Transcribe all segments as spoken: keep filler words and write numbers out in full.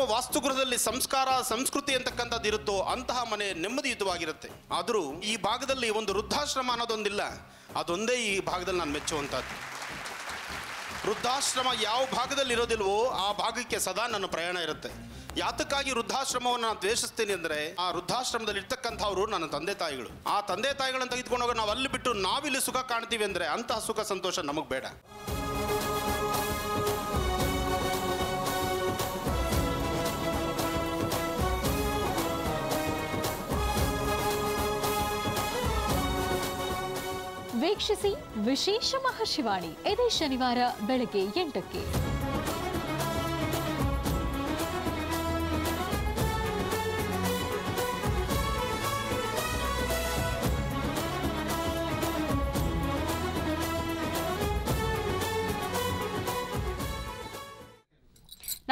ಯಾವ ವಾಸ್ತುಗೃಹದಲ್ಲಿ ಸಂಸ್ಕಾರ ಸಂಸ್ಕೃತಿ ಅಂತಕ್ಕಂಥದ್ದು ಇರುತ್ತೋ ಅಂತಹ ಮನೆ ನೆಮ್ಮದಿಯುತವಾಗಿರುತ್ತೆ. ಆದರೂ ಈ ಭಾಗದಲ್ಲಿ ಒಂದು ವೃದ್ಧಾಶ್ರಮ ಅನ್ನೋದೊಂದಿಲ್ಲ, ಅದೊಂದೇ ಈ ಭಾಗದಲ್ಲಿ ನಾನು ಮೆಚ್ಚುವಂಥದ್ದು. ವೃದ್ಧಾಶ್ರಮ ಯಾವ ಭಾಗದಲ್ಲಿ ಇರೋದಿಲ್ವೋ ಆ ಭಾಗಕ್ಕೆ ಸದಾ ನನ್ನ ಪ್ರಯಾಣ ಇರುತ್ತೆ. ಯಾತಕ್ಕಾಗಿ ವೃದ್ಧಾಶ್ರಮವನ್ನು ನಾನು ದ್ವೇಷಿಸ್ತೀನಿ ಅಂದರೆ, ಆ ವೃದ್ಧಾಶ್ರಮದಲ್ಲಿ ಇರ್ತಕ್ಕಂಥವ್ರು ನನ್ನ ತಂದೆ ತಾಯಿಗಳು. ಆ ತಂದೆ ತಾಯಿಗಳನ್ನು ತೆಗೆದುಕೊಂಡೋಗ ನಾವು ಅಲ್ಲಿ ಬಿಟ್ಟು ನಾವಿಲ್ಲಿ ಸುಖ ಕಾಣ್ತೀವಿ ಅಂದರೆ ಅಂತಹ ಸುಖ ಸಂತೋಷ ನಮಗೆ ಬೇಡ. ವೀಕ್ಷಿಸಿ ವಿಶೇಷ ಮಹರ್ಷಿವಾಣಿ ಇದೇ ಶನಿವಾರ ಬೆಳಗ್ಗೆ ಎಂಟಕ್ಕೆ.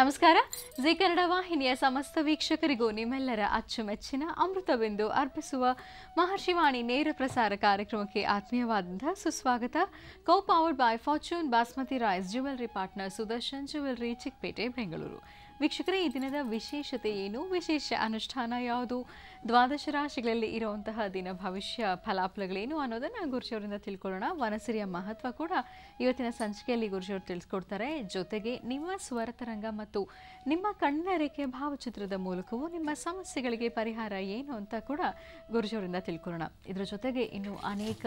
ನಮಸ್ಕಾರ. ಜಿ ಕನ್ನಡ ವಾಹಿನಿಯ ಸಮಸ್ತ ವೀಕ್ಷಕರಿಗೂ ನಿಮ್ಮೆಲ್ಲರ ಅಚ್ಚುಮೆಚ್ಚಿನ ಅಮೃತಬಿಂದು ಅರ್ಪಿಸುವ ಮಹರ್ಷಿವಾಣಿ ನೇರ ಪ್ರಸಾರ ಕಾರ್ಯಕ್ರಮಕ್ಕೆ ಆತ್ಮೀಯವಾದಂಥ ಸುಸ್ವಾಗತ. Co powered by fortune basmati rice jewellery partner Sudarshan jewellery, Chickpet, Bengaluru. ವೀಕ್ಷಕರೇ, ಈ ದಿನದ ವಿಶೇಷತೆ ಏನು, ವಿಶೇಷ ಅನುಷ್ಠಾನ ಯಾವುದು, ದ್ವಾದಶ ರಾಶಿಗಳಲ್ಲಿ ಇರುವಂತಹ ದಿನ ಭವಿಷ್ಯ ಫಲಾಫಲಗಳೇನು ಅನ್ನೋದನ್ನು ಗುರುಜಿಯವರಿಂದ ತಿಳ್ಕೊಳ್ಳೋಣ. ವನಸಿರಿಯ ಮಹತ್ವ ಕೂಡ ಇವತ್ತಿನ ಸಂಚಿಕೆಯಲ್ಲಿ ಗುರುಜಿಯವರು ತಿಳಿಸ್ಕೊಡ್ತಾರೆ. ಜೊತೆಗೆ ನಿಮ್ಮ ಸ್ವರತರಂಗ ಮತ್ತು ನಿಮ್ಮ ಕಣ್ಣರೆಕೆ ಭಾವಚಿತ್ರದ ಮೂಲಕವೂ ನಿಮ್ಮ ಸಮಸ್ಯೆಗಳಿಗೆ ಪರಿಹಾರ ಏನು ಅಂತ ಕೂಡ ಗುರುಜಿಯವರಿಂದ ತಿಳ್ಕೊಳ್ಳೋಣ. ಇದರ ಜೊತೆಗೆ ಇನ್ನು ಅನೇಕ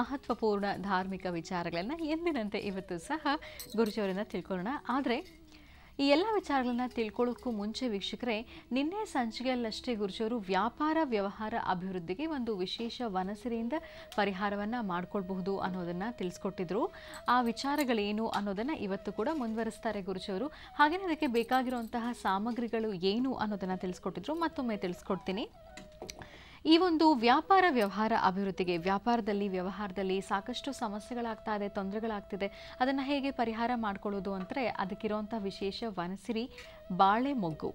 ಮಹತ್ವಪೂರ್ಣ ಧಾರ್ಮಿಕ ವಿಚಾರಗಳನ್ನು ಎಂದಿನಂತೆ ಇವತ್ತು ಸಹ ಗುರುಜಿಯವರಿಂದ ತಿಳ್ಕೊಳ್ಳೋಣ. ಆದರೆ ಈ ಎಲ್ಲ ವಿಚಾರಗಳನ್ನ ತಿಳ್ಕೊಳ್ಳೋಕ್ಕೂ ಮುಂಚೆ ವೀಕ್ಷಕರೇ, ನಿನ್ನೆ ಸಂಚಿಕೆಯಲ್ಲಷ್ಟೇ ಗುರುಜಿಯವರು ವ್ಯಾಪಾರ ವ್ಯವಹಾರ ಅಭಿವೃದ್ಧಿಗೆ ಒಂದು ವಿಶೇಷ ವನಸಿರಿಯಿಂದ ಪರಿಹಾರವನ್ನು ಮಾಡಿಕೊಳ್ಬಹುದು ಅನ್ನೋದನ್ನು ತಿಳಿಸ್ಕೊಟ್ಟಿದ್ರು. ಆ ವಿಚಾರಗಳೇನು ಅನ್ನೋದನ್ನು ಇವತ್ತು ಕೂಡ ಮುಂದುವರಿಸ್ತಾರೆ ಗುರುಜಿಯವರು. ಹಾಗೆಯೇ ಅದಕ್ಕೆ ಬೇಕಾಗಿರುವಂತಹ ಸಾಮಗ್ರಿಗಳು ಏನು ಅನ್ನೋದನ್ನು ತಿಳಿಸ್ಕೊಟ್ಟಿದ್ರು. ಮತ್ತೊಮ್ಮೆ ತಿಳಿಸ್ಕೊಡ್ತೀನಿ. ಈ ಒಂದು ವ್ಯಾಪಾರ ವ್ಯವಹಾರ ಅಭಿವೃದ್ಧಿಗೆ, ವ್ಯಾಪಾರದಲ್ಲಿ ವ್ಯವಹಾರದಲ್ಲಿ ಸಾಕಷ್ಟು ಸಮಸ್ಯೆಗಳಾಗ್ತಾ ಇದೆ, ತೊಂದರೆಗಳಾಗ್ತಿದೆ, ಅದನ್ನು ಹೇಗೆ ಪರಿಹಾರ ಮಾಡ್ಕೊಳ್ಳೋದು ಅಂದರೆ ಅದಕ್ಕಿರೋಂಥ ವಿಶೇಷ ವನಸಿರಿ ಬಾಳೆಮೊಗ್ಗು.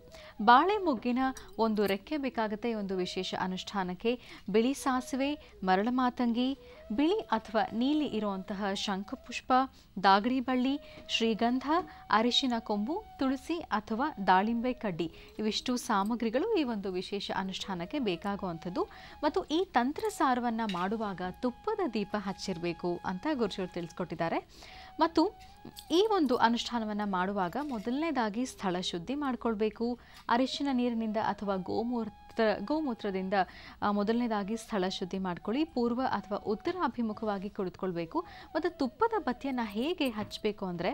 ಬಾಳೆಮೊಗ್ಗಿನ ಒಂದು ರೆಕ್ಕೆ ಬೇಕಾಗುತ್ತೆ ಒಂದು ವಿಶೇಷ ಅನುಷ್ಠಾನಕ್ಕೆ. ಬಿಳಿ ಸಾಸಿವೆ, ಮರಳಮಾತಂಗಿ, ಬಿಳಿ ಅಥವಾ ನೀಲಿ ಇರುವಂತಹ ಶಂಖಪುಷ್ಪ, ದಾಗಡಿ ಬಳ್ಳಿ, ಶ್ರೀಗಂಧ, ಅರಿಶಿನ ಕೊಂಬು, ತುಳಸಿ ಅಥವಾ ದಾಳಿಂಬೆ ಕಡ್ಡಿ, ಇವಿಷ್ಟು ಸಾಮಗ್ರಿಗಳು ಈ ಒಂದು ವಿಶೇಷ ಅನುಷ್ಠಾನಕ್ಕೆ ಬೇಕಾಗುವಂಥದ್ದು. ಮತ್ತು ಈ ತಂತ್ರಸಾರವನ್ನು ಮಾಡುವಾಗ ತುಪ್ಪದ ದೀಪ ಹಚ್ಚಿರಬೇಕು ಅಂತ ಗುರುಜಿಯವರು ತಿಳಿಸ್ಕೊಟ್ಟಿದ್ದಾರೆ. ಮತ್ತು ಈ ಒಂದು ಅನುಷ್ಠಾನವನ್ನು ಮಾಡುವಾಗ ಮೊದಲನೇದಾಗಿ ಸ್ಥಳ ಶುದ್ಧಿ ಮಾಡಿಕೊಳ್ಬೇಕು. ಅರಿಶಿನ ನೀರಿನಿಂದ ಅಥವಾ ಗೋಮೂತ್ರ ಗೋಮೂತ್ರದಿಂದ ಮೊದಲನೇದಾಗಿ ಸ್ಥಳ ಶುದ್ಧಿ ಮಾಡ್ಕೊಳ್ಳಿ. ಪೂರ್ವ ಅಥವಾ ಉತ್ತರಾಭಿಮುಖವಾಗಿ ಕುಳಿತುಕೊಳ್ಬೇಕು. ಮತ್ತು ತುಪ್ಪದ ಬತ್ತಿಯನ್ನು ಹೇಗೆ ಹಚ್ಚಬೇಕು ಅಂದರೆ,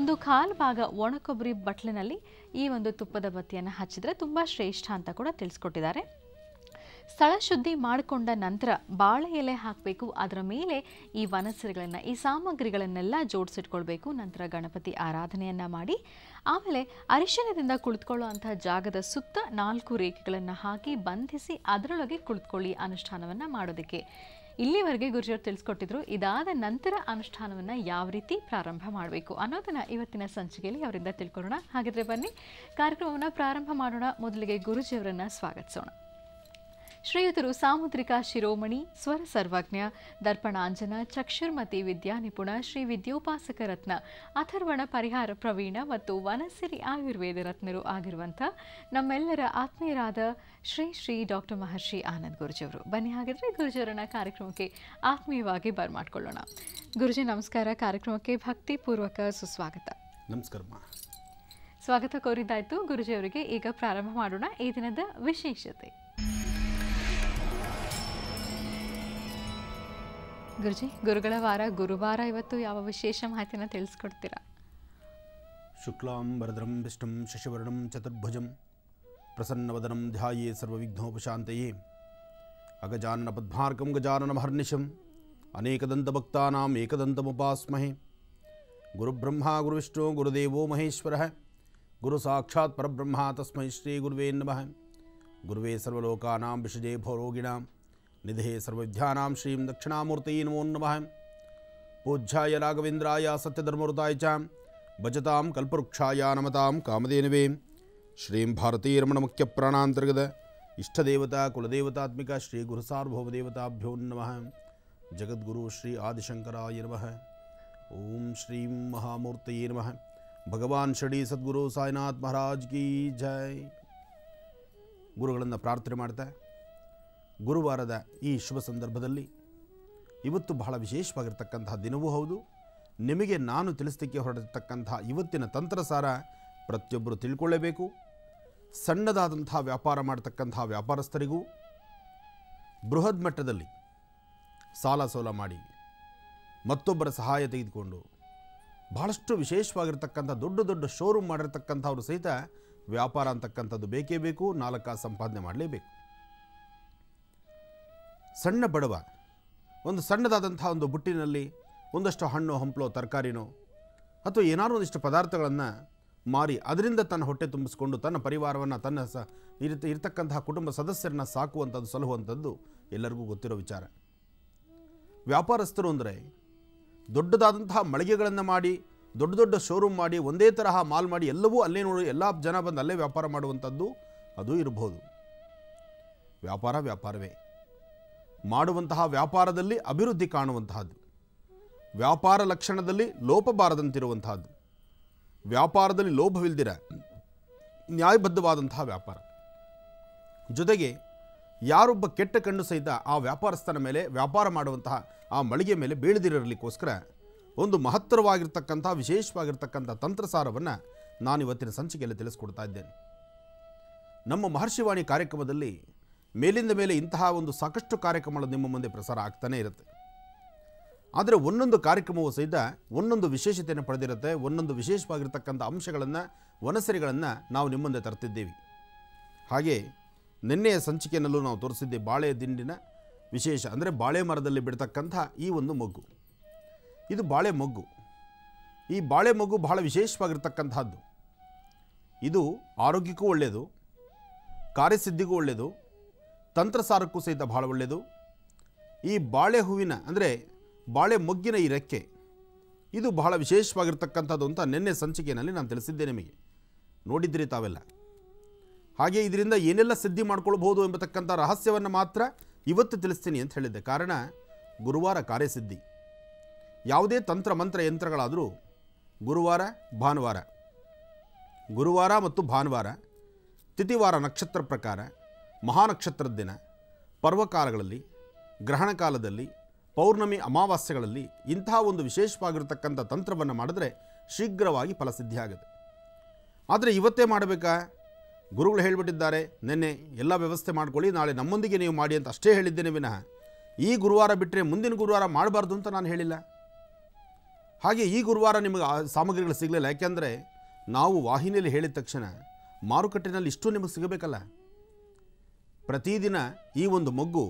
ಒಂದು ಕಾಲು ಭಾಗ ಒಣಕೊಬ್ಬರಿ ಬಟ್ಲಿನಲ್ಲಿ ಈ ಒಂದು ತುಪ್ಪದ ಬತ್ತಿಯನ್ನು ಹಚ್ಚಿದರೆ ತುಂಬ ಶ್ರೇಷ್ಠ ಅಂತ ಕೂಡ ತಿಳಿಸ್ಕೊಟ್ಟಿದ್ದಾರೆ. ಸ್ಥಳ ಶುದ್ಧಿ ಮಾಡಿಕೊಂಡ ನಂತರ ಬಾಳೆ ಎಲೆ ಹಾಕಬೇಕು. ಅದರ ಮೇಲೆ ಈ ವನಸಿರಿಗಳನ್ನು, ಈ ಸಾಮಗ್ರಿಗಳನ್ನೆಲ್ಲ ಜೋಡಿಸಿಟ್ಕೊಳ್ಬೇಕು. ನಂತರ ಗಣಪತಿ ಆರಾಧನೆಯನ್ನು ಮಾಡಿ ಆಮೇಲೆ ಅರಿಶಿನದಿಂದ ಕುಳಿತುಕೊಳ್ಳುವಂತಹ ಜಾಗದ ಸುತ್ತ ನಾಲ್ಕು ರೇಖೆಗಳನ್ನು ಹಾಕಿ ಬಂಧಿಸಿ ಅದರೊಳಗೆ ಕುಳಿತುಕೊಳ್ಳಿ ಅನುಷ್ಠಾನವನ್ನು ಮಾಡೋದಕ್ಕೆ. ಇಲ್ಲಿವರೆಗೆ ಗುರುಜಿಯವರು ತಿಳಿಸ್ಕೊಟ್ಟಿದ್ರು. ಇದಾದ ನಂತರ ಅನುಷ್ಠಾನವನ್ನು ಯಾವ ರೀತಿ ಪ್ರಾರಂಭ ಮಾಡಬೇಕು ಅನ್ನೋದನ್ನು ಇವತ್ತಿನ ಸಂಚಿಕೆಯಲ್ಲಿ ಅವರಿಂದ ತಿಳ್ಕೊಳ್ಳೋಣ. ಹಾಗಿದ್ರೆ ಬನ್ನಿ ಕಾರ್ಯಕ್ರಮವನ್ನು ಪ್ರಾರಂಭ ಮಾಡೋಣ. ಮೊದಲಿಗೆ ಗುರುಜಿಯವರನ್ನು ಸ್ವಾಗತಿಸೋಣ. ಶ್ರೀಯುತರು ಸಾಮುದ್ರಿಕ ಶಿರೋಮಣಿ, ಸ್ವರ ಸರ್ವಜ್ಞ, ದರ್ಪಣಾಂಜನ, ಚಕ್ಷುರ್ಮತಿ ವಿದ್ಯಾ ನಿಪುಣ, ಶ್ರೀ ವಿದ್ಯೋಪಾಸಕ ರತ್ನ, ಅಥರ್ವಣ ಪರಿಹಾರ ಪ್ರವೀಣ ಮತ್ತು ವನಸಿರಿ ಆಯುರ್ವೇದ ರತ್ನರು ಆಗಿರುವಂಥ ನಮ್ಮೆಲ್ಲರ ಆತ್ಮೀಯರಾದ ಶ್ರೀ ಶ್ರೀ ಡಾಕ್ಟರ್ ಮಹರ್ಷಿ ಆನಂದ್ ಗುರುಜಿಯವರು. ಬನ್ನಿ ಹಾಗಿದ್ರೆ ಗುರುಜಿಯವರನ್ನ ಕಾರ್ಯಕ್ರಮಕ್ಕೆ ಆತ್ಮೀಯವಾಗಿ ಬರಮಾಡ್ಕೊಳ್ಳೋಣ. ಗುರುಜಿ ನಮಸ್ಕಾರ. ಕಾರ್ಯಕ್ರಮಕ್ಕೆ ಭಕ್ತಿಪೂರ್ವಕ ಸುಸ್ವಾಗತ. ನಮಸ್ಕಾರ, ಸ್ವಾಗತ ಕೋರಿದ್ದಾಯಿತು ಗುರುಜಿಯವರಿಗೆ. ಈಗ ಪ್ರಾರಂಭ ಮಾಡೋಣ ಈ ದಿನದ ವಿಶೇಷತೆ. ಗುರುಜಿ, ಗುರುಗಳ ವಾರ ಗುರುವಾರ, ಇವತ್ತು ಯಾವ ವಿಶೇಷ ಮಾಹಿತಿನ ತಿಳಿಸ್ಕೊಡ್ತೀರಾ? ಶುಕ್ಲಾಂ ವರದ್ರಂ ವಿಷ್ಣುಂ ಶಶಿವರ್ಣಂ ಚತುರ್ಭುಜಂ ಪ್ರಸನ್ನವದನಂ ಧ್ಯಾಯೇ ಸರ್ವವಿಘ್ನೋಪಶಾಂತಯೇ ಅಗಜಾನನ ಪದ್ಮಾರ್ಕಂ ಗಜಾನನ ಮಹರ್ನಿಶಂ ಅನೇಕದಂತಭಕ್ತಾನಾಂ ಏಕದಂತಮುಪಾಸ್ಮಹೇ ಗುರುಬ್ರಹ್ಮ ಗುರುವಿಷ್ಣು ಗುರುದೇವೋ ಮಹೇಶ್ವರಃ ಗುರು ಸಾಕ್ಷಾತ್ ಪರಬ್ರಹ್ಮ ತಸ್ಮೈ ಶ್ರೀ ಗುರುವೇ ನಮಃ ಗುರುವೇ ಸರ್ವಲೋಕಾನಾಂ ವಿಷಜೇ ಭೋರೋಗಿಣಾಂ ನಿಧೇ ಸರ್ವವಿದ್ಯಾನಾಂ ಶ್ರೀಂ ದಕ್ಷಿಣಾಮೂರ್ತಿ ನಮೋ ನಮಃ ಪೂಜ್ಯಾಯ ರಾಘವೇಂದ್ರಾಯ ಸತ್ಯಧರ್ಮವೃತಾಯ ಚ ಭಜತಾಂ ಕಲ್ಪವೃಕ್ಷಾಯ ನಮತಾಂ ಕಾಮಧೇನವೇ ಶ್ರೀಂ ಭಾರತೀ ರಮಣ ಮುಖ್ಯ ಪ್ರಾಣಾಂತರ್ಗತ ಇಷ್ಟದೇವತಾ ಕುಲದೇವತಾತ್ಮಿಕ ಶ್ರೀ ಗುರು ಸಾರ್ವಭೌಮದೇವತಾಭ್ಯೋ ನಮಃ ಜಗದ್ಗುರು ಶ್ರೀ ಆದಿಶಂಕರಾಯ ನಮಃ ಓಂ ಶ್ರೀಂ ಮಹಾಮೂರ್ತಿಯೇ ನಮಃ ಭಗವಾನ್ ಶ್ರೀ ಸದ್ಗುರು ಸಾಯಿನಾಥ್ ಮಹಾರಾಜ್ ಕಿ ಜೈ. ಗುರುಗಳನ್ನು ಪ್ರಾರ್ಥನೆ ಮಾಡ್ತಾ ಗುರುವಾರದ ಈ ಶುಭ ಸಂದರ್ಭದಲ್ಲಿ ಇವತ್ತು ಬಹಳ ವಿಶೇಷವಾಗಿರತಕ್ಕಂತಹ ದಿನವೂ ಹೌದು. ನಿಮಗೆ ನಾನು ತಿಳಿಸಲಿಕ್ಕೆ ಹೊರಟಿರತಕ್ಕಂತಹ ಇವತ್ತಿನ ತಂತ್ರಸಾರ ಪ್ರತಿಯೊಬ್ಬರು ತಿಳ್ಕೊಳ್ಳಬೇಕು. ಸಣ್ಣದಾದಂತಹ ವ್ಯಾಪಾರ ಮಾಡ್ತಕ್ಕಂತಹ ವ್ಯಾಪಾರಸ್ಥರಿಗೂ ಬೃಹತ್ ಮಟ್ಟದಲ್ಲಿ ಸಾಲ ಸೋಲ ಮಾಡಿ ಮತ್ತೊಬ್ಬರ ಸಹಾಯ ತೆಗೆದುಕೊಂಡು ಭಾಳಷ್ಟು ವಿಶೇಷವಾಗಿರ್ತಕ್ಕಂಥ ದೊಡ್ಡ ದೊಡ್ಡ ಶೋರೂಮ್ ಮಾಡಿರ್ತಕ್ಕಂಥವ್ರು ಸಹಿತ ವ್ಯಾಪಾರ ಅಂತಕ್ಕಂಥದ್ದು ಬೇಕೇ ಬೇಕು, ನಾಲ್ಕಾಸು ಸಂಪಾದನೆ ಮಾಡಲೇಬೇಕು. ಸಣ್ಣ ಬಡವ ಒಂದು ಸಣ್ಣದಾದಂಥ ಒಂದು ಬುಟ್ಟಿನಲ್ಲಿ ಒಂದಷ್ಟು ಹಣ್ಣು ಹಂಪಲೋ ತರಕಾರಿನೋ ಅಥವಾ ಏನಾದರೂ ಒಂದಿಷ್ಟು ಪದಾರ್ಥಗಳನ್ನು ಮಾರಿ ಅದರಿಂದ ತನ್ನ ಹೊಟ್ಟೆ ತುಂಬಿಸ್ಕೊಂಡು ತನ್ನ ಪರಿವಾರವನ್ನು ತನ್ನ ಸ ಇರ್ತ ಇರತಕ್ಕಂತಹ ಕುಟುಂಬ ಸದಸ್ಯರನ್ನ ಸಾಕುವಂಥದ್ದು ಸಲಹುವಂಥದ್ದು ಎಲ್ಲರಿಗೂ ಗೊತ್ತಿರೋ ವಿಚಾರ. ವ್ಯಾಪಾರಸ್ಥರು ಅಂದರೆ ದೊಡ್ಡದಾದಂತಹ ಮಳಿಗೆಗಳನ್ನು ಮಾಡಿ ದೊಡ್ಡ ದೊಡ್ಡ ಶೋರೂಮ್ ಮಾಡಿ ಒಂದೇ ತರಹ ಮಾಲ್ ಮಾಡಿ ಎಲ್ಲವೂ ಅಲ್ಲೇ ನೋಡಿ ಎಲ್ಲ ಜನ ಬಂದು ಅಲ್ಲೇ ವ್ಯಾಪಾರ ಮಾಡುವಂಥದ್ದು ಅದು ಇರಬಹುದು. ವ್ಯಾಪಾರ ವ್ಯಾಪಾರವೇ. ಮಾಡುವಂತಹ ವ್ಯಾಪಾರದಲ್ಲಿ ಅಭಿವೃದ್ಧಿ ಕಾಣುವಂತಹದ್ದು, ವ್ಯಾಪಾರ ಲಕ್ಷಣದಲ್ಲಿ ಲೋಪ ಬಾರದಂತಿರುವಂತಹದ್ದು, ವ್ಯಾಪಾರದಲ್ಲಿ ಲೋಭವಿಲ್ದಿರ ನ್ಯಾಯಬದ್ಧವಾದಂತಹ ವ್ಯಾಪಾರ. ಜೊತೆಗೆ ಯಾರೊಬ್ಬ ಕೆಟ್ಟ ಕಣ್ಣು ಸಹಿತ ಆ ವ್ಯಾಪಾರಸ್ಥನ ಮೇಲೆ ವ್ಯಾಪಾರ ಮಾಡುವಂತಹ ಆ ಮಳಿಗೆ ಮೇಲೆ ಬೀಳದಿರಲಿಕ್ಕೋಸ್ಕರ ಒಂದು ಮಹತ್ತರವಾಗಿರ್ತಕ್ಕಂಥ ವಿಶೇಷವಾಗಿರ್ತಕ್ಕಂಥ ತಂತ್ರಸಾರವನ್ನು ನಾನು ಇವತ್ತಿನ ಸಂಚಿಕೆಯಲ್ಲಿ ತಿಳಿಸ್ಕೊಡ್ತಾ ಇದ್ದೇನೆ. ನಮ್ಮ ಮಹರ್ಷಿವಾಣಿ ಕಾರ್ಯಕ್ರಮದಲ್ಲಿ ಮೇಲಿಂದ ಮೇಲೆ ಇಂತಹ ಒಂದು ಸಾಕಷ್ಟು ಕಾರ್ಯಕ್ರಮಗಳು ನಿಮ್ಮ ಮುಂದೆ ಪ್ರಸಾರ ಆಗ್ತಾನೇ ಇರುತ್ತೆ. ಆದರೆ ಒಂದೊಂದು ಕಾರ್ಯಕ್ರಮವೂ ಸಹಿತ ಒಂದೊಂದು ವಿಶೇಷತೆಯನ್ನು ಪಡೆದಿರುತ್ತೆ. ಒಂದೊಂದು ವಿಶೇಷವಾಗಿರ್ತಕ್ಕಂಥ ಅಂಶಗಳನ್ನು ಒನಸರಿಗಳನ್ನು ನಾವು ನಿಮ್ಮ ಮುಂದೆ ತರ್ತಿದ್ದೀವಿ. ಹಾಗೆ ನಿನ್ನೆಯ ಸಂಚಿಕೆಯಲ್ಲೂ ನಾವು ತೋರಿಸಿದ್ದೆ ಬಾಳೆ ದಿಂಡಿನ ವಿಶೇಷ ಅಂದರೆ ಬಾಳೆ ಮರದಲ್ಲಿ ಬಿಡ್ತಕ್ಕಂಥ ಈ ಒಂದು ಮೊಗ್ಗು, ಇದು ಬಾಳೆ ಮೊಗ್ಗು. ಈ ಬಾಳೆ ಮೊಗ್ಗು ಬಹಳ ವಿಶೇಷವಾಗಿರ್ತಕ್ಕಂಥದ್ದು. ಇದು ಆರೋಗ್ಯಕ್ಕೂ ಒಳ್ಳೆಯದು, ಕಾರ್ಯಸಿದ್ಧಿಗೂ ಒಳ್ಳೆಯದು, ತಂತ್ರಸಾರಕ್ಕೂ ಸಹಿತ ಬಹಳ ಒಳ್ಳೆಯದು. ಈ ಬಾಳೆ ಹೂವಿನ ಅಂದರೆ ಬಾಳೆ ಮೊಗ್ಗಿನ ಈ ರೆಕ್ಕೆ ಇದು ಬಹಳ ವಿಶೇಷವಾಗಿರ್ತಕ್ಕಂಥದ್ದು ಅಂತ ನಿನ್ನೆ ಸಂಚಿಕೆಯಲ್ಲಿ ನಾನು ತಿಳಿಸಿದ್ದೆ. ನಿಮಗೆ ನೋಡಿದ್ರಿ ತಾವೆಲ್ಲ. ಹಾಗೆ ಇದರಿಂದ ಏನೆಲ್ಲ ಸಿದ್ಧಿ ಮಾಡ್ಕೊಳ್ಬೋದು ಎಂಬತಕ್ಕಂಥ ರಹಸ್ಯವನ್ನು ಮಾತ್ರ ಇವತ್ತು ತಿಳಿಸ್ತೀನಿ ಅಂತ ಹೇಳಿದ್ದೆ. ಕಾರಣ ಗುರುವಾರ ಕಾರ್ಯಸಿದ್ಧಿ. ಯಾವುದೇ ತಂತ್ರ ಮಂತ್ರ ಯಂತ್ರಗಳಾದರೂ ಗುರುವಾರ ಭಾನುವಾರ ಗುರುವಾರ ಮತ್ತು ಭಾನುವಾರ ತಿಥಿವಾರ ನಕ್ಷತ್ರ ಪ್ರಕಾರ ಮಹಾನಕ್ಷತ್ರದ ದಿನ ಪರ್ವಕಾಲಗಳಲ್ಲಿ ಗ್ರಹಣ ಕಾಲದಲ್ಲಿ ಪೌರ್ಣಮಿ ಅಮಾವಾಸ್ಯೆಗಳಲ್ಲಿ ಇಂತಹ ಒಂದು ವಿಶೇಷವಾಗಿರತಕ್ಕಂಥ ತಂತ್ರವನ್ನು ಮಾಡಿದ್ರೆ ಶೀಘ್ರವಾಗಿ ಫಲಸಿದ್ಧಿ ಆಗುತ್ತೆ. ಆದರೆ ಇವತ್ತೇ ಮಾಡಬೇಕಾ? ಗುರುಗಳು ಹೇಳಿಬಿಟ್ಟಿದ್ದಾರೆ ನೆನ್ನೆ ಎಲ್ಲ ವ್ಯವಸ್ಥೆ ಮಾಡ್ಕೊಳ್ಳಿ, ನಾಳೆ ನಮ್ಮೊಂದಿಗೆ ನೀವು ಮಾಡಿ ಅಂತ ಅಷ್ಟೇ ಹೇಳಿದ್ದೇನೆ ವಿನಃ ಈ ಗುರುವಾರ ಬಿಟ್ಟರೆ ಮುಂದಿನ ಗುರುವಾರ ಮಾಡಬಾರ್ದು ಅಂತ ನಾನು ಹೇಳಿಲ್ಲ. ಹಾಗೆ ಈ ಗುರುವಾರ ನಿಮಗೆ ಆ ಸಾಮಗ್ರಿಗಳು ಸಿಗಲಿಲ್ಲ. ಯಾಕೆಂದರೆ ನಾವು ವಾಹಿನಿಯಲ್ಲಿ ಹೇಳಿದ ತಕ್ಷಣ ಮಾರುಕಟ್ಟೆಯಲ್ಲಿ ಇಷ್ಟು ನಿಮಗೆ ಸಿಗಬೇಕಲ್ಲ. ಪ್ರತಿದಿನ ಈ ಒಂದು ಮೊಗ್ಗು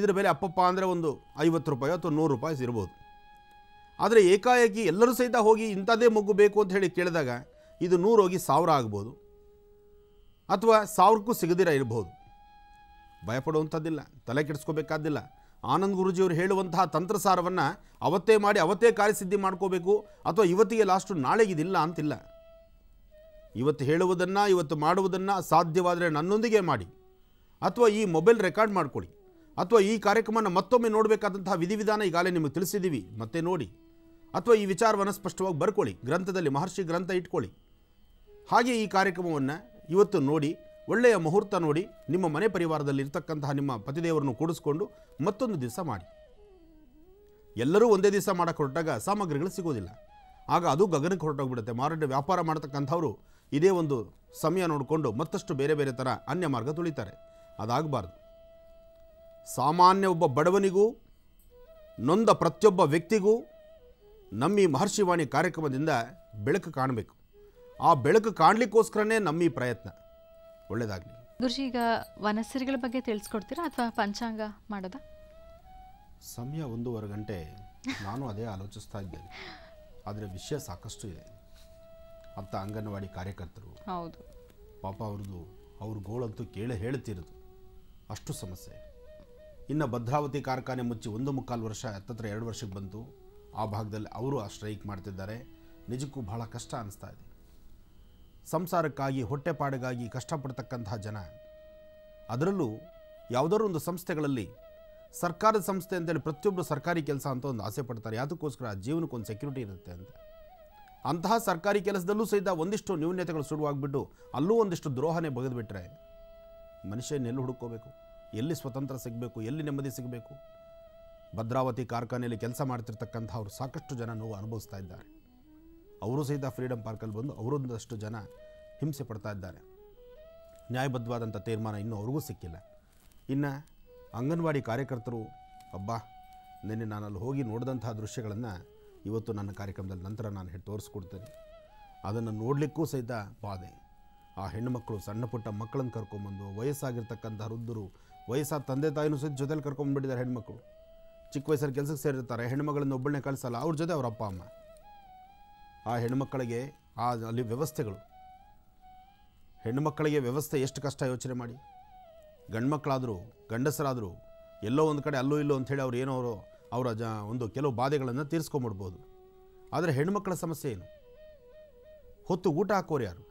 ಇದರ ಬೆಲೆ ಅಪ್ಪಪ್ಪ ಅಂದರೆ ಒಂದು ಐವತ್ತು ರೂಪಾಯಿ ಅಥವಾ ನೂರು ರೂಪಾಯಿ ಇರ್ಬೋದು. ಆದರೆ ಏಕಾಏಕಿ ಎಲ್ಲರೂ ಸಹಿತ ಹೋಗಿ ಇಂಥದ್ದೇ ಮೊಗ್ಗು ಬೇಕು ಅಂತ ಹೇಳಿ ಕೇಳಿದಾಗ ಇದು ನೂರು ಹೋಗಿ ಸಾವಿರ ಆಗ್ಬೋದು ಅಥವಾ ಸಾವಿರಕ್ಕೂ ಸಿಗದಿರ ಇರ್ಬೋದು. ಭಯಪಡುವಂಥದ್ದಿಲ್ಲ, ತಲೆ ಕೆಡಿಸ್ಕೋಬೇಕಾದ್ದಿಲ್ಲ. ಆನಂದ್ ಗುರೂಜಿಯವರು ಹೇಳುವಂತಹ ತಂತ್ರಸಾರವನ್ನು ಅವತ್ತೇ ಮಾಡಿ ಅವತ್ತೇ ಕಾರ್ಯಸಿದ್ಧಿ ಮಾಡ್ಕೋಬೇಕು ಅಥವಾ ಇವತ್ತಿಗೆ ಲಾಸ್ಟು ನಾಳೆಗಿದಿಲ್ಲ ಅಂತಿಲ್ಲ. ಇವತ್ತು ಹೇಳುವುದನ್ನು ಇವತ್ತು ಮಾಡುವುದನ್ನು ಸಾಧ್ಯವಾದರೆ ನನ್ನೊಂದಿಗೆ ಮಾಡಿ ಅಥವಾ ಈ ಮೊಬೈಲ್ ರೆಕಾರ್ಡ್ ಮಾಡ್ಕೊಳ್ಳಿ ಅಥವಾ ಈ ಕಾರ್ಯಕ್ರಮನ ಮತ್ತೊಮ್ಮೆ ನೋಡಬೇಕಾದಂತಹ ವಿಧಿವಿಧಾನ ಈಗಾಗಲೇ ನಿಮಗೆ ತಿಳಿಸಿದ್ದೀವಿ, ಮತ್ತೆ ನೋಡಿ. ಅಥವಾ ಈ ವಿಚಾರವನ್ನು ಸ್ಪಷ್ಟವಾಗಿ ಬರ್ಕೊಳ್ಳಿ, ಗ್ರಂಥದಲ್ಲಿ ಮಹರ್ಷಿ ಗ್ರಂಥ ಇಟ್ಕೊಳ್ಳಿ. ಹಾಗೆ ಈ ಕಾರ್ಯಕ್ರಮವನ್ನು ಇವತ್ತು ನೋಡಿ, ಒಳ್ಳೆಯ ಮುಹೂರ್ತ ನೋಡಿ, ನಿಮ್ಮ ಮನೆ ಪರಿವಾರದಲ್ಲಿ ಇರ್ತಕ್ಕಂತಹ ನಿಮ್ಮ ಪತಿದೇವರನ್ನು ಕೂಡಿಸ್ಕೊಂಡು ಮತ್ತೊಂದು ದಿವಸ ಮಾಡಿ. ಎಲ್ಲರೂ ಒಂದೇ ದಿವಸ ಮಾಡೋಕ್ಕೆ ಹೊರಟಾಗ ಸಾಮಗ್ರಿಗಳು ಸಿಗೋದಿಲ್ಲ, ಆಗ ಅದು ಗಗನಕ್ಕೆ ಹೊರಟೋಗ್ಬಿಡುತ್ತೆ. ಮಾರಾಟ ವ್ಯಾಪಾರ ಮಾಡ್ತಕ್ಕಂಥವ್ರು ಇದೇ ಒಂದು ಸಮಯ ನೋಡಿಕೊಂಡು ಮತ್ತಷ್ಟು ಬೇರೆ ಬೇರೆ ಥರ ಅನ್ಯ ಮಾರ್ಗ ತುಳಿತಾರೆ. ಅದಾಗಬಾರ್ದು. ಸಾಮಾನ್ಯ ಒಬ್ಬ ಬಡವನಿಗೂ ನೊಂದ ಪ್ರತಿಯೊಬ್ಬ ವ್ಯಕ್ತಿಗೂ ನಮ್ಮ ಈ ಮಹರ್ಷಿವಾಣಿ ಕಾರ್ಯಕ್ರಮದಿಂದ ಬೆಳಕು ಕಾಣಬೇಕು. ಆ ಬೆಳಕು ಕಾಣಲಿಕ್ಕೋಸ್ಕರನೇ ನಮ್ಮ ಈ ಪ್ರಯತ್ನ. ಒಳ್ಳೆಯದಾಗಲಿ ಗುರುಜಿ. ಈಗ ವನಸ್ಸರಿಗಳ ಬಗ್ಗೆ ತಿಳಿಸ್ಕೊಡ್ತೀರಾ ಅಥವಾ ಪಂಚಾಂಗ ಮಾಡೋದಾ? ಸಮಯ ಒಂದೂವರೆ ಗಂಟೆ. ನಾನು ಅದೇ ಆಲೋಚಿಸ್ತಾ ಇದ್ದೇನೆ. ಆದರೆ ವಿಷಯ ಸಾಕಷ್ಟು ಇದೆ. ಅತ್ತ ಅಂಗನವಾಡಿ ಕಾರ್ಯಕರ್ತರು, ಹೌದು ಪಾಪ ಅವ್ರದ್ದು ಅವ್ರ ಗೋಳಂತೂ ಕೇಳಿ ಹೇಳ್ತಿರೋದು ಅಷ್ಟು ಸಮಸ್ಯೆ. ಇನ್ನು ಭದ್ರಾವತಿ ಕಾರ್ಖಾನೆ ಮುಚ್ಚಿ ಒಂದು ಮುಕ್ಕಾಲು ವರ್ಷ ಹತ್ತತ್ರ ಎರಡು ವರ್ಷಕ್ಕೆ ಬಂತು. ಆ ಭಾಗದಲ್ಲಿ ಅವರು ಆ ಸ್ಟ್ರೈಕ್ ಮಾಡ್ತಿದ್ದಾರೆ. ನಿಜಕ್ಕೂ ಬಹಳ ಕಷ್ಟ ಅನ್ನಿಸ್ತಾ ಇದೆ. ಸಂಸಾರಕ್ಕಾಗಿ ಹೊಟ್ಟೆಪಾಡಿಗಾಗಿ ಕಷ್ಟಪಡ್ತಕ್ಕಂತಹ ಜನ, ಅದರಲ್ಲೂ ಯಾವುದಾದ್ರೂ ಒಂದು ಸಂಸ್ಥೆಗಳಲ್ಲಿ ಸರ್ಕಾರದ ಸಂಸ್ಥೆ ಅಂತೇಳಿ ಪ್ರತಿಯೊಬ್ಬರು ಸರ್ಕಾರಿ ಕೆಲಸ ಅಂತ ಒಂದು ಆಸೆ ಪಡ್ತಾರೆ. ಯಾವುದಕ್ಕೋಸ್ಕರ? ಜೀವನಕ್ಕೊಂದು ಸೆಕ್ಯೂರಿಟಿ ಇರುತ್ತೆ ಅಂತ. ಅಂತಹ ಸರ್ಕಾರಿ ಕೆಲಸದಲ್ಲೂ ಸಹಿತ ಒಂದಿಷ್ಟು ನ್ಯೂನ್ಯತೆಗಳು ಶುರುವಾಗಿಬಿಟ್ಟು ಅಲ್ಲೂ ಒಂದಿಷ್ಟು ದ್ರೋಹನೆ ಬಗೆದುಬಿಟ್ರೆ ಮನುಷ್ಯನ ಎಲ್ಲಿ ಹುಡುಕಬೇಕು, ಎಲ್ಲಿ ಸ್ವತಂತ್ರ ಸಿಗಬೇಕು, ಎಲ್ಲಿ ನೆಮ್ಮದಿ ಸಿಗಬೇಕು? ಭದ್ರಾವತಿ ಕಾರ್ಖಾನೆಯಲ್ಲಿ ಕೆಲಸ ಮಾಡ್ತಿರ್ತಕ್ಕಂಥ ಅವರು ಸಾಕಷ್ಟು ಜನ ನೋವು ಅನುಭವಿಸ್ತಾ ಇದ್ದಾರೆ. ಅವರು ಸಹಿತ ಫ್ರೀಡಮ್ ಪಾರ್ಕಲ್ಲಿ ಬಂದು ಅವರೊಂದಷ್ಟು ಜನ ಹಿಂಸೆ ಪಡ್ತಾ ಇದ್ದಾರೆ. ನ್ಯಾಯಬದ್ಧವಾದಂಥ ತೀರ್ಮಾನ ಇನ್ನೂ ಅವ್ರಿಗೂ ಸಿಕ್ಕಿಲ್ಲ. ಇನ್ನು ಅಂಗನವಾಡಿ ಕಾರ್ಯಕರ್ತರು, ಅಬ್ಬಾ ನಿನ್ನೆ ನಾನಲ್ಲಿ ಹೋಗಿ ನೋಡಿದಂಥ ದೃಶ್ಯಗಳನ್ನು ಇವತ್ತು ನನ್ನ ಕಾರ್ಯಕ್ರಮದಲ್ಲಿ ನಂತರ ನಾನು ಹೇಳಿ ತೋರಿಸ್ಕೊಡ್ತೇನೆ. ಅದನ್ನು ನೋಡಲಿಕ್ಕೂ ಸಹಿತ ಬಾಧೆ. ಆ ಹೆಣ್ಣುಮಕ್ಕಳು, ಸಣ್ಣ ಪುಟ್ಟ ಮಕ್ಕಳನ್ನು ಕರ್ಕೊಂಬಂದು, ವಯಸ್ಸಾಗಿರ್ತಕ್ಕಂಥ ವೃದ್ಧರು, ವಯಸ್ಸಾದ ತಂದೆ ತಾಯಿನೂ ಸಹಿತ ಜೊತೆಲಿ ಕರ್ಕೊಂಡ್ಬಿಟ್ಟಿದ್ದಾರೆ. ಹೆಣ್ಮಕ್ಕಳು ಚಿಕ್ಕ ವಯಸ್ಸಲ್ಲಿ ಕೆಲಸಕ್ಕೆ ಸೇರಿರ್ತಾರೆ. ಹೆಣ್ಣುಮಗಳನ್ನು ಒಬ್ಬಳನ್ನೇ ಕಳಿಸಲ್ಲ, ಅವ್ರ ಜೊತೆ ಅವ್ರ ಅಪ್ಪ ಅಮ್ಮ. ಆ ಹೆಣ್ಣುಮಕ್ಕಳಿಗೆ ಆ ಅಲ್ಲಿ ವ್ಯವಸ್ಥೆಗಳು, ಹೆಣ್ಣುಮಕ್ಕಳಿಗೆ ವ್ಯವಸ್ಥೆ ಎಷ್ಟು ಕಷ್ಟ ಯೋಚನೆ ಮಾಡಿ. ಗಂಡ್ಮಕ್ಕಳಾದರೂ ಗಂಡಸರಾದರೂ ಎಲ್ಲೋ ಒಂದು ಕಡೆ ಅಲ್ಲೋ ಇಲ್ಲೋ ಅಂಥೇಳಿ ಅವ್ರು ಏನೋ ಅವರು ಅವರ ಜ ಒಂದು ಕೆಲವು ಬಾಧೆಗಳನ್ನು ತೀರಿಸ್ಕೊಂಬಿಡ್ಬೋದು. ಆದರೆ ಹೆಣ್ಣುಮಕ್ಕಳ ಸಮಸ್ಯೆ ಏನು? ಹೊತ್ತು ಊಟ ಹಾಕೋರು ಯಾರು?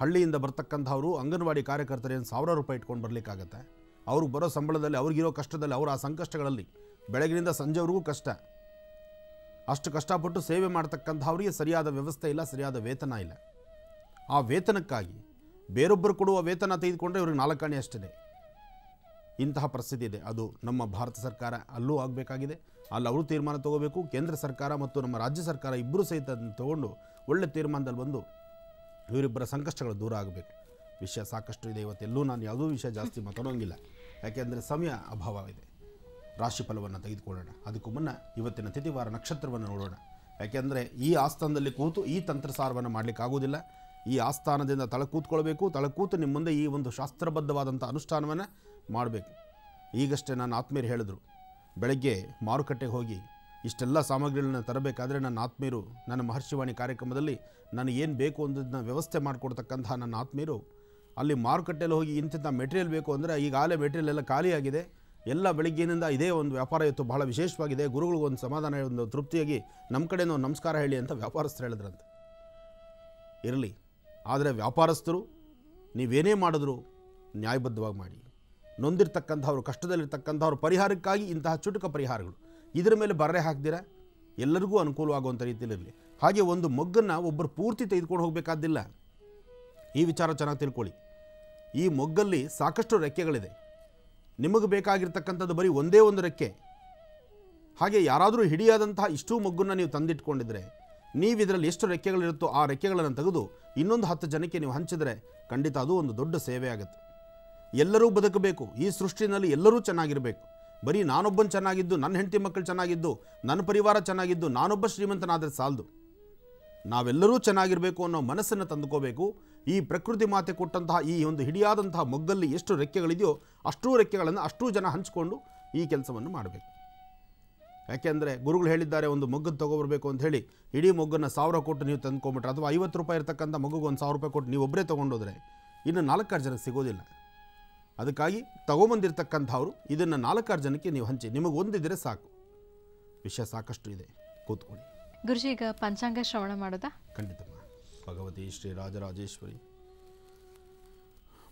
ಹಳ್ಳಿಯಿಂದ ಬರ್ತಕ್ಕಂಥವ್ರು ಅಂಗನವಾಡಿ ಕಾರ್ಯಕರ್ತರು ಏನು ಸಾವಿರ ರೂಪಾಯಿ ಇಟ್ಕೊಂಡು ಬರಲಿಕ್ಕಾಗತ್ತೆ? ಅವ್ರಿಗೆ ಬರೋ ಸಂಬಳದಲ್ಲಿ, ಅವ್ರಿಗಿರೋ ಕಷ್ಟದಲ್ಲಿ, ಅವ್ರ ಆ ಸಂಕಷ್ಟಗಳಲ್ಲಿ ಬೆಳಗಿನಿಂದ ಸಂಜೆವರೆಗೂ ಕಷ್ಟ. ಅಷ್ಟು ಕಷ್ಟಪಟ್ಟು ಸೇವೆ ಮಾಡ್ತಕ್ಕಂಥವ್ರಿಗೆ ಸರಿಯಾದ ವ್ಯವಸ್ಥೆ ಇಲ್ಲ, ಸರಿಯಾದ ವೇತನ ಇಲ್ಲ. ಆ ವೇತನಕ್ಕಾಗಿ ಬೇರೊಬ್ಬರು ಕೊಡುವ ವೇತನ ತೆಗೆದುಕೊಂಡ್ರೆ ಇವ್ರಿಗೆ ನಾಲ್ಕಾಣೆ ಅಷ್ಟಿದೆ. ಇಂತಹ ಪರಿಸ್ಥಿತಿ ಇದೆ. ಅದು ನಮ್ಮ ಭಾರತ ಸರ್ಕಾರ ಅಲ್ಲೂ ಆಗಬೇಕಾಗಿದೆ. ಅಲ್ಲಿ ಅವರು ತೀರ್ಮಾನ ತೊಗೋಬೇಕು. ಕೇಂದ್ರ ಸರ್ಕಾರ ಮತ್ತು ನಮ್ಮ ರಾಜ್ಯ ಸರ್ಕಾರ ಇಬ್ಬರೂ ಸಹಿತ ಅದನ್ನು ತೊಗೊಂಡು ಒಳ್ಳೆ ತೀರ್ಮಾನದಲ್ಲಿ ಬಂದು ಇವರಿಬ್ಬರ ಸಂಕಷ್ಟಗಳು ದೂರ ಆಗಬೇಕು. ವಿಷಯ ಸಾಕಷ್ಟು ಇದೆ. ಇವತ್ತೆಲ್ಲೂ ನಾನು ಯಾವುದೂ ವಿಷಯ ಜಾಸ್ತಿ ಮಾತಾಡೋಂಗಿಲ್ಲ, ಯಾಕೆಂದರೆ ಸಮಯ ಅಭಾವ ಇದೆ. ರಾಶಿಫಲವನ್ನು ತೆಗೆದುಕೊಳ್ಳೋಣ. ಅದಕ್ಕೂ ಮುನ್ನ ಇವತ್ತಿನ ತಿಥಿವಾರ ನಕ್ಷತ್ರವನ್ನು ನೋಡೋಣ. ಯಾಕೆಂದರೆ ಈ ಆಸ್ಥಾನದಲ್ಲಿ ಕೂತು ಈ ತಂತ್ರಸಾರವನ್ನು ಮಾಡಲಿಕ್ಕಾಗೋದಿಲ್ಲ. ಈ ಆಸ್ಥಾನದಿಂದ ತಳ ಕೂತ್ಕೊಳ್ಬೇಕು. ತಳ ಕೂತು ನಿಮ್ಮ ಮುಂದೆ ಈ ಒಂದು ಶಾಸ್ತ್ರಬದ್ಧವಾದಂಥ ಅನುಷ್ಠಾನವನ್ನು ಮಾಡಬೇಕು. ಈಗಷ್ಟೇ ನನ್ನ ಆತ್ಮೀಯರು ಹೇಳಿದ್ರು, ಬೆಳಗ್ಗೆ ಮಾರುಕಟ್ಟೆಗೆ ಹೋಗಿ ಇಷ್ಟೆಲ್ಲ ಸಾಮಗ್ರಿಗಳನ್ನ ತರಬೇಕಾದ್ರೆ ನನ್ನ ಆತ್ಮೀಯರು, ನನ್ನ ಮಹರ್ಷಿವಾಣಿ ಕಾರ್ಯಕ್ರಮದಲ್ಲಿ ನಾನು ಏನು ಬೇಕು ಅನ್ನೋದನ್ನ ವ್ಯವಸ್ಥೆ ಮಾಡಿಕೊಡ್ತಕ್ಕಂತಹ ನನ್ನ ಆತ್ಮೀಯರು ಅಲ್ಲಿ ಮಾರುಕಟ್ಟೆಯಲ್ಲಿ ಹೋಗಿ ಇಂಥ ಮೆಟೀರಿಯಲ್ ಬೇಕು ಅಂದರೆ ಈಗಾಗಲೇ ಮೆಟೀರಿಯಲ್ ಎಲ್ಲ ಖಾಲಿಯಾಗಿದೆ, ಎಲ್ಲ ಬೆಳಗ್ಗೆಯಿಂದ ಇದೇ ಒಂದು ವ್ಯಾಪಾರ ಇವತ್ತು ಬಹಳ ವಿಶೇಷವಾಗಿದೆ, ಗುರುಗಳಿಗೂ ಒಂದು ಸಮಾಧಾನ, ಒಂದು ತೃಪ್ತಿಯಾಗಿ ನಮ್ಮ ಕಡೆಯಿಂದ ಒಂದು ನಮಸ್ಕಾರ ಹೇಳಿ ಅಂತ ವ್ಯಾಪಾರಸ್ಥರು ಹೇಳಿದ್ರಂತೆ. ಇರಲಿ, ಆದರೆ ವ್ಯಾಪಾರಸ್ಥರು ನೀವೇನೇ ಮಾಡಿದ್ರು ನ್ಯಾಯಬದ್ಧವಾಗಿ ಮಾಡಿ. ನೊಂದಿರ್ತಕ್ಕಂಥವ್ರು, ಕಷ್ಟದಲ್ಲಿರ್ತಕ್ಕಂಥವ್ರು ಪರಿಹಾರಕ್ಕಾಗಿ ಇಂತಹ ಚುಟುಕ ಪರಿಹಾರಗಳು ಇದರ ಮೇಲೆ ಬರರೆ ಹಾಕ್ದಿರ ಎಲ್ಲರಿಗೂ ಅನುಕೂಲವಾಗುವಂಥ ರೀತಿಯಲ್ಲಿರಲಿ. ಹಾಗೆ ಒಂದು ಮೊಗ್ಗನ್ನು ಒಬ್ಬರು ಪೂರ್ತಿ ತೆಗೆದುಕೊಂಡು ಹೋಗಬೇಕಾದಿಲ್ಲ. ಈ ವಿಚಾರ ಚೆನ್ನಾಗಿ ತಿಳ್ಕೊಳ್ಳಿ. ಈ ಮೊಗ್ಗಲ್ಲಿ ಸಾಕಷ್ಟು ರೆಕ್ಕೆಗಳಿದೆ. ನಿಮಗೆ ಬೇಕಾಗಿರ್ತಕ್ಕಂಥದ್ದು ಬರೀ ಒಂದೇ ಒಂದು ರೆಕ್ಕೆ. ಹಾಗೆ ಯಾರಾದರೂ ಹಿಡಿಯಾದಂತಹ ಇಷ್ಟೂ ಮೊಗ್ಗನ್ನು ನೀವು ತಂದಿಟ್ಕೊಂಡಿದ್ರೆ, ನೀವು ಇದರಲ್ಲಿ ಎಷ್ಟು ರೆಕ್ಕೆಗಳಿರುತ್ತೋ ಆ ರೆಕ್ಕೆಗಳನ್ನು ತೆಗೆದು ಇನ್ನೊಂದು ಹತ್ತು ಜನಕ್ಕೆ ನೀವು ಹಂಚಿದರೆ ಖಂಡಿತ ಅದು ಒಂದು ದೊಡ್ಡ ಸೇವೆ ಆಗುತ್ತೆ. ಎಲ್ಲರೂ ಬದುಕಬೇಕು. ಈ ಸೃಷ್ಟಿನಲ್ಲಿ ಎಲ್ಲರೂ ಚೆನ್ನಾಗಿರಬೇಕು. ಬರೀ ನಾನೊಬ್ಬನು ಚೆನ್ನಾಗಿದ್ದು, ನನ್ನ ಹೆಂಡತಿ ಮಕ್ಕಳು ಚೆನ್ನಾಗಿದ್ದು, ನನ್ನ ಪರಿವಾರ ಚೆನ್ನಾಗಿದ್ದು, ನಾನೊಬ್ಬ ಶ್ರೀಮಂತನಾದರೆ ಸಾಲದು. ನಾವೆಲ್ಲರೂ ಚೆನ್ನಾಗಿರಬೇಕು ಅನ್ನೋ ಮನಸ್ಸನ್ನು ತಂದುಕೋಬೇಕು. ಈ ಪ್ರಕೃತಿ ಮಾತೆ ಕೊಟ್ಟಂತಹ ಈ ಒಂದು ಹಿಡಿಯಾದಂತಹ ಮೊಗ್ಗಲ್ಲಿ ಎಷ್ಟು ರೆಕ್ಕೆಗಳಿದೆಯೋ ಅಷ್ಟೂ ರೆಕ್ಕೆಗಳನ್ನು ಅಷ್ಟೂ ಜನ ಹಂಚಿಕೊಂಡು ಈ ಕೆಲಸವನ್ನು ಮಾಡಬೇಕು. ಯಾಕೆಂದರೆ ಗುರುಗಳು ಹೇಳಿದ್ದಾರೆ, ಒಂದು ಮೊಗ್ಗನ್ನು ತೊಗೊಬರಬೇಕು ಅಂಥೇಳಿ ಇಡೀ ಮೊಗ್ಗನ್ನು ಸಾವಿರ ಕೊಟ್ಟು ನೀವು ತಂದುಕೊಂಬಿಟ್ರೆ, ಅಥವಾ ಐವತ್ತು ರೂಪಾಯಿ ಇರತಕ್ಕಂಥ ಮಗುಗೆ ಒಂದು ಸಾವಿರ ರೂಪಾಯಿ ಕೊಟ್ಟು ನೀವು ಒಬ್ಬರೇ ತೊಗೊಂಡೋದ್ರೆ ಇನ್ನು ನಾಲ್ಕಾರು ಜನಕ್ಕೆ ಸಿಗೋದಿಲ್ಲ. ಅದಕ್ಕಾಗಿ ತಗೊಂಬಂದಿರ್ತಕ್ಕಂಥವ್ರು ಇದನ್ನು ನಾಲ್ಕಾರು ಜನಕ್ಕೆ ನೀವು ಹಂಚಿ. ನಿಮಗೆ ಒಂದಿದ್ರೆ ಸಾಕು. ವಿಷಯ ಸಾಕಷ್ಟು ಇದೆ, ಕೂತ್ಕೊಳ್ಳಿ. ಗುರುಜಿ, ಈಗ ಪಂಚಾಂಗ ಶ್ರವಣ ಮಾಡೋದಾ? ಖಂಡಿತಮ್ಮ. ಭಗವತಿ ಶ್ರೀ ರಾಜರಾಜೇಶ್ವರಿ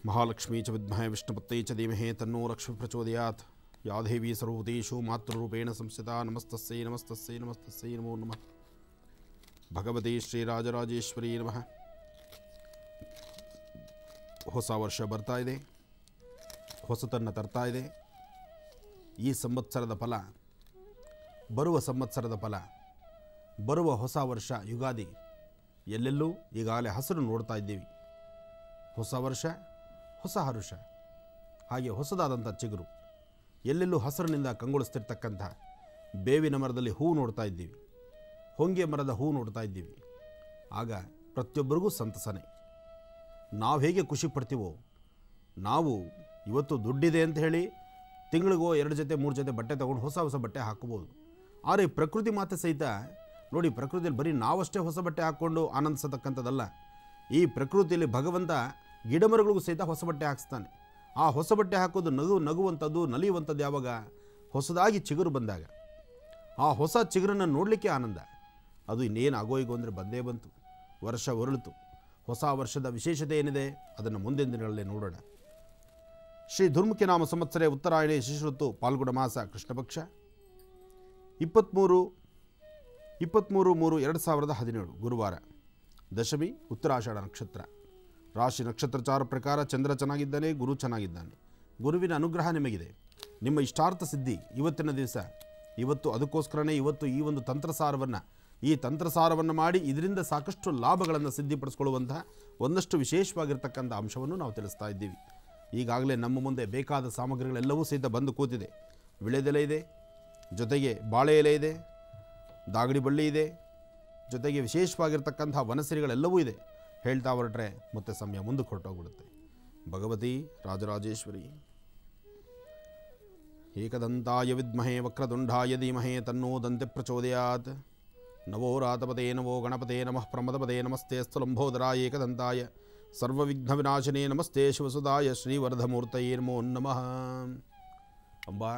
ಮಹಾಲಕ್ಷ್ಮೀ ಚ ವಿದ್ಮಹೇ ವಿಷ್ಣುಪತ್ಯೈ ಚ ಧೀಮಹಿ ತನ್ನೋ ಲಕ್ಷ್ಮೀ ಪ್ರಚೋದಯಾತ್. ಯಾ ದೇವಿ ಸರ್ವಭೂತೇಷು ಮಾತೃರೂಪೇಣ ಸಂಸ್ಥಿತಾ ನಮಸ್ತಸ್ಯೈ ನಮಸ್ತಸ್ಯೈ ನಮಸ್ತಸ್ಯೈ ನಮೋ ನಮಃ. ಭಗವತಿ ಶ್ರೀ ರಾಜರಾಜೇಶ್ವರಿ ನಮಃ. ಹೊಸ ವರ್ಷ ಬರ್ತಾ ಇದೆ, ಹೊಸತನ್ನು ತರ್ತಾ ಇದೆ. ಈ ಸಂವತ್ಸರದ ಫಲ, ಬರುವ ಸಂವತ್ಸರದ ಫಲ, ಬರುವ ಹೊಸ ವರ್ಷ ಯುಗಾದಿ ಎಲ್ಲೆಲ್ಲೂ ಈಗಾಗಲೇ ಹಸಿರು ನೋಡ್ತಾ ಇದ್ದೀವಿ. ಹೊಸ ವರ್ಷ, ಹೊಸ ಹರುಷ, ಹಾಗೆ ಹೊಸದಾದಂಥ ಚಿಗುರು, ಎಲ್ಲೆಲ್ಲೂ ಹಸಿರಿನಿಂದ ಕಂಗೊಳಿಸ್ತಿರ್ತಕ್ಕಂಥ ಬೇವಿನ ಮರದಲ್ಲಿ ಹೂ ನೋಡ್ತಾ ಇದ್ದೀವಿ, ಹೊಂಗೆ ಮರದ ಹೂ ನೋಡ್ತಾ ಇದ್ದೀವಿ. ಆಗ ಪ್ರತಿಯೊಬ್ಬರಿಗೂ ಸಂತಸನೆ. ನಾವು ಹೇಗೆ ಖುಷಿ ಪಡ್ತೀವೋ, ನಾವು ಇವತ್ತು ದುಡ್ಡಿದೆ ಅಂತ ಹೇಳಿ ತಿಂಗಳಿಗೋ ಎರಡು ಜೊತೆ ಮೂರು ಜೊತೆ ಬಟ್ಟೆ ತೊಗೊಂಡು ಹೊಸ ಹೊಸ ಬಟ್ಟೆ ಹಾಕ್ಬೋದು. ಆದರೆ ಪ್ರಕೃತಿ ಮಾತೆ ಸಹಿತ ನೋಡಿ, ಪ್ರಕೃತಿಯಲ್ಲಿ ಬರೀ ನಾವಷ್ಟೇ ಹೊಸ ಬಟ್ಟೆ ಹಾಕ್ಕೊಂಡು ಆನಂದಿಸತಕ್ಕಂಥದ್ದಲ್ಲ. ಈ ಪ್ರಕೃತಿಯಲ್ಲಿ ಭಗವಂತ ಗಿಡಮರಗಳಿಗೂ ಸಹಿತ ಹೊಸ ಬಟ್ಟೆ ಹಾಕಿಸ್ತಾನೆ. ಆ ಹೊಸ ಬಟ್ಟೆ ಹಾಕೋದು ನಗು ನಗುವಂಥದ್ದು ನಲಿಯುವಂಥದ್ದು ಯಾವಾಗ? ಹೊಸದಾಗಿ ಚಿಗುರು ಬಂದಾಗ. ಆ ಹೊಸ ಚಿಗುರನ್ನು ನೋಡಲಿಕ್ಕೆ ಆನಂದ. ಅದು ಇನ್ನೇನು ಆಗೋ ಈಗೋ ಅಂದರೆ ಬಂದೇ ಬಂತು, ವರ್ಷ ಹೊರಳಿತು. ಹೊಸ ವರ್ಷದ ವಿಶೇಷತೆ ಏನಿದೆ ಅದನ್ನು ಮುಂದಿನ ದಿನಗಳಲ್ಲೇ ನೋಡೋಣ. ಶ್ರೀ ದುರ್ಮುಖಿ ನಾಮ ಸಂವತ್ಸರೇ ಉತ್ತರಾಯಣೇ ಶಿಶಿಋತು ಪಾಲ್ಗುಣ ಮಾಸ ಕೃಷ್ಣಪಕ್ಷ ಇಪ್ಪತ್ತ್ಮೂರು ಇಪ್ಪತ್ತ್ಮೂರು ಮೂರು ಎರಡು ಸಾವಿರದ ಹದಿನೇಳು ಗುರುವಾರ. ದಶಮಿ ಉತ್ತರಾಷಾಢ ನಕ್ಷತ್ರ. ರಾಶಿ ನಕ್ಷತ್ರ ಚಾರ ಪ್ರಕಾರ ಚಂದ್ರ ಚೆನ್ನಾಗಿದ್ದಾನೆ, ಗುರು ಚೆನ್ನಾಗಿದ್ದಾನೆ. ಗುರುವಿನ ಅನುಗ್ರಹ ನಿಮಗಿದೆ. ನಿಮ್ಮ ಇಷ್ಟಾರ್ಥ ಸಿದ್ಧಿ ಇವತ್ತಿನ ದಿವಸ. ಇವತ್ತು ಅದಕ್ಕೋಸ್ಕರನೇ ಇವತ್ತು ಈ ಒಂದು ತಂತ್ರಸಾರವನ್ನು ಈ ತಂತ್ರಸಾರವನ್ನು ಮಾಡಿ ಇದರಿಂದ ಸಾಕಷ್ಟು ಲಾಭಗಳನ್ನು ಸಿದ್ಧಿಪಡಿಸ್ಕೊಳ್ಳುವಂತಹ ಒಂದಷ್ಟು ವಿಶೇಷವಾಗಿರ್ತಕ್ಕಂಥ ಅಂಶವನ್ನು ನಾವು ತಿಳಿಸ್ತಾ ಇದ್ದೀವಿ. ಈಗಾಗಲೇ ನಮ್ಮ ಮುಂದೆ ಬೇಕಾದ ಸಾಮಗ್ರಿಗಳೆಲ್ಲವೂ ಸಹಿತ ಬಂದು ಕೂತಿದೆ. ವಿಳೆದೆಲೆ ಇದೆ, ಜೊತೆಗೆ ಬಾಳೆ ಎಲೆ ಇದೆ, ದಾಗಡಿ ಬಳ್ಳಿ ಇದೆ, ಜೊತೆಗೆ ವಿಶೇಷವಾಗಿರ್ತಕ್ಕಂಥ ವನಸಿರಿಗಳೆಲ್ಲವೂ ಇದೆ. ಹೇಳ್ತಾ ಹೊರಟ್ರೆ ಮತ್ತೆ ಸಮಯ ಮುಂದಕ್ಕೆ ಹೊರಟೋಗ್ಬಿಡುತ್ತೆ. ಭಗವತಿ ರಾಜರಾಜೇಶ್ವರಿ ಏಕದಂತಾಯ ವಿದ್ಮಹೇ ವಕ್ರದುಂಡಾಯ ಧೀಮಹೇ ತನ್ನೋ ದಂತೆ ಪ್ರಚೋದಯಾತ್. ನವೋ ರಾತಪದೇ ನಮೋ ಗಣಪತೆ ನಮಃ ಪ್ರಮದಪದೇ ನಮಸ್ತೆ ಸ್ಥುಲಂಬೋದರಾಯ ಏಕದಂತಾಯ ಸರ್ವವಿಘ್ನ ವಿನಾಶನೇ ನಮಸ್ತೆ ಶಿವಸುಧಾಯ ಶ್ರೀವರ್ಧಮೂರ್ತಯೇ ನಮೋ ನಮಃ. ಅಂಬಾ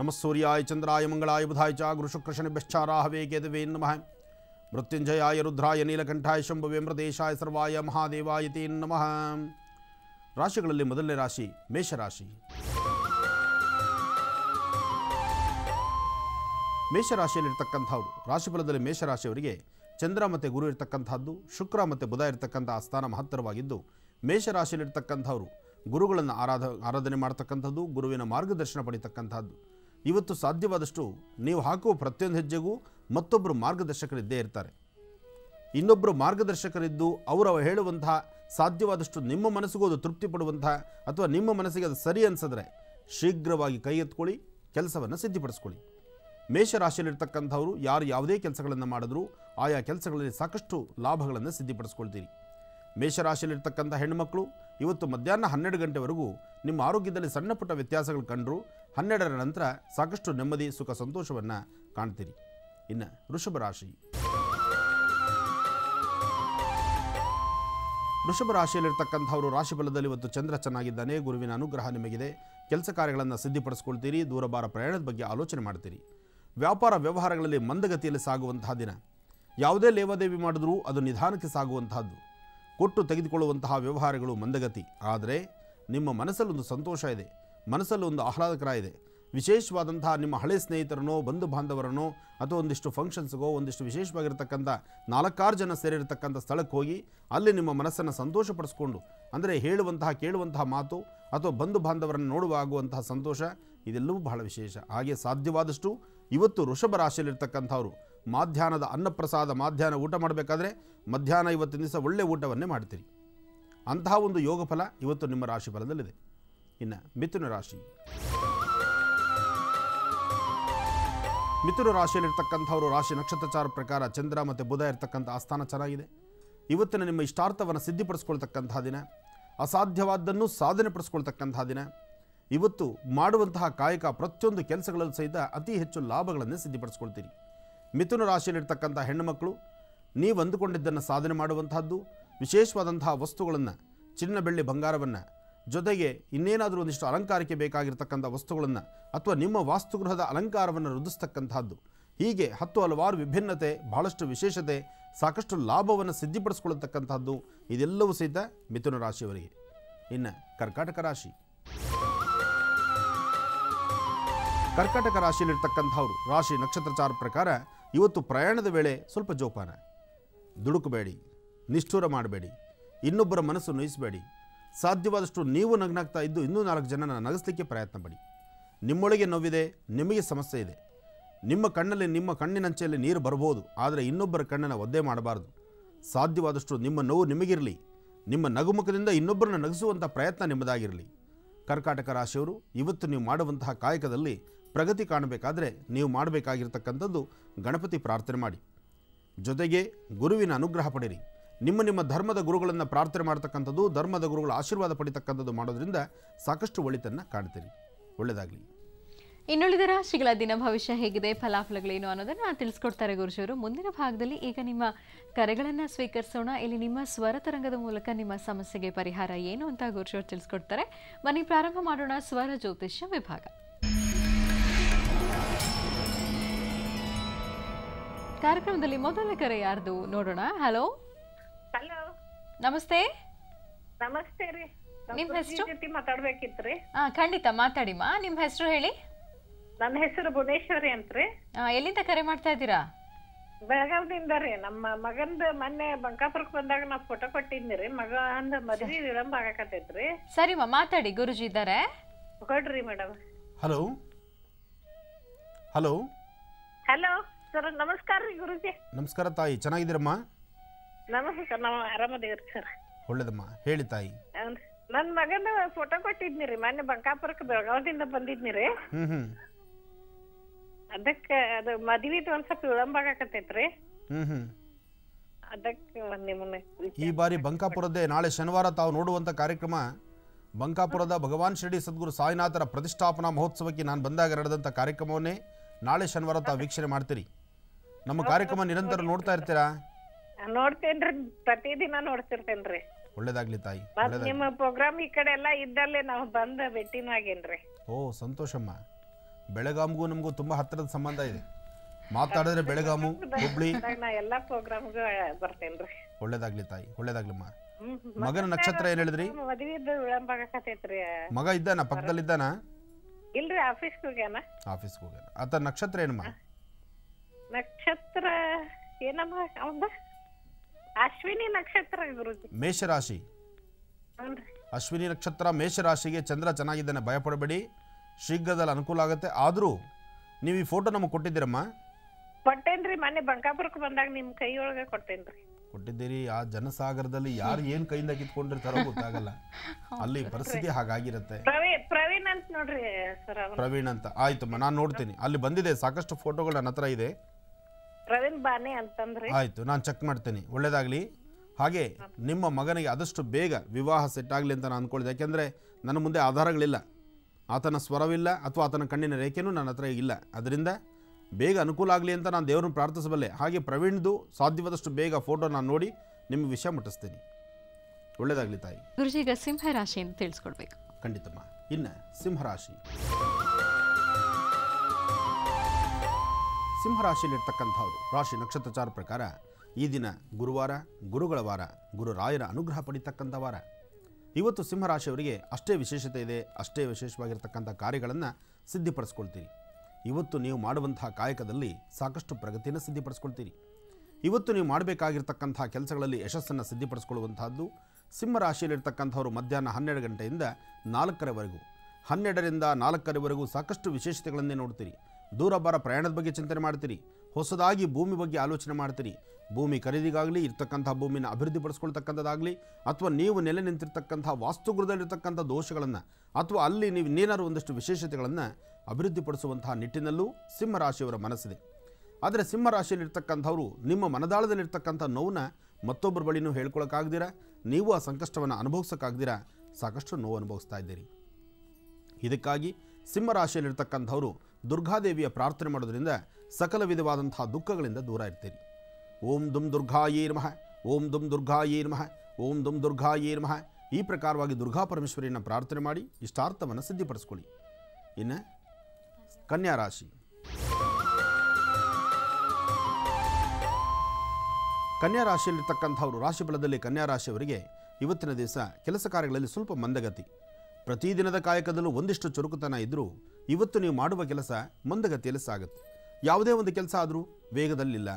ನಮಃ ಸೂರ್ಯಾಯ ಚಂದ್ರಾಯ ಮಂಗಳಾಯ ಬುಧಾಯ ಚ ಗುರು ಶುಕ್ರ ಶನಿಭ್ಯಶ್ಚಾರಾಹವೇ ಕೇತವೇ ನಮಃ. ಮೃತ್ಯುಂಜಯಾಯ ರುದ್ರಾಯ ನೀಲಕಂಠಾಯ ಶಂಭುವೇ ಮೃತೇಶಾಯ ಸರ್ವಾಯ ಮಹಾದೇವಾಯ ತೇ ನಮಃ. ರಾಶಿಗಳಲ್ಲಿ ಮೊದಲನೇ ರಾಶಿ ಮೇಷರಾಶಿ. ಮೇಷರಾಶಿಯಲ್ಲಿರ್ತಕ್ಕಂಥವ್ರು ರಾಶಿಫಲದಲ್ಲಿ ಮೇಷರಾಶಿಯವರಿಗೆ ಚಂದ್ರ ಮತ್ತು ಗುರು ಇರ್ತಕ್ಕಂಥದ್ದು, ಶುಕ್ರ ಮತ್ತು ಬುಧ ಇರ್ತಕ್ಕಂಥ ಸ್ಥಾನ ಮಹತ್ತರವಾಗಿದ್ದು, ಮೇಷರಾಶಿಯಲ್ಲಿರ್ತಕ್ಕಂಥವ್ರು ಗುರುಗಳನ್ನು ಆರಾಧ ಆರಾಧನೆ ಮಾಡ್ತಕ್ಕಂಥದ್ದು, ಗುರುವಿನ ಮಾರ್ಗದರ್ಶನ ಪಡಿತಕ್ಕಂಥದ್ದು. ಇವತ್ತು ಸಾಧ್ಯವಾದಷ್ಟು ನೀವು ಹಾಕುವ ಪ್ರತಿಯೊಂದು ಹೆಜ್ಜೆಗೂ ಮತ್ತೊಬ್ಬರು ಮಾರ್ಗದರ್ಶಕರಿದ್ದೇ ಇರ್ತಾರೆ. ಇನ್ನೊಬ್ಬರು ಮಾರ್ಗದರ್ಶಕರಿದ್ದು ಅವರ ಹೇಳುವಂತಹ ಸಾಧ್ಯವಾದಷ್ಟು ನಿಮ್ಮ ಮನಸ್ಸಿಗೂ ಅದು ತೃಪ್ತಿ ಪಡುವಂತಹ ಅಥವಾ ನಿಮ್ಮ ಮನಸ್ಸಿಗೆ ಅದು ಸರಿ ಅನಿಸಿದ್ರೆ ಶೀಘ್ರವಾಗಿ ಕೈ ಎತ್ಕೊಳ್ಳಿ, ಕೆಲಸವನ್ನು ಸಿದ್ಧಿಪಡಿಸ್ಕೊಳ್ಳಿ. ಮೇಷರಾಶಿಯಲ್ಲಿರ್ತಕ್ಕಂಥವರು ಯಾರು ಯಾವುದೇ ಕೆಲಸಗಳನ್ನು ಮಾಡಿದ್ರೂ ಆಯಾ ಕೆಲಸಗಳಲ್ಲಿ ಸಾಕಷ್ಟು ಲಾಭಗಳನ್ನು ಸಿದ್ಧಿಪಡಿಸ್ಕೊಳ್ತೀರಿ. ಮೇಷರಾಶಿಯಲ್ಲಿರ್ತಕ್ಕಂಥ ಹೆಣ್ಣುಮಕ್ಕಳು ಇವತ್ತು ಮಧ್ಯಾಹ್ನ ಹನ್ನೆರಡು ಗಂಟೆವರೆಗೂ ನಿಮ್ಮ ಆರೋಗ್ಯದಲ್ಲಿ ಸಣ್ಣ ಪುಟ್ಟ ವ್ಯತ್ಯಾಸಗಳು ಕಂಡರೂ ಹನ್ನೆರಡರ ನಂತರ ಸಾಕಷ್ಟು ನೆಮ್ಮದಿ, ಸುಖ, ಸಂತೋಷವನ್ನು ಕಾಣ್ತೀರಿ. ಇನ್ನು ವೃಷಭ ರಾಶಿ. ವೃಷಭ ರಾಶಿಯಲ್ಲಿರ್ತಕ್ಕಂಥವರು ರಾಶಿಫಲದಲ್ಲಿ ಇವತ್ತು ಚಂದ್ರ ಚೆನ್ನಾಗಿದ್ದಾನೆ, ಗುರುವಿನ ಅನುಗ್ರಹ ನಿಮಗಿದೆ. ಕೆಲಸ ಕಾರ್ಯಗಳನ್ನು ಸಿದ್ಧಿಪಡಿಸ್ಕೊಳ್ತೀರಿ, ದೂರಭಾರ ಪ್ರಯಾಣದ ಬಗ್ಗೆ ಆಲೋಚನೆ ಮಾಡ್ತೀರಿ. ವ್ಯಾಪಾರ ವ್ಯವಹಾರಗಳಲ್ಲಿ ಮಂದಗತಿಯಲ್ಲಿ ಸಾಗುವಂತಹ ದಿನ. ಯಾವುದೇ ಲೇವಾದೇವಿ ಮಾಡಿದ್ರೂ ಅದು ನಿಧಾನಕ್ಕೆ ಸಾಗುವಂತಹದ್ದು. ಕೊಟ್ಟು ತೆಗೆದುಕೊಳ್ಳುವಂತಹ ವ್ಯವಹಾರಗಳು ಮಂದಗತಿ. ಆದರೆ ನಿಮ್ಮ ಮನಸ್ಸಲ್ಲೊಂದು ಸಂತೋಷ ಇದೆ, ಮನಸ್ಸಲ್ಲೊಂದು ಆಹ್ಲಾದಕರ ಇದೆ. ವಿಶೇಷವಾದಂತಹ ನಿಮ್ಮ ಹಳೆ ಸ್ನೇಹಿತರನ್ನೋ ಬಂಧು ಬಾಂಧವರನ್ನೋ ಅಥವಾ ಒಂದಿಷ್ಟು ಫಂಕ್ಷನ್ಸ್ಗೋ ಒಂದಿಷ್ಟು ವಿಶೇಷವಾಗಿರ್ತಕ್ಕಂಥ ನಾಲ್ಕಾರು ಜನ ಸೇರಿರ್ತಕ್ಕಂಥ ಸ್ಥಳಕ್ಕೆ ಹೋಗಿ ಅಲ್ಲಿ ನಿಮ್ಮ ಮನಸ್ಸನ್ನು ಸಂತೋಷಪಡಿಸ್ಕೊಂಡು, ಅಂದರೆ ಹೇಳುವಂತಹ ಕೇಳುವಂತಹ ಮಾತು ಅಥವಾ ಬಂಧು ಬಾಂಧವರನ್ನು ನೋಡುವಾಗುವಂತಹ ಸಂತೋಷ, ಇದೆಲ್ಲವೂ ಬಹಳ ವಿಶೇಷ. ಹಾಗೆ ಸಾಧ್ಯವಾದಷ್ಟು ಇವತ್ತು ವೃಷಭ ರಾಶಿಯಲ್ಲಿರ್ತಕ್ಕಂಥವ್ರು ಮಧ್ಯಾಹ್ನದ ಅನ್ನಪ್ರಸಾದ, ಮಧ್ಯಾಹ್ನ ಊಟ ಮಾಡಬೇಕಾದ್ರೆ ಮಧ್ಯಾಹ್ನ ಇವತ್ತಿನ ದಿವಸ ಒಳ್ಳೆಯ ಊಟವನ್ನೇ ಮಾಡ್ತೀರಿ. ಅಂತಹ ಒಂದು ಯೋಗ ಫಲ ಇವತ್ತು ನಿಮ್ಮ ರಾಶಿ ಫಲದಲ್ಲಿದೆ. ಇನ್ನು ಮಿಥುನ ರಾಶಿ. ಮಿಥುನ ರಾಶಿಯಲ್ಲಿರ್ತಕ್ಕಂಥವರು ರಾಶಿ ನಕ್ಷತ್ರಚಾರ ಪ್ರಕಾರ ಚಂದ್ರ ಮತ್ತು ಬುಧ ಇರ್ತಕ್ಕಂಥ ಆಸ್ಥಾನ ಚೆನ್ನಾಗಿದೆ. ಇವತ್ತಿನ ನಿಮ್ಮ ಇಷ್ಟಾರ್ಥವನ್ನು ಸಿದ್ಧಿಪಡಿಸ್ಕೊಳ್ತಕ್ಕಂಥ ದಿನ, ಅಸಾಧ್ಯವಾದ್ದನ್ನು ಸಾಧನೆ ಪಡಿಸ್ಕೊಳ್ತಕ್ಕಂಥ ದಿನ. ಇವತ್ತು ಮಾಡುವಂತಹ ಕಾಯಕ ಪ್ರತಿಯೊಂದು ಕೆಲಸಗಳಲ್ಲೂ ಸಹಿತ ಅತಿ ಹೆಚ್ಚು ಲಾಭಗಳನ್ನು ಸಿದ್ಧಿಪಡಿಸ್ಕೊಳ್ತೀರಿ. ಮಿಥುನ ರಾಶಿಯಲ್ಲಿರ್ತಕ್ಕಂಥ ಹೆಣ್ಣುಮಕ್ಕಳು ನೀವು ಅಂದುಕೊಂಡಿದ್ದನ್ನು ಸಾಧನೆ ಮಾಡುವಂತಹದ್ದು, ವಿಶೇಷವಾದಂತಹ ವಸ್ತುಗಳನ್ನು, ಚಿನ್ನ ಬೆಳ್ಳಿ ಬಂಗಾರವನ್ನು, ಜೊತೆಗೆ ಇನ್ನೇನಾದರೂ ಒಂದಿಷ್ಟು ಅಲಂಕಾರಕ್ಕೆ ಬೇಕಾಗಿರ್ತಕ್ಕಂಥ ವಸ್ತುಗಳನ್ನು ಅಥವಾ ನಿಮ್ಮ ವಾಸ್ತುಗೃಹದ ಅಲಂಕಾರವನ್ನು ವೃದ್ಧಿಸ್ತಕ್ಕಂಥದ್ದು. ಹೀಗೆ ಹತ್ತು ಹಲವಾರು ವಿಭಿನ್ನತೆ, ಬಹಳಷ್ಟು ವಿಶೇಷತೆ, ಸಾಕಷ್ಟು ಲಾಭವನ್ನು ಸಿದ್ಧಿಪಡಿಸ್ಕೊಳ್ಳತಕ್ಕಂಥದ್ದು, ಇದೆಲ್ಲವೂ ಸಹಿತ ಮಿಥುನ ರಾಶಿಯವರಿಗೆ. ಇನ್ನು ಕರ್ಕಾಟಕ ರಾಶಿ. ಕರ್ಕಾಟಕ ರಾಶಿಯಲ್ಲಿರ್ತಕ್ಕಂಥವ್ರು ರಾಶಿ ನಕ್ಷತ್ರಚಾರ ಪ್ರಕಾರ ಇವತ್ತು ಪ್ರಯಾಣದ ವೇಳೆ ಸ್ವಲ್ಪ ಜೋಪಾನ. ದುಡುಕಬೇಡಿ, ನಿಷ್ಠೂರ ಮಾಡಬೇಡಿ, ಇನ್ನೊಬ್ಬರ ಮನಸ್ಸು ನೋಯಿಸಬೇಡಿ. ಸಾಧ್ಯವಾದಷ್ಟು ನೀವು ನಗ್ನಾಗ್ತಾ ಇದ್ದು ಇನ್ನೂ ನಾಲ್ಕು ಜನನ ನಗಿಸ್ಲಿಕ್ಕೆ ಪ್ರಯತ್ನ ಪಡಿ. ನಿಮ್ಮೊಳಗೆ ನೋವಿದೆ, ನಿಮಗೆ ಸಮಸ್ಯೆ ಇದೆ, ನಿಮ್ಮ ಕಣ್ಣಲ್ಲಿ ನಿಮ್ಮ ಕಣ್ಣಿನಂಚೆಯಲ್ಲಿ ನೀರು ಬರ್ಬೋದು, ಆದರೆ ಇನ್ನೊಬ್ಬರ ಕಣ್ಣನ್ನು ಒದ್ದೆ ಮಾಡಬಾರ್ದು. ಸಾಧ್ಯವಾದಷ್ಟು ನಿಮ್ಮ ನೋವು ನಿಮಗಿರಲಿ, ನಿಮ್ಮ ನಗುಮುಖದಿಂದ ಇನ್ನೊಬ್ಬರನ್ನ ನಗಿಸುವಂಥ ಪ್ರಯತ್ನ ನಿಮ್ಮದಾಗಿರಲಿ. ಕರ್ಕಾಟಕ ರಾಶಿಯವರು ಇವತ್ತು ನೀವು ಮಾಡುವಂತಹ ಕಾಯಕದಲ್ಲಿ ಪ್ರಗತಿ ಕಾಣಬೇಕಾದರೆ ನೀವು ಮಾಡಬೇಕಾಗಿರ್ತಕ್ಕಂಥದ್ದು ಗಣಪತಿ ಪ್ರಾರ್ಥನೆ ಮಾಡಿ, ಜೊತೆಗೆ ಗುರುವಿನ ಅನುಗ್ರಹ ಪಡೆಯಿರಿ. ನಿಮ್ಮ ನಿಮ್ಮ ಧರ್ಮದ ಗುರುಗಳನ್ನು ಪ್ರಾರ್ಥನೆ ಮಾಡ್ತಕ್ಕಂಥದ್ದು, ಧರ್ಮದ ಗುರುಗಳ ಆಶೀರ್ವಾದ ಪಡಿತಕ್ಕಂಥದ್ದು ಮಾಡೋದ್ರಿಂದ ಸಾಕಷ್ಟು ಒಳಿತನ್ನು ಕಾಣ್ತೀರಿ. ಒಳ್ಳೆಯದಾಗಲಿ. ಇನ್ನುಳಿದ ರಾಶಿಗಳ ದಿನ ಭವಿಷ್ಯ ಹೇಗಿದೆ, ಫಲಾಫಲಗಳೇನು ಅನ್ನೋದನ್ನು ತಿಳಿಸ್ಕೊಡ್ತಾರೆ ಗುರುಜಿಯವರು ಮುಂದಿನ ಭಾಗದಲ್ಲಿ. ಈಗ ನಿಮ್ಮ ಕರೆಗಳನ್ನು ಸ್ವೀಕರಿಸೋಣ. ಇಲ್ಲಿ ನಿಮ್ಮ ಸ್ವರತರಂಗದ ಮೂಲಕ ನಿಮ್ಮ ಸಮಸ್ಯೆಗೆ ಪರಿಹಾರ ಏನು ಅಂತ ಗುರುಜಿಯವರು ತಿಳಿಸ್ಕೊಡ್ತಾರೆ. ಬನ್ನಿ, ಪ್ರಾರಂಭ ಮಾಡೋಣ ಸ್ವರ ಜ್ಯೋತಿಷ್ಯ ವಿಭಾಗ. ಕಾರ್ಯಕ್ರಮದಲ್ಲಿ ಮೊದಲ ಕರೆ ಯಾರ್ದು ನೋಡೋಣ. ಹಲೋ, ನಮಸ್ತೆ. ನಮಸ್ತೆ ರೀ. ನಿಮ್ಮ ಹೆಸರು? ಮಾತಾಡಬೇಕಿತ್ತು ರೀ. ಹಾ, ಖಂಡಿತ ಮಾತಾಡಿಮ್ಮ. ನಿಮ್ಮ ಹೆಸರು ಹೇಳಿ. ನನ್ನ ಹೆಸರು ಭುವನೇಶ್ವರಿ ಅಂತ್ರಿ. ಎಲ್ಲಿಂದ ಕರೆ ಮಾಡ್ತಾ ಇದ್ದೀರಾ? ಬೆಳಗಾವಿಯಿಂದ ರೀ. ನಮ್ಮ ಮಗಂದ ಮೊನ್ನೆ ಬಂಕಾಪುರಕ್ಕೆ ಬಂದಾಗ ನಾವು ಫೋಟೋ ಕೊಟ್ಟಿದ್ನಿರಿ. ಮಗಂದ ಮದ್ವಿ ವಿಳಂಬ ಆಗಕತ್ತೈತ್ರಿ. ಸರಿ ಮಾತಾಡಿ, ಗುರುಜಿ ಇದ್ದಾರೆ, ಕೊಡ್ರಿ madam. Hello hello hello sir, ನಮಸ್ಕಾರ ರೀ ಗುರುಜಿ. ನಮಸ್ಕಾರ ತಾಯಿ, ಚೆನ್ನಾಗಿದ್ದೀರಮ್ಮ? ನಮಸ್ಕಾರ, ನಾವು ಆರಾಮದೇವ್ರಿ ಸರ್. ಒಳ್ಳೇದಮ್ಮ, ಹೇಳಿ ತಾಯಿ. ನನ್ನ ಮಗನ ಫೋಟೋ ಕೊಟ್ಟಿದ್ನಿ ರೀ ಮೊನ್ನೆ ಬಂಕಾಪುರಕ್ಕೆ ಬೆಳಗಾವದಿಂದ ಬಂದಿದ್ನಿ ರೀ. ಅದಕ್ಕೆ ಅದು ಮದುವೆದು ಒಂದು ಸ್ವಲ್ಪ ವಿಳಂಬ ಆಗಕತ್ತೈತ್ರಿ. ಅದಕ್ಕೆ ನಿಮ್ಮನ್ನ ಈ ಬಾರಿ ಬಂಕಾಪುರದೇ ನಾಳೆ ಶನಿವಾರ ತಾವು ನೋಡುವಂಥ ಕಾರ್ಯಕ್ರಮ ಬಂಕಾಪುರದ ಭಗವಾನ್ ಶಿರಡಿ ಸದ್ಗುರು ಸಾಯಿನಾಥರ ಪ್ರತಿಷ್ಠಾಪನಾ ಮಹೋತ್ಸವಕ್ಕೆ ನಾನು ಬಂದಾಗ ನಡೆದಂಥ ಕಾರ್ಯಕ್ರಮವನ್ನೇ ನಾಳೆ ಶನಿವಾರ ತಾವು ವೀಕ್ಷಣೆ ಮಾಡ್ತೀರಿ. ನಮ್ಮ ಕಾರ್ಯಕ್ರಮ ನಿರಂತರ ನೋಡ್ತಾ ಇರ್ತೀರಾ? ನೋಡ್ತೇನ್ರಿ, ಪ್ರತಿದಿನ ನೋಡ್ತಿರ್ತೇನ್ರಿ. ಒಳ್ಳೇದಾಗ್ಲಿ ತಾಯಿ. ನಿಮ್ಮ ಪ್ರೋಗ್ರಾಮ್ ಈ ಕಡೆ ಎಲ್ಲ ಇದ್ದಲ್ಲೇ ನಾವು ಬಂದ ಭೇಟಿನೂ ಆಗೇನ್ರಿ. ಓ ಸಂತೋಷಮ್ಮ, ಬೆಳಗಾಂಗೂ ನಮಗೂ ತುಂಬಾ ಹತ್ತಿರದ ಸಂಬಂಧ ಇದೆ. ಮಾತಾಡಿದ್ರೆ ಬೆಳಗಾಮು, ಹುಬ್ಳಿ, ಎಲ್ಲಾ ಪ್ರೋಗ್ರಾಮ್ಗೂ ಬರ್ತೇನ್ರಿ. ಒಳ್ಳೇದಾಗ್ಲಿ ತಾಯಿ, ಒಳ್ಳೇದಾಗ್ಲಮ್ಮ. ಮಗನ ನಕ್ಷತ್ರ ಏನ್ ಹೇಳಿದ್ರಿ? ಮಗ ಇದ್ದಾನ ಪಕ್ಕದಲ್ಲಿ ಇದ್ದಾನ? ಇಲ್ರಿ, ಆಫೀಸ್ಗೆ ಹೋಗ್ಯಾನ. ಆಫೀಸ್ಗೆ ಹೋಗ್ಯಾನ. ಆತ ನಕ್ಷತ್ರ ಏನಮ್ಮ? ನಕ್ಷತ್ರ ಏನಮ್ಮ ಅವಂದ? ಅಶ್ವಿನಿ ನಕ್ಷತ್ರ ಗುರುಜಿ. ಮೇಷರಾಶಿ. ಅಶ್ವಿನಿ ನಕ್ಷತ್ರ ಮೇಷರಾಶಿಗೆ ಚಂದ್ರ ಚೆನ್ನಾಗಿದ್ದಾನೆ, ಭಯಪಡಬೇಡಿ, ಶೀಘ್ರದಲ್ಲಿ ಅನುಕೂಲ ಆಗುತ್ತೆ. ಆದರೂ ನೀವು ಈ ಫೋಟೋ ನಮಗೆ ಕೊಟ್ಟಿದ್ದೀರಮ್ಮ? ಕೊಟ್ಟೇನ್ರಿ, ಮೊನ್ನೆ ಬಂಕಾಪುರಕ್ಕೆ ಬಂದಾಗ ನಿಮ್ಮ ಕೈಯೊಳಗೆ ಕೊಟ್ಟೇನ್ರಿ. ಕೊಟ್ಟಿದ್ದೀರಿ. ಆ ಜನಸಾಗರದಲ್ಲಿ ಯಾರು ಏನು ಕೈಯಿಂದ ಕಿತ್ಕೊಂಡಿರ್ತಾರೋ ಗೊತ್ತಾಗಲ್ಲ, ಅಲ್ಲಿ ಪರಿಸ್ಥಿತಿ ಹಾಗಾಗಿರುತ್ತೆ. ಪ್ರವೀಣ್ ಅಂತ ನೋಡ್ರಿ ಸರ್. ಪ್ರವೀಣ್ ಅಂತ? ಆಯ್ತಮ್ಮ, ನಾನು ನೋಡ್ತೀನಿ. ಅಲ್ಲಿ ಬಂದಿದೆ ಸಾಕಷ್ಟು ಫೋಟೋಗಳು ನನ್ನ ಹತ್ರ ಇದೆ. ಪ್ರವೀಣ್ ಬಾನೆ ಅಂತಂದ್ರೆ ಆಯ್ತು, ನಾನು ಚೆಕ್ ಮಾಡ್ತೀನಿ. ಒಳ್ಳೇದಾಗಲಿ. ಹಾಗೆ ನಿಮ್ಮ ಮಗನಿಗೆ ಆದಷ್ಟು ಬೇಗ ವಿವಾಹ ಸೆಟ್ ಆಗಲಿ ಅಂತ ನಾನು ಅಂದ್ಕೊಂಡಿದ್ದೆ. ಯಾಕೆಂದರೆ ನನ್ನ ಮುಂದೆ ಆಧಾರಗಳಿಲ್ಲ, ಆತನ ಸ್ವರವಿಲ್ಲ ಅಥವಾ ಆತನ ಕಣ್ಣಿನ ರೇಖೆನೂ ನನ್ನ ಹತ್ರ ಇಲ್ಲ. ಅದರಿಂದ ಬೇಗ ಅನುಕೂಲ ಆಗಲಿ ಅಂತ ನಾನು ದೇವರನ್ನು ಪ್ರಾರ್ಥಿಸಬಲ್ಲೆ. ಹಾಗೆ ಪ್ರವೀಣ್ದು ಸಾಧ್ಯವಾದಷ್ಟು ಬೇಗ ಫೋಟೋ ನಾನು ನೋಡಿ ನಿಮಗೆ ವಿಷಯ ಮುಟ್ಟಿಸ್ತೀನಿ. ಒಳ್ಳೇದಾಗಲಿ ತಾಯಿ. ಗುರುಜಿ, ಈಗ ಸಿಂಹರಾಶಿ ಅಂತ ತಿಳಿಸ್ಕೊಡ್ಬೇಕು. ಖಂಡಿತಮ್ಮ. ಇನ್ನು ಸಿಂಹರಾಶಿ. ಸಿಂಹರಾಶಿಯಲ್ಲಿರ್ತಕ್ಕಂಥವ್ರು ರಾಶಿ ನಕ್ಷತ್ರಚಾರ ಪ್ರಕಾರ ಈ ದಿನ ಗುರುವಾರ, ಗುರುಗಳ ವಾರ, ಗುರುರಾಯರ ಅನುಗ್ರಹ ಪಡಿತಕ್ಕಂಥ ವಾರ. ಇವತ್ತು ಸಿಂಹರಾಶಿಯವರಿಗೆ ಅಷ್ಟೇ ವಿಶೇಷತೆ ಇದೆ, ಅಷ್ಟೇ ವಿಶೇಷವಾಗಿರ್ತಕ್ಕಂಥ ಕಾರ್ಯಗಳನ್ನು ಸಿದ್ಧಿಪಡಿಸ್ಕೊಳ್ತೀರಿ. ಇವತ್ತು ನೀವು ಮಾಡುವಂತಹ ಕಾಯಕದಲ್ಲಿ ಸಾಕಷ್ಟು ಪ್ರಗತಿಯನ್ನು ಸಿದ್ಧಿಪಡಿಸ್ಕೊಳ್ತೀರಿ. ಇವತ್ತು ನೀವು ಮಾಡಬೇಕಾಗಿರ್ತಕ್ಕಂಥ ಕೆಲಸಗಳಲ್ಲಿ ಯಶಸ್ಸನ್ನು ಸಿದ್ಧಿಪಡಿಸ್ಕೊಳ್ಳುವಂಥದ್ದು. ಸಿಂಹರಾಶಿಯಲ್ಲಿರ್ತಕ್ಕಂಥವ್ರು ಮಧ್ಯಾಹ್ನ ಹನ್ನೆರಡು ಗಂಟೆಯಿಂದ ನಾಲ್ಕರವರೆಗೂ, ಹನ್ನೆರಡರಿಂದ ನಾಲ್ಕರವರೆಗೂ ಸಾಕಷ್ಟು ವಿಶೇಷತೆಗಳನ್ನೇ ನೋಡ್ತೀರಿ. ದೂರ ಬಾರ ಪ್ರಯಾಣದ ಬಗ್ಗೆ ಚಿಂತನೆ ಮಾಡ್ತೀರಿ. ಹೊಸದಾಗಿ ಭೂಮಿ ಬಗ್ಗೆ ಆಲೋಚನೆ ಮಾಡ್ತೀರಿ. ಭೂಮಿ ಖರೀದಿಗಾಗಲಿ, ಇರ್ತಕ್ಕಂಥ ಭೂಮಿನ ಅಭಿವೃದ್ಧಿ ಪಡಿಸ್ಕೊಳ್ತಕ್ಕಂಥದ್ದಾಗಲಿ, ಅಥವಾ ನೀವು ನೆಲೆ ನಿಂತಿರ್ತಕ್ಕಂಥ ವಾಸ್ತುಗೃಹದಲ್ಲಿರ್ತಕ್ಕಂಥ ದೋಷಗಳನ್ನು ಅಥವಾ ಅಲ್ಲಿ ನೀವು ಇನ್ನೇನಾರು ಒಂದಷ್ಟು ವಿಶೇಷತೆಗಳನ್ನು ಅಭಿವೃದ್ಧಿಪಡಿಸುವಂತಹ ನಿಟ್ಟಿನಲ್ಲೂ ಸಿಂಹರಾಶಿಯವರ ಮನಸ್ಸಿದೆ. ಆದರೆ ಸಿಂಹರಾಶಿಯಲ್ಲಿರ್ತಕ್ಕಂಥವರು ನಿಮ್ಮ ಮನದಾಳದಲ್ಲಿರ್ತಕ್ಕಂಥ ನೋವನ್ನು ಮತ್ತೊಬ್ಬರ ಬಳಿನೂ ಹೇಳ್ಕೊಳಕ್ಕಾಗ್ದಿರ, ನೀವು ಆ ಸಂಕಷ್ಟವನ್ನು ಅನುಭವಿಸೋಕ್ಕಾಗ್ದಿರ ಸಾಕಷ್ಟು ನೋವು ಅನುಭವಿಸ್ತಾ ಇದ್ದೀರಿ. ಇದಕ್ಕಾಗಿ ಸಿಂಹರಾಶಿಯಲ್ಲಿರ್ತಕ್ಕಂಥವರು ದುರ್ಗಾದೇವಿಯ ಪ್ರಾರ್ಥನೆ ಮಾಡೋದರಿಂದ ಸಕಲ ವಿಧವಾದಂತಹ ದುಃಖಗಳಿಂದ ದೂರ ಇರ್ತೀರಿ. ಓಂ ದುಂ ದುರ್ಗಾಯೇ ನಮಃ, ಓಂ ದುಂ ದುರ್ಗಾಯೇ ನಮಃ, ಓಂ ದುಂ ದುರ್ಗಾಯೇ ನಮಃ. ಈ ಪ್ರಕಾರವಾಗಿ ದುರ್ಗಾ ಪರಮೇಶ್ವರಿಯನ್ನು ಪ್ರಾರ್ಥನೆ ಮಾಡಿ ಇಷ್ಟಾರ್ಥವನ್ನು ಸಿದ್ಧಿಪಡಿಸ್ಕೊಳ್ಳಿ. ಇನ್ನು ಕನ್ಯಾ ರಾಶಿ. ಕನ್ಯಾ ರಾಶಿಯಲ್ಲಿರ್ತಕ್ಕಂಥವರು ರಾಶಿ ಬಲದಲ್ಲಿ ಕನ್ಯಾ ರಾಶಿಯವರಿಗೆ ಇವತ್ತಿನ ದಿವಸ ಕೆಲಸ ಕಾರ್ಯಗಳಲ್ಲಿ ಸ್ವಲ್ಪ ಮಂದಗತಿ. ಪ್ರತಿದಿನದ ಕಾಯಕದಲ್ಲೂ ಒಂದಿಷ್ಟು ಚುರುಕುತನ ಇದ್ದರೂ ಇವತ್ತು ನೀವು ಮಾಡುವ ಕೆಲಸ ಮಂದಗತಿಯಲ್ಲಿ ಸಾಗುತ್ತೆ. ಯಾವುದೇ ಒಂದು ಕೆಲಸ ಆದರೂ ವೇಗದಲ್ಲಿಲ್ಲ,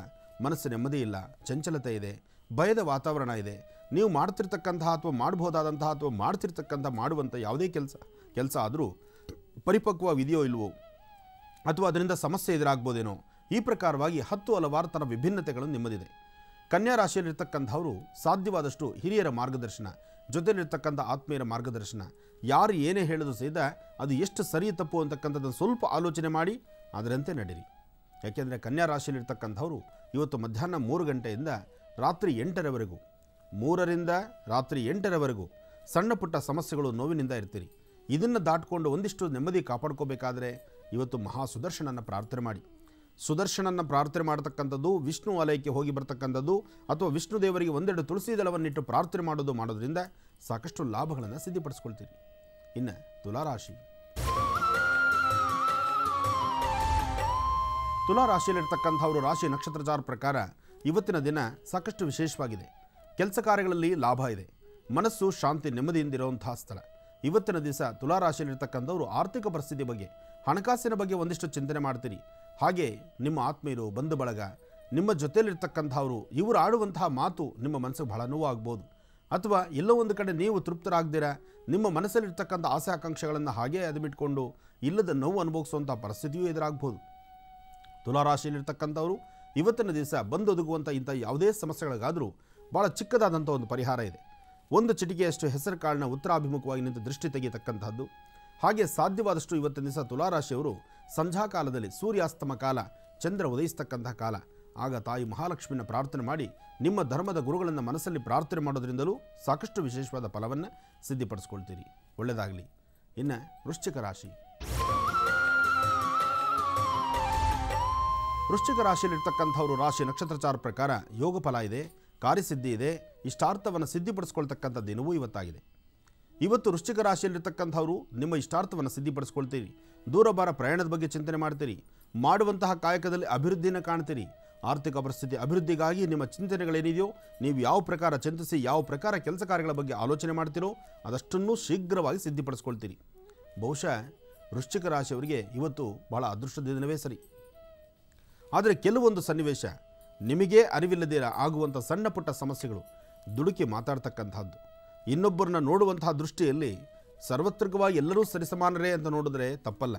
ಮನಸ್ಸು ನೆಮ್ಮದಿ ಇಲ್ಲ, ಚಂಚಲತೆ ಇದೆ, ಭಯದ ವಾತಾವರಣ ಇದೆ. ನೀವು ಮಾಡ್ತಿರ್ತಕ್ಕಂತಹ ಅಥವಾ ಮಾಡಬಹುದಾದಂತಹ ಅಥವಾ ಮಾಡ್ತಿರ್ತಕ್ಕಂಥ ಮಾಡುವಂಥ ಯಾವುದೇ ಕೆಲಸ ಕೆಲಸ ಆದರೂ ಪರಿಪಕ್ವ ವಿಧಿಯೋ ಇಲ್ವೋ ಅಥವಾ ಅದರಿಂದ ಸಮಸ್ಯೆ ಎದುರಾಗ್ಬೋದೇನೋ, ಈ ಪ್ರಕಾರವಾಗಿ ಹತ್ತು ಹಲವಾರು ಥರ ವಿಭಿನ್ನತೆಗಳನ್ನು ನಿಮ್ಮದಿದೆ. ಕನ್ಯಾ ರಾಶಿಯಲ್ಲಿರ್ತಕ್ಕಂಥವರು ಸಾಧ್ಯವಾದಷ್ಟು ಹಿರಿಯರ ಮಾರ್ಗದರ್ಶನ, ಜೊತೆಯಲ್ಲಿರ್ತಕ್ಕಂಥ ಆತ್ಮೀಯರ ಮಾರ್ಗದರ್ಶನ, ಯಾರು ಏನೇ ಹೇಳಿದ್ರು ಸಹಿತ ಅದು ಎಷ್ಟು ಸರಿ ತಪ್ಪು ಅಂತಕ್ಕಂಥದ್ದನ್ನು ಸ್ವಲ್ಪ ಆಲೋಚನೆ ಮಾಡಿ ಅದರಂತೆ ನಡೀರಿ. ಯಾಕೆಂದರೆ ಕನ್ಯಾ ರಾಶಿಯಲ್ಲಿರ್ತಕ್ಕಂಥವರು ಇವತ್ತು ಮಧ್ಯಾಹ್ನ ಮೂರು ಗಂಟೆಯಿಂದ ರಾತ್ರಿ ಎಂಟರವರೆಗೂ, ಮೂರರಿಂದ ರಾತ್ರಿ ಎಂಟರವರೆಗೂ ಸಣ್ಣ ಪುಟ್ಟ ಸಮಸ್ಯೆಗಳು ನೋವಿನಿಂದ ಇರ್ತೀರಿ. ಇದನ್ನು ದಾಟಿಕೊಂಡು ಒಂದಿಷ್ಟು ನೆಮ್ಮದಿ ಕಾಪಾಡ್ಕೋಬೇಕಾದರೆ ಇವತ್ತು ಮಹಾ ಸುದರ್ಶನನ್ನು ಪ್ರಾರ್ಥನೆ ಮಾಡಿ. ಸುದರ್ಶನನ್ನು ಪ್ರಾರ್ಥನೆ ಮಾಡ್ತಕ್ಕಂಥದ್ದು, ವಿಷ್ಣು ಆಲಯಕ್ಕೆ ಹೋಗಿ ಬರ್ತಕ್ಕಂಥದ್ದು ಅಥವಾ ವಿಷ್ಣು ದೇವರಿಗೆ ಒಂದೆರಡು ತುಳಸಿ ದಳವನ್ನಿಟ್ಟು ಪ್ರಾರ್ಥನೆ ಮಾಡೋದು ಮಾಡೋದ್ರಿಂದ ಸಾಕಷ್ಟು ಲಾಭಗಳನ್ನು ಸಿದ್ಧಿಪಡಿಸ್ಕೊಳ್ತೀರಿ. ಇನ್ನು ತುಲಾರಾಶಿ. ತುಲಾರಾಶಿಯಲ್ಲಿರ್ತಕ್ಕಂಥವರು ರಾಶಿ ನಕ್ಷತ್ರಚಾರ ಪ್ರಕಾರ ಇವತ್ತಿನ ದಿನ ಸಾಕಷ್ಟು ವಿಶೇಷವಾಗಿದೆ. ಕೆಲಸ ಕಾರ್ಯಗಳಲ್ಲಿ ಲಾಭ ಇದೆ, ಮನಸ್ಸು ಶಾಂತಿ ನೆಮ್ಮದಿಯಿಂದಿರುವಂತಹ ಸ್ಥಳ. ಇವತ್ತಿನ ದಿವಸ ತುಲಾರಾಶಿಯಲ್ಲಿರ್ತಕ್ಕಂಥವರು ಆರ್ಥಿಕ ಪರಿಸ್ಥಿತಿ ಬಗ್ಗೆ ಹಣಕಾಸಿನ ಬಗ್ಗೆ ಒಂದಿಷ್ಟು ಚಿಂತನೆ ಮಾಡ್ತೀರಿ. ಹಾಗೆ ನಿಮ್ಮ ಆತ್ಮೀಯರು, ಬಂಧು ಬಳಗ, ನಿಮ್ಮ ಜೊತೆಯಲ್ಲಿರ್ತಕ್ಕಂಥವರು, ಇವರು ಆಡುವಂತಹ ಮಾತು ನಿಮ್ಮ ಮನಸ್ಸಿಗೆ ಬಹಳ ನೋವಾಗಬಹುದು. ಅಥವಾ ಎಲ್ಲೋ ಒಂದು ಕಡೆ ನೀವು ತೃಪ್ತರಾಗದಿರ ನಿಮ್ಮ ಮನಸ್ಸಲ್ಲಿರ್ತಕ್ಕಂಥ ಆಸೆ ಆಕಾಂಕ್ಷೆಗಳನ್ನು ಹಾಗೇ ಅದುಬಿಟ್ಕೊಂಡು ಇಲ್ಲದ ನೋವು ಅನುಭವಿಸುವಂಥ ಪರಿಸ್ಥಿತಿಯೂ ಎದುರಾಗ್ಬೋದು. ತುಲಾರಾಶಿಯಲ್ಲಿರ್ತಕ್ಕಂಥವರು ಇವತ್ತಿನ ದಿವಸ ಬಂದೊದಗುವಂಥ ಇಂಥ ಯಾವುದೇ ಸಮಸ್ಯೆಗಳಿಗಾದರೂ ಭಾಳ ಚಿಕ್ಕದಾದಂಥ ಒಂದು ಪರಿಹಾರ ಇದೆ. ಒಂದು ಚಿಟಿಕೆಯಷ್ಟು ಹೆಸರು ಕಾಳಿನ ಉತ್ತರಾಭಿಮುಖವಾಗಿ ನಿಂತು ದೃಷ್ಟಿ ತೆಗೆಯತಕ್ಕಂಥದ್ದು. ಹಾಗೆ ಸಾಧ್ಯವಾದಷ್ಟು ಇವತ್ತಿನ ದಿವಸ ತುಲಾರಾಶಿಯವರು ಸಂಧ್ಯಾ ಕಾಲದಲ್ಲಿ ಸೂರ್ಯಾಸ್ತಮ ಕಾಲ, ಚಂದ್ರ ಉದಯಿಸ್ತಕ್ಕಂಥ ಕಾಲ, ಆಗ ತಾಯಿ ಮಹಾಲಕ್ಷ್ಮಿನ ಪ್ರಾರ್ಥನೆ ಮಾಡಿ ನಿಮ್ಮ ಧರ್ಮದ ಗುರುಗಳನ್ನು ಮನಸ್ಸಲ್ಲಿ ಪ್ರಾರ್ಥನೆ ಮಾಡೋದ್ರಿಂದಲೂ ಸಾಕಷ್ಟು ವಿಶೇಷವಾದ ಫಲವನ್ನು ಸಿದ್ಧಿಪಡಿಸ್ಕೊಳ್ತೀರಿ. ಒಳ್ಳೆಯದಾಗಲಿ. ಇನ್ನು ವೃಶ್ಚಿಕ ರಾಶಿ. ವೃಶ್ಚಿಕ ರಾಶಿಯಲ್ಲಿರ್ತಕ್ಕಂಥವರು ರಾಶಿ ನಕ್ಷತ್ರಚಾರ ಪ್ರಕಾರ ಯೋಗ ಫಲ ಇದೆ, ಕಾರ್ಯಸಿದ್ಧಿ ಇದೆ, ಇಷ್ಟಾರ್ಥವನ್ನು ಸಿದ್ಧಿಪಡಿಸ್ಕೊಳ್ತಕ್ಕಂಥ ದಿನವೂ ಇವತ್ತಾಗಿದೆ. ಇವತ್ತು ವೃಶ್ಚಿಕ ರಾಶಿಯಲ್ಲಿರ್ತಕ್ಕಂಥವರು ನಿಮ್ಮ ಇಷ್ಟಾರ್ಥವನ್ನು ಸಿದ್ಧಿಪಡಿಸ್ಕೊಳ್ತೀರಿ. ದೂರಭಾರ ಪ್ರಯಾಣದ ಬಗ್ಗೆ ಚಿಂತನೆ ಮಾಡ್ತೀರಿ. ಮಾಡುವಂತಹ ಕಾಯಕದಲ್ಲಿ ಅಭಿವೃದ್ಧಿಯನ್ನು ಕಾಣ್ತೀರಿ. ಆರ್ಥಿಕ ಪರಿಸ್ಥಿತಿ ಅಭಿವೃದ್ಧಿಗಾಗಿ ನಿಮ್ಮ ಚಿಂತನೆಗಳೇನಿದೆಯೋ, ನೀವು ಯಾವ ಪ್ರಕಾರ ಚಿಂತಿಸಿ ಯಾವ ಪ್ರಕಾರ ಕೆಲಸ ಕಾರ್ಯಗಳ ಬಗ್ಗೆ ಆಲೋಚನೆ ಮಾಡ್ತೀರೋ ಅದಷ್ಟನ್ನೂ ಶೀಘ್ರವಾಗಿ ಸಿದ್ಧಿಪಡಿಸ್ಕೊಳ್ತೀರಿ. ಬಹುಶಃ ವೃಶ್ಚಿಕ ರಾಶಿಯವರಿಗೆ ಇವತ್ತು ಬಹಳ ಅದೃಷ್ಟದ ದಿನವೇ ಸರಿ. ಆದರೆ ಕೆಲವೊಂದು ಸನ್ನಿವೇಶ, ನಿಮಗೇ ಅರಿವಿಲ್ಲದಿರ ಆಗುವಂಥ ಸಣ್ಣ ಪುಟ್ಟ ಸಮಸ್ಯೆಗಳು, ದುಡುಕಿ ಮಾತಾಡ್ತಕ್ಕಂಥದ್ದು, ಇನ್ನೊಬ್ಬರನ್ನ ನೋಡುವಂತಹ ದೃಷ್ಟಿಯಲ್ಲಿ ಸರ್ವತ್ರಿಕವಾಗಿ ಎಲ್ಲರೂ ಸರಿಸಮಾನರೇ ಅಂತ ನೋಡಿದ್ರೆ ತಪ್ಪಲ್ಲ.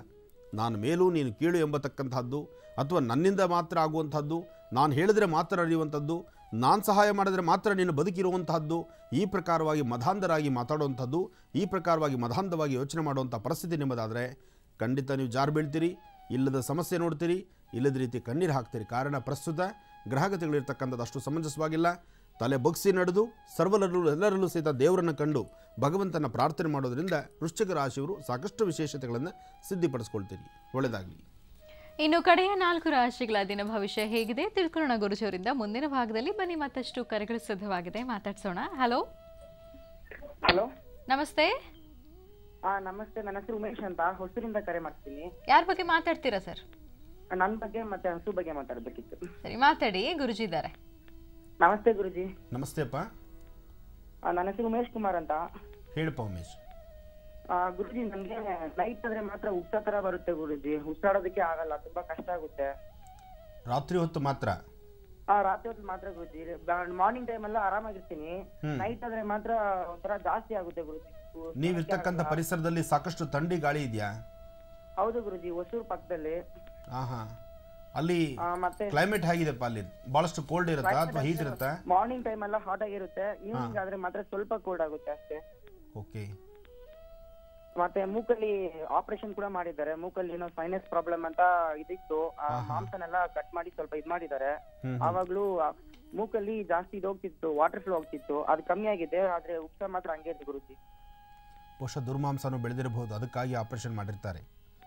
ನಾನು ಮೇಲೂ ನೀನು ಕೀಳು ಎಂಬತಕ್ಕಂಥದ್ದು, ಅಥವಾ ನನ್ನಿಂದ ಮಾತ್ರ ಆಗುವಂಥದ್ದು, ನಾನು ಹೇಳಿದರೆ ಮಾತ್ರ ಅರಿಯುವಂಥದ್ದು, ನಾನು ಸಹಾಯ ಮಾಡಿದರೆ ಮಾತ್ರ ನೀನು ಬದುಕಿರುವಂತಹದ್ದು, ಈ ಪ್ರಕಾರವಾಗಿ ಮಧಾಂಧರಾಗಿ ಮಾತಾಡುವಂಥದ್ದು, ಈ ಪ್ರಕಾರವಾಗಿ ಮಧಾಂಧವಾಗಿ ಯೋಚನೆ ಮಾಡುವಂಥ ಪರಿಸ್ಥಿತಿ ನಿಮ್ಮದಾದರೆ ಖಂಡಿತ ನೀವು ಜಾರು ಬೀಳ್ತೀರಿ, ಇಲ್ಲದ ಸಮಸ್ಯೆ ನೋಡ್ತೀರಿ, ಇಲ್ಲದ ರೀತಿ ಕಣ್ಣೀರು ಹಾಕ್ತೀರಿ. ಕಾರಣ, ಪ್ರಸ್ತುತ ಗ್ರಹಗತಿಗಳಿರ್ತಕ್ಕಂಥದ್ದು ಅಷ್ಟು ಸಮಂಜಸವಾಗಿಲ್ಲ. ತಲೆ ಬಗ್ಸಿ ನಡೆದು ಸರ್ವರಲ್ಲೂ ಎಲ್ಲರಲ್ಲೂ ಸಹಿತ ದೇವರನ್ನು ಕಂಡು ಭಗವಂತನ ಪ್ರಾರ್ಥನೆ ಮಾಡೋದರಿಂದ ವೃಶ್ಚಿಕ ರಾಶಿಯವರು ಸಾಕಷ್ಟು ವಿಶೇಷತೆಗಳನ್ನು ಸಿದ್ಧಿಪಡಿಸ್ಕೊಳ್ತೀರಿ. ಒಳ್ಳೆಯದಾಗಲಿ. ಇನ್ನು ಕಡೆಯ ನಾಲ್ಕು ರಾಶಿಗಳ ದಿನ ಭವಿಷ್ಯ ಹೇಗಿದೆ ತಿಳ್ಕೊಳ್ಳೋಣ ಗುರುಜಿಯವರಿಂದ ಮುಂದಿನ ಭಾಗದಲ್ಲಿ. ಬನ್ನಿ, ಮತ್ತಷ್ಟು ಕರೆಗಳು ಸಿದ್ಧವಾಗಿದೆ, ಮಾತಾಡ್ಸೋಣ. ಹಲೋ ಹಲೋ, ನಮಸ್ತೆ. ನಮಸ್ತೆ, ನನ್ನ ಹೆಸರು ಉಮೇಶ್ ಅಂತ, ಹೊಸೂರಿಂದ ಕರೆ ಮಾಡ್ತೀನಿ. ಯಾರ ಬಗ್ಗೆ ಮಾತಾಡ್ತೀರಾ ಸರ್? ನನ್ನ ಬಗ್ಗೆ ಮತ್ತೆ ಹಸು ಬಗ್ಗೆ ಮಾತಾಡಬೇಕಿತ್ತು. ಸರಿ, ಮಾತಾಡಿ. ಗುರುಜಿ ಇದ್ದಾರೆ. ನಮಸ್ತೆ ಗುರುಜಿ. ನಮಸ್ತೆ ಅಪ್ಪ. ನನ್ನ ಹೆಸರು ಉಮೇಶ್ ಕುಮಾರ್ ಅಂತ. ಹೇಳಪ್ಪ ಉಮೇಶ್. ಗುರುಜಿ, ನನಗೆ ನೈಟ್ ಆದ್ರೆ ಮಾತ್ರ ಉಪ್ಸ ತರ ಬರುತ್ತೆ ಗುರುಜಿ, ಉಸಾಡೋದಕ್ಕೆ ಆಗಲ್ಲ, ತುಂಬಾ ಕಷ್ಟ ಆಗುತ್ತೆ. ರಾತ್ರಿ ಹೊತ್ತು ಮಾತ್ರ? ಆ ರಾತ್ರಿ ಹೊತ್ತು ಮಾತ್ರ ಗುರುಜಿ. ಮಾರ್ನಿಂಗ್ ಟೈಮ್ ಎಲ್ಲ ಆರಾಮಾಗಿರ್ತೀನಿ, ನೈಟ್ ಆದ್ರೆ ಮಾತ್ರ ಒಂಥರ ಜಾಸ್ತಿ ಆಗುತ್ತೆ ಗುರುಜಿ. ನೀವ್ ಇರ್ತಕ್ಕಂತ ಪರಿಸರದಲ್ಲಿ ಸಾಕಷ್ಟು ತಂಡಿ ಗಾಳಿ ಇದೆಯಾ? ಹೌದು ಗುರುಜಿ, ಹೊಸೂರು ಪಕ್ಕದಲ್ಲಿ. ಆಹಾ, ಅಲ್ಲಿ ಕ್ಲೈಮೇಟ್ ಹೇಗಿದೆಪ್ಪ? ಅಲ್ಲಿ ಬಹಳಷ್ಟು ಕೋಲ್ಡ್ ಇರುತ್ತಾ ಅಥವಾ ಹೀಟ್ ಇರುತ್ತಾ? ಮಾರ್ನಿಂಗ್ ಟೈಮ್ ಎಲ್ಲ ಹಾಟ್ ಆಗಿರುತ್ತೆ, ಈವ್ನಿಂಗ್ ಆದ್ರೆ ಮಾತ್ರ ಸ್ವಲ್ಪ ಕೋಲ್ಡ್ ಆಗುತ್ತೆ ಅಷ್ಟೇ. ಓಕೆ. ಮತ್ತೆ ಮೂಕಲ್ಲಿ ಆಪರೇಷನ್ ಕೂಡ ಮಾಡಿದ್ದಾರೆ, ಮೂಕಲ್ಲಿ ಏನೋ ಸೈನಸ್ ಪ್ರಾಬ್ಲಮ್ ಅಂತ ಇದಿತ್ತು, ಮಾಂಸನೆಲ್ಲ ಕಟ್ ಮಾಡಿ ಸ್ವಲ್ಪ ಇದ್ ಮಾಡಿದ್ದಾರೆ. ಆವಾಗ್ಲೂ ಮೂಕಲ್ಲಿ ಜಾಸ್ತಿ ಇದಾಗ್ತಿತ್ತು, ವಾಟರ್ ಫ್ಲೋ ಆಗ್ತಿತ್ತು, ಅದು ಕಮ್ಮಿ ಆಗಿದೆ, ಆದ್ರೆ ಉಪ್ಸ ಮಾತ್ರ ಹಂಗೆ ಇತ್ತು ಗುರುಜಿ. ಬಹುಶಃ ದುರ್ಮಾಂಸನೂ ಬೆಳೆದಿರಬಹುದು, ಅದಕ್ಕಾಗಿ ಆಪರೇಷನ್ ಮಾಡಿರ್ತಾರೆ.